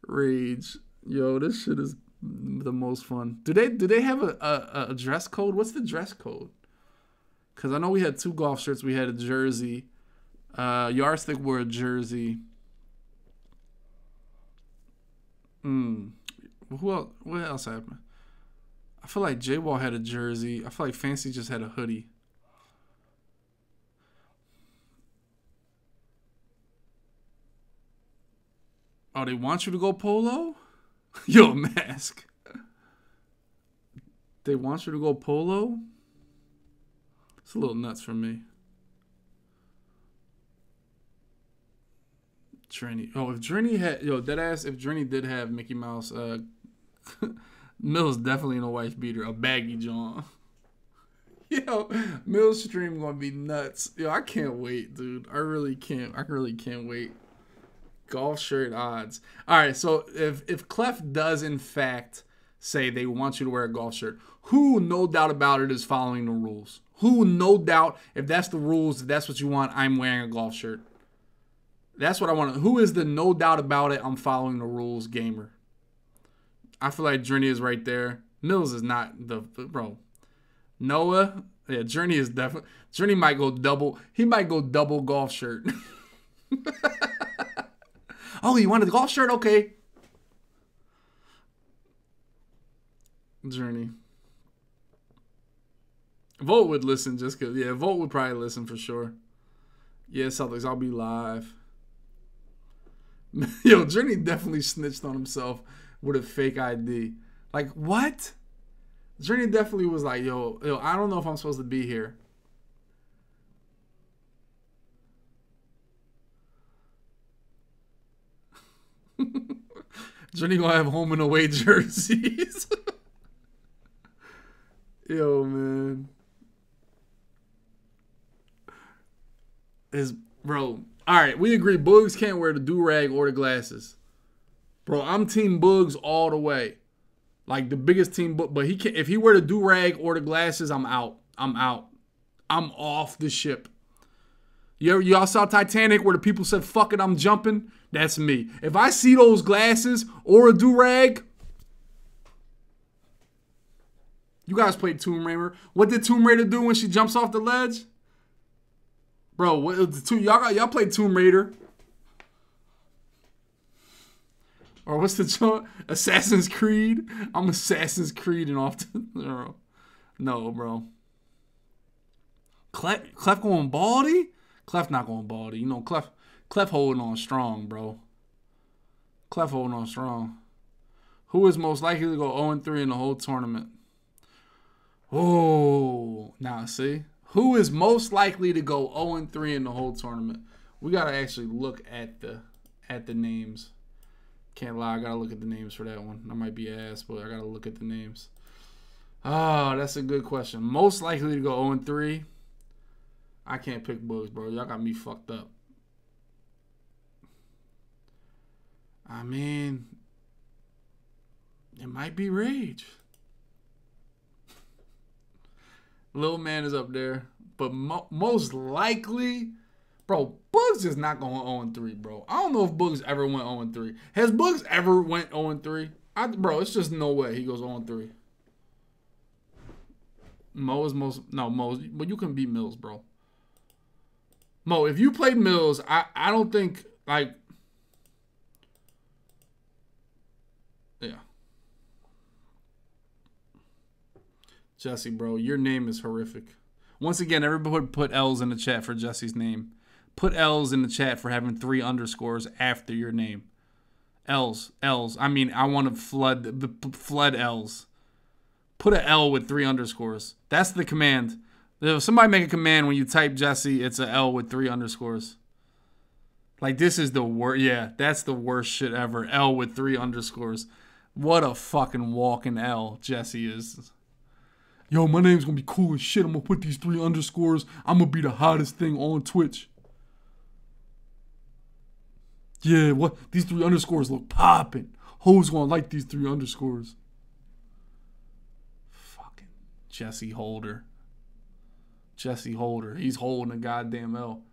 Rage. Yo, this shit is the most fun. Do they have a dress code? What's the dress code? Cause I know we had two golf shirts. We had a jersey. Yardstick wore a jersey. Who else? What else happened? I feel like J-Wall had a jersey. I feel like Fancy just had a hoodie. Oh, they want you to go polo? Yo, Mask. They want her to go polo? It's a little nuts for me. Drini. Oh, if Drini had... Yo, deadass, if Drini did have Mickey Mouse... Mills definitely in a wife beater. A baggy John. Yo, Mills stream gonna be nuts. Yo, I can't wait, dude. I really can't wait. Golf shirt odds. Alright, so if Clef does in fact say they want you to wear a golf shirt, who no doubt about it is following the rules? Who no doubt, if that's the rules, if that's what you want, I'm wearing a golf shirt. That's what I want. Who is the no doubt about it, I'm following the rules gamer? I feel like Journey is right there. Mills is not the bro. Noah, yeah, Journey is definitely. Journey might go double. He might go double golf shirt. Oh, you wanted the golf shirt? Okay. Journey. Volt would listen just because. Yeah, Volt would probably listen for sure. Yeah, Celtics, I'll be live. Yo, Journey definitely snitched on himself with a fake ID. Like, what? Journey definitely was like, yo, I don't know if I'm supposed to be here. Journey gonna have home and away jerseys. Yo, man. Bro. Alright, we agree. Boogs can't wear the do-rag or the glasses. Bro, I'm team Boogs all the way. Like the biggest team, but he can't. If he were the do-rag or the glasses, I'm out. I'm out. I'm off the ship. Y'all saw Titanic where the people said, fuck it, I'm jumping? That's me. If I see those glasses or a do-rag. You guys played Tomb Raider. What did Tomb Raider do when she jumps off the ledge? Bro, y'all played Tomb Raider. Or what's the joke? Assassin's Creed? I'm Assassin's Creed and off the... No, bro. Clef going baldy? Clef not going baldy. You know, Clef holding on strong, bro. Clef holding on strong. Who is most likely to go 0-3 in the whole tournament? Oh, now see? Who is most likely to go 0-3 in the whole tournament? We got to actually look at the names. Can't lie, I gotta look at the names for that one. I might be ass, but I gotta look at the names. Oh, that's a good question. Most likely to go 0-3. I can't pick Boogs, bro. Y'all got me fucked up. I mean, it might be Rage. Little Man is up there, but most likely... Bro, Boogs is not going 0-3, bro. I don't know if Boogs ever went 0-3. Has Boogs ever went 0-3? Bro, it's just no way he goes 0-3. Mo is most... No, Mo... But you can beat Mills, bro. Mo, if you played Mills, I don't think... Like... Yeah. Jesse, bro, your name is horrific. Once again, everybody put L's in the chat for Jesse's name. Put L's in the chat for having 3 underscores after your name. L's. L's. I mean, I want to flood L's. Put a L with 3 underscores. That's the command. If somebody make a command when you type Jesse, it's a L with 3 underscores. Like, this is the worst. Yeah, that's the worst shit ever. L with 3 underscores. What a fucking walking L Jesse is. Yo, my name's gonna be cool as shit. I'm gonna put these 3 underscores. I'm gonna be the hottest thing on Twitch. Yeah, what? These 3 underscores look poppin'. Hoes gonna like these 3 underscores. Fucking Jesse Holder. Jesse Holder. He's holding a goddamn L.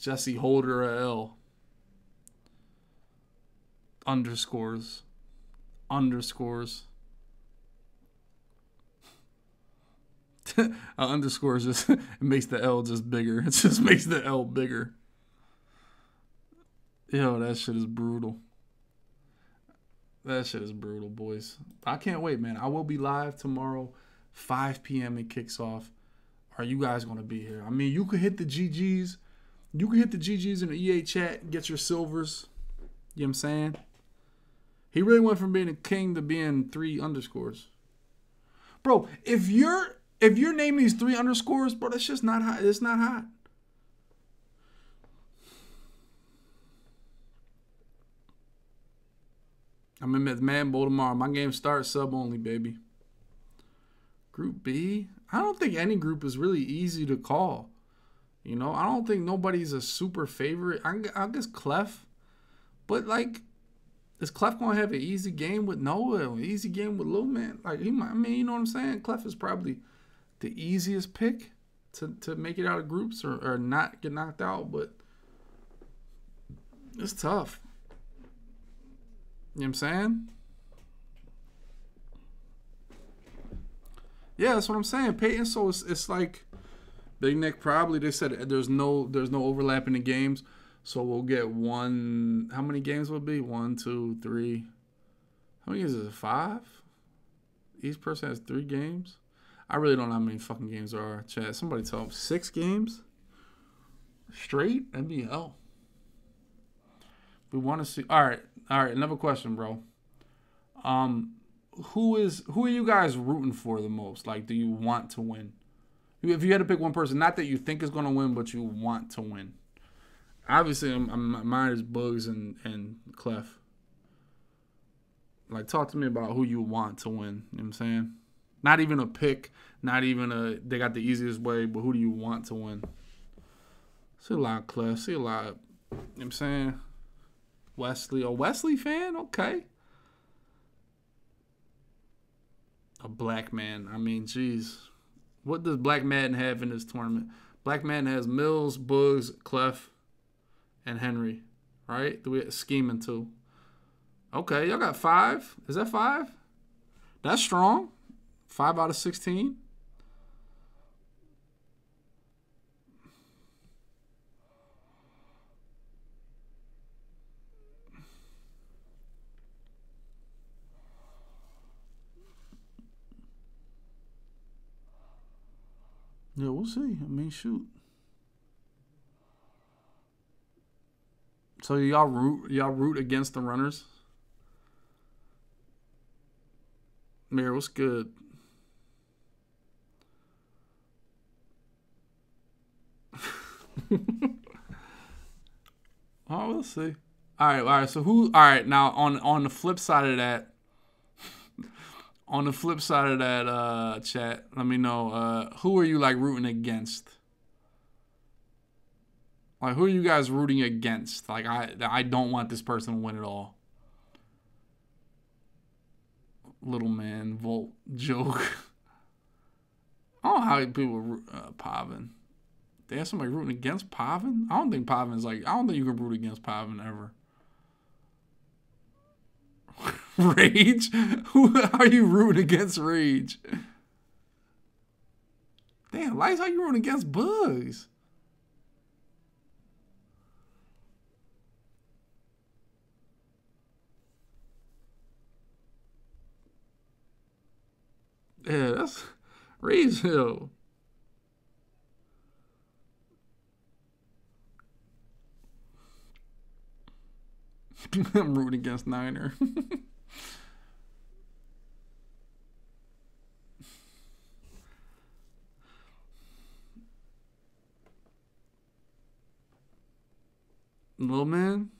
Jesse Holder a L. Underscores. Underscores. Underscores just it makes the L just bigger. It just makes the L bigger. Yo, that shit is brutal. That shit is brutal, boys. I can't wait, man. I will be live tomorrow, 5 p.m. It kicks off. Are you guys gonna be here? I mean, you could hit the GGs. You could hit the GGs in the EA chat. Get your silvers. You know what I'm saying? He really went from being a king to being 3 underscores. Bro, if you're naming these three underscores, bro, that's just not hot. It's not hot. I'm in with Man Bowl tomorrow. My game starts sub only, baby. Group B? I don't think any group is really easy to call. You know, I don't think nobody's a super favorite. I guess Clef. But, like, is Clef going to have an easy game with Noah? An easy game with Little Man? Like, he might, I mean, you know what I'm saying? Clef is probably the easiest pick to make it out of groups or not get knocked out. But it's tough. You know what I'm saying? Yeah, that's what I'm saying. Peyton, so it's like Big Nick probably, they said there's no overlap in the games. So we'll get one, how many games will it be? 1, 2, 3. How many games is it? 5? Each person has 3 games. I really don't know how many fucking games there are. Chat, somebody tell them. 6 games? Straight? That'd be hell. We want to see. All right. Another question, bro. Who are you guys rooting for the most? Like, do you want to win? If you had to pick one person, not that you think is gonna win, but you want to win. Obviously, mine is Boogs and Clef. Like, talk to me about who you want to win. You know what I'm saying? Not even a pick. Not even a they got the easiest way. But who do you want to win? See a lot of Clef. See a lot of, you know what I'm saying? Wesley, a Wesley fan? Okay. A black man. I mean, jeez. What does Black Madden have in this tournament? Black Madden has Mills, Boogs, Clef, and Henry. Right? Do we have Scheman too? Okay, y'all got 5. Is that 5? That's strong. 5 out of 16. Yeah, we'll see. I mean, shoot. So y'all root against the runners? Mayor, what's good? Oh, we'll see. All right. So who? All right. Now on the flip side of that. On the flip side of that, chat, let me know, who are you, like, rooting against? Like, who are you guys rooting against? Like, I don't want this person to win at all. Little Man, Volt, Joke. I don't know how people root Pavin. They have somebody rooting against Pavin? I don't think Pavin's, like, I don't think you can root against Pavin ever. Rage? Who are you rooting against? Rage? Damn, Lice, how you rooting against Bugs? Yeah, that's Rage Hill. I'm rooting against Niner. Little Man.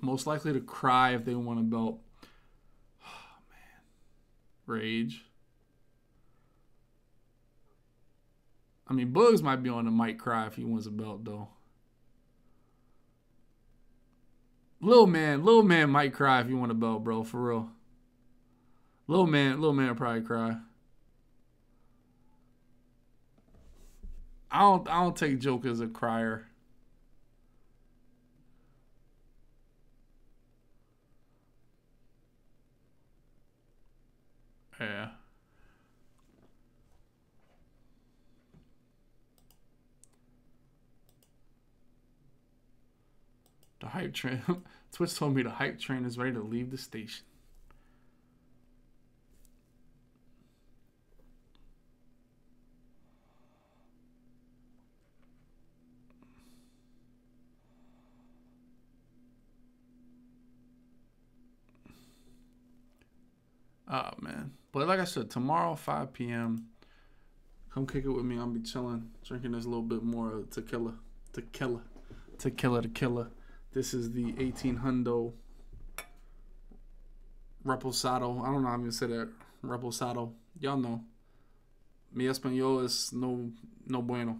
Most likely to cry if they won a belt. Oh, man. Rage. I mean, Bugs might be on the mic cry if he wins a belt, though. Little man might cry if he won a belt, bro, for real. Little man will probably cry. I don't take Joke as a crier. Yeah. The hype train. Twitch told me the hype train is ready to leave the station. Oh, man. But like I said, tomorrow, 5 p.m., come kick it with me. I'll be chilling, drinking this little bit more of tequila. Tequila. This is the 1800 Reposado. I don't know how I'm going to say that. Reposado. Y'all know. Mi Espanol is no bueno.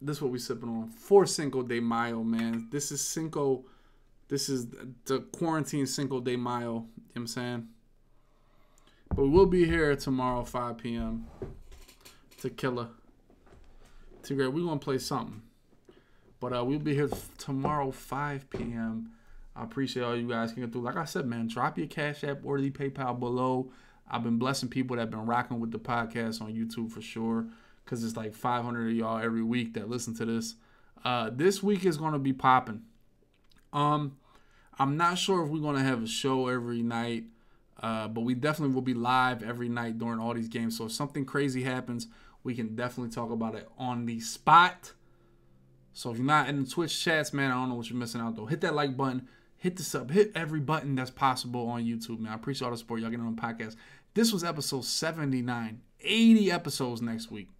This is what we sipping on for Cinco de Mayo, man. This is Cinco. This is the quarantine Cinco de Mayo. You know what I'm saying? But we will be here tomorrow, 5 p.m. Tequila. Tigre, we're going to play something. But we'll be here tomorrow, 5 p.m. I appreciate all you guys coming through. Like I said, man, drop your Cash App or the PayPal below. I've been blessing people that have been rocking with the podcast on YouTube for sure. Because it's like 500 of y'all every week that listen to this. This week is going to be popping. I'm not sure if we're going to have a show every night. But we definitely will be live every night during all these games. So if something crazy happens, we can definitely talk about it on the spot. So if you're not in the Twitch chats, man, I don't know what you're missing out, though. Hit that like button. Hit the sub. Hit every button that's possible on YouTube, man. I appreciate all the support. Y'all getting on the podcast. This was episode 79. 80 episodes next week.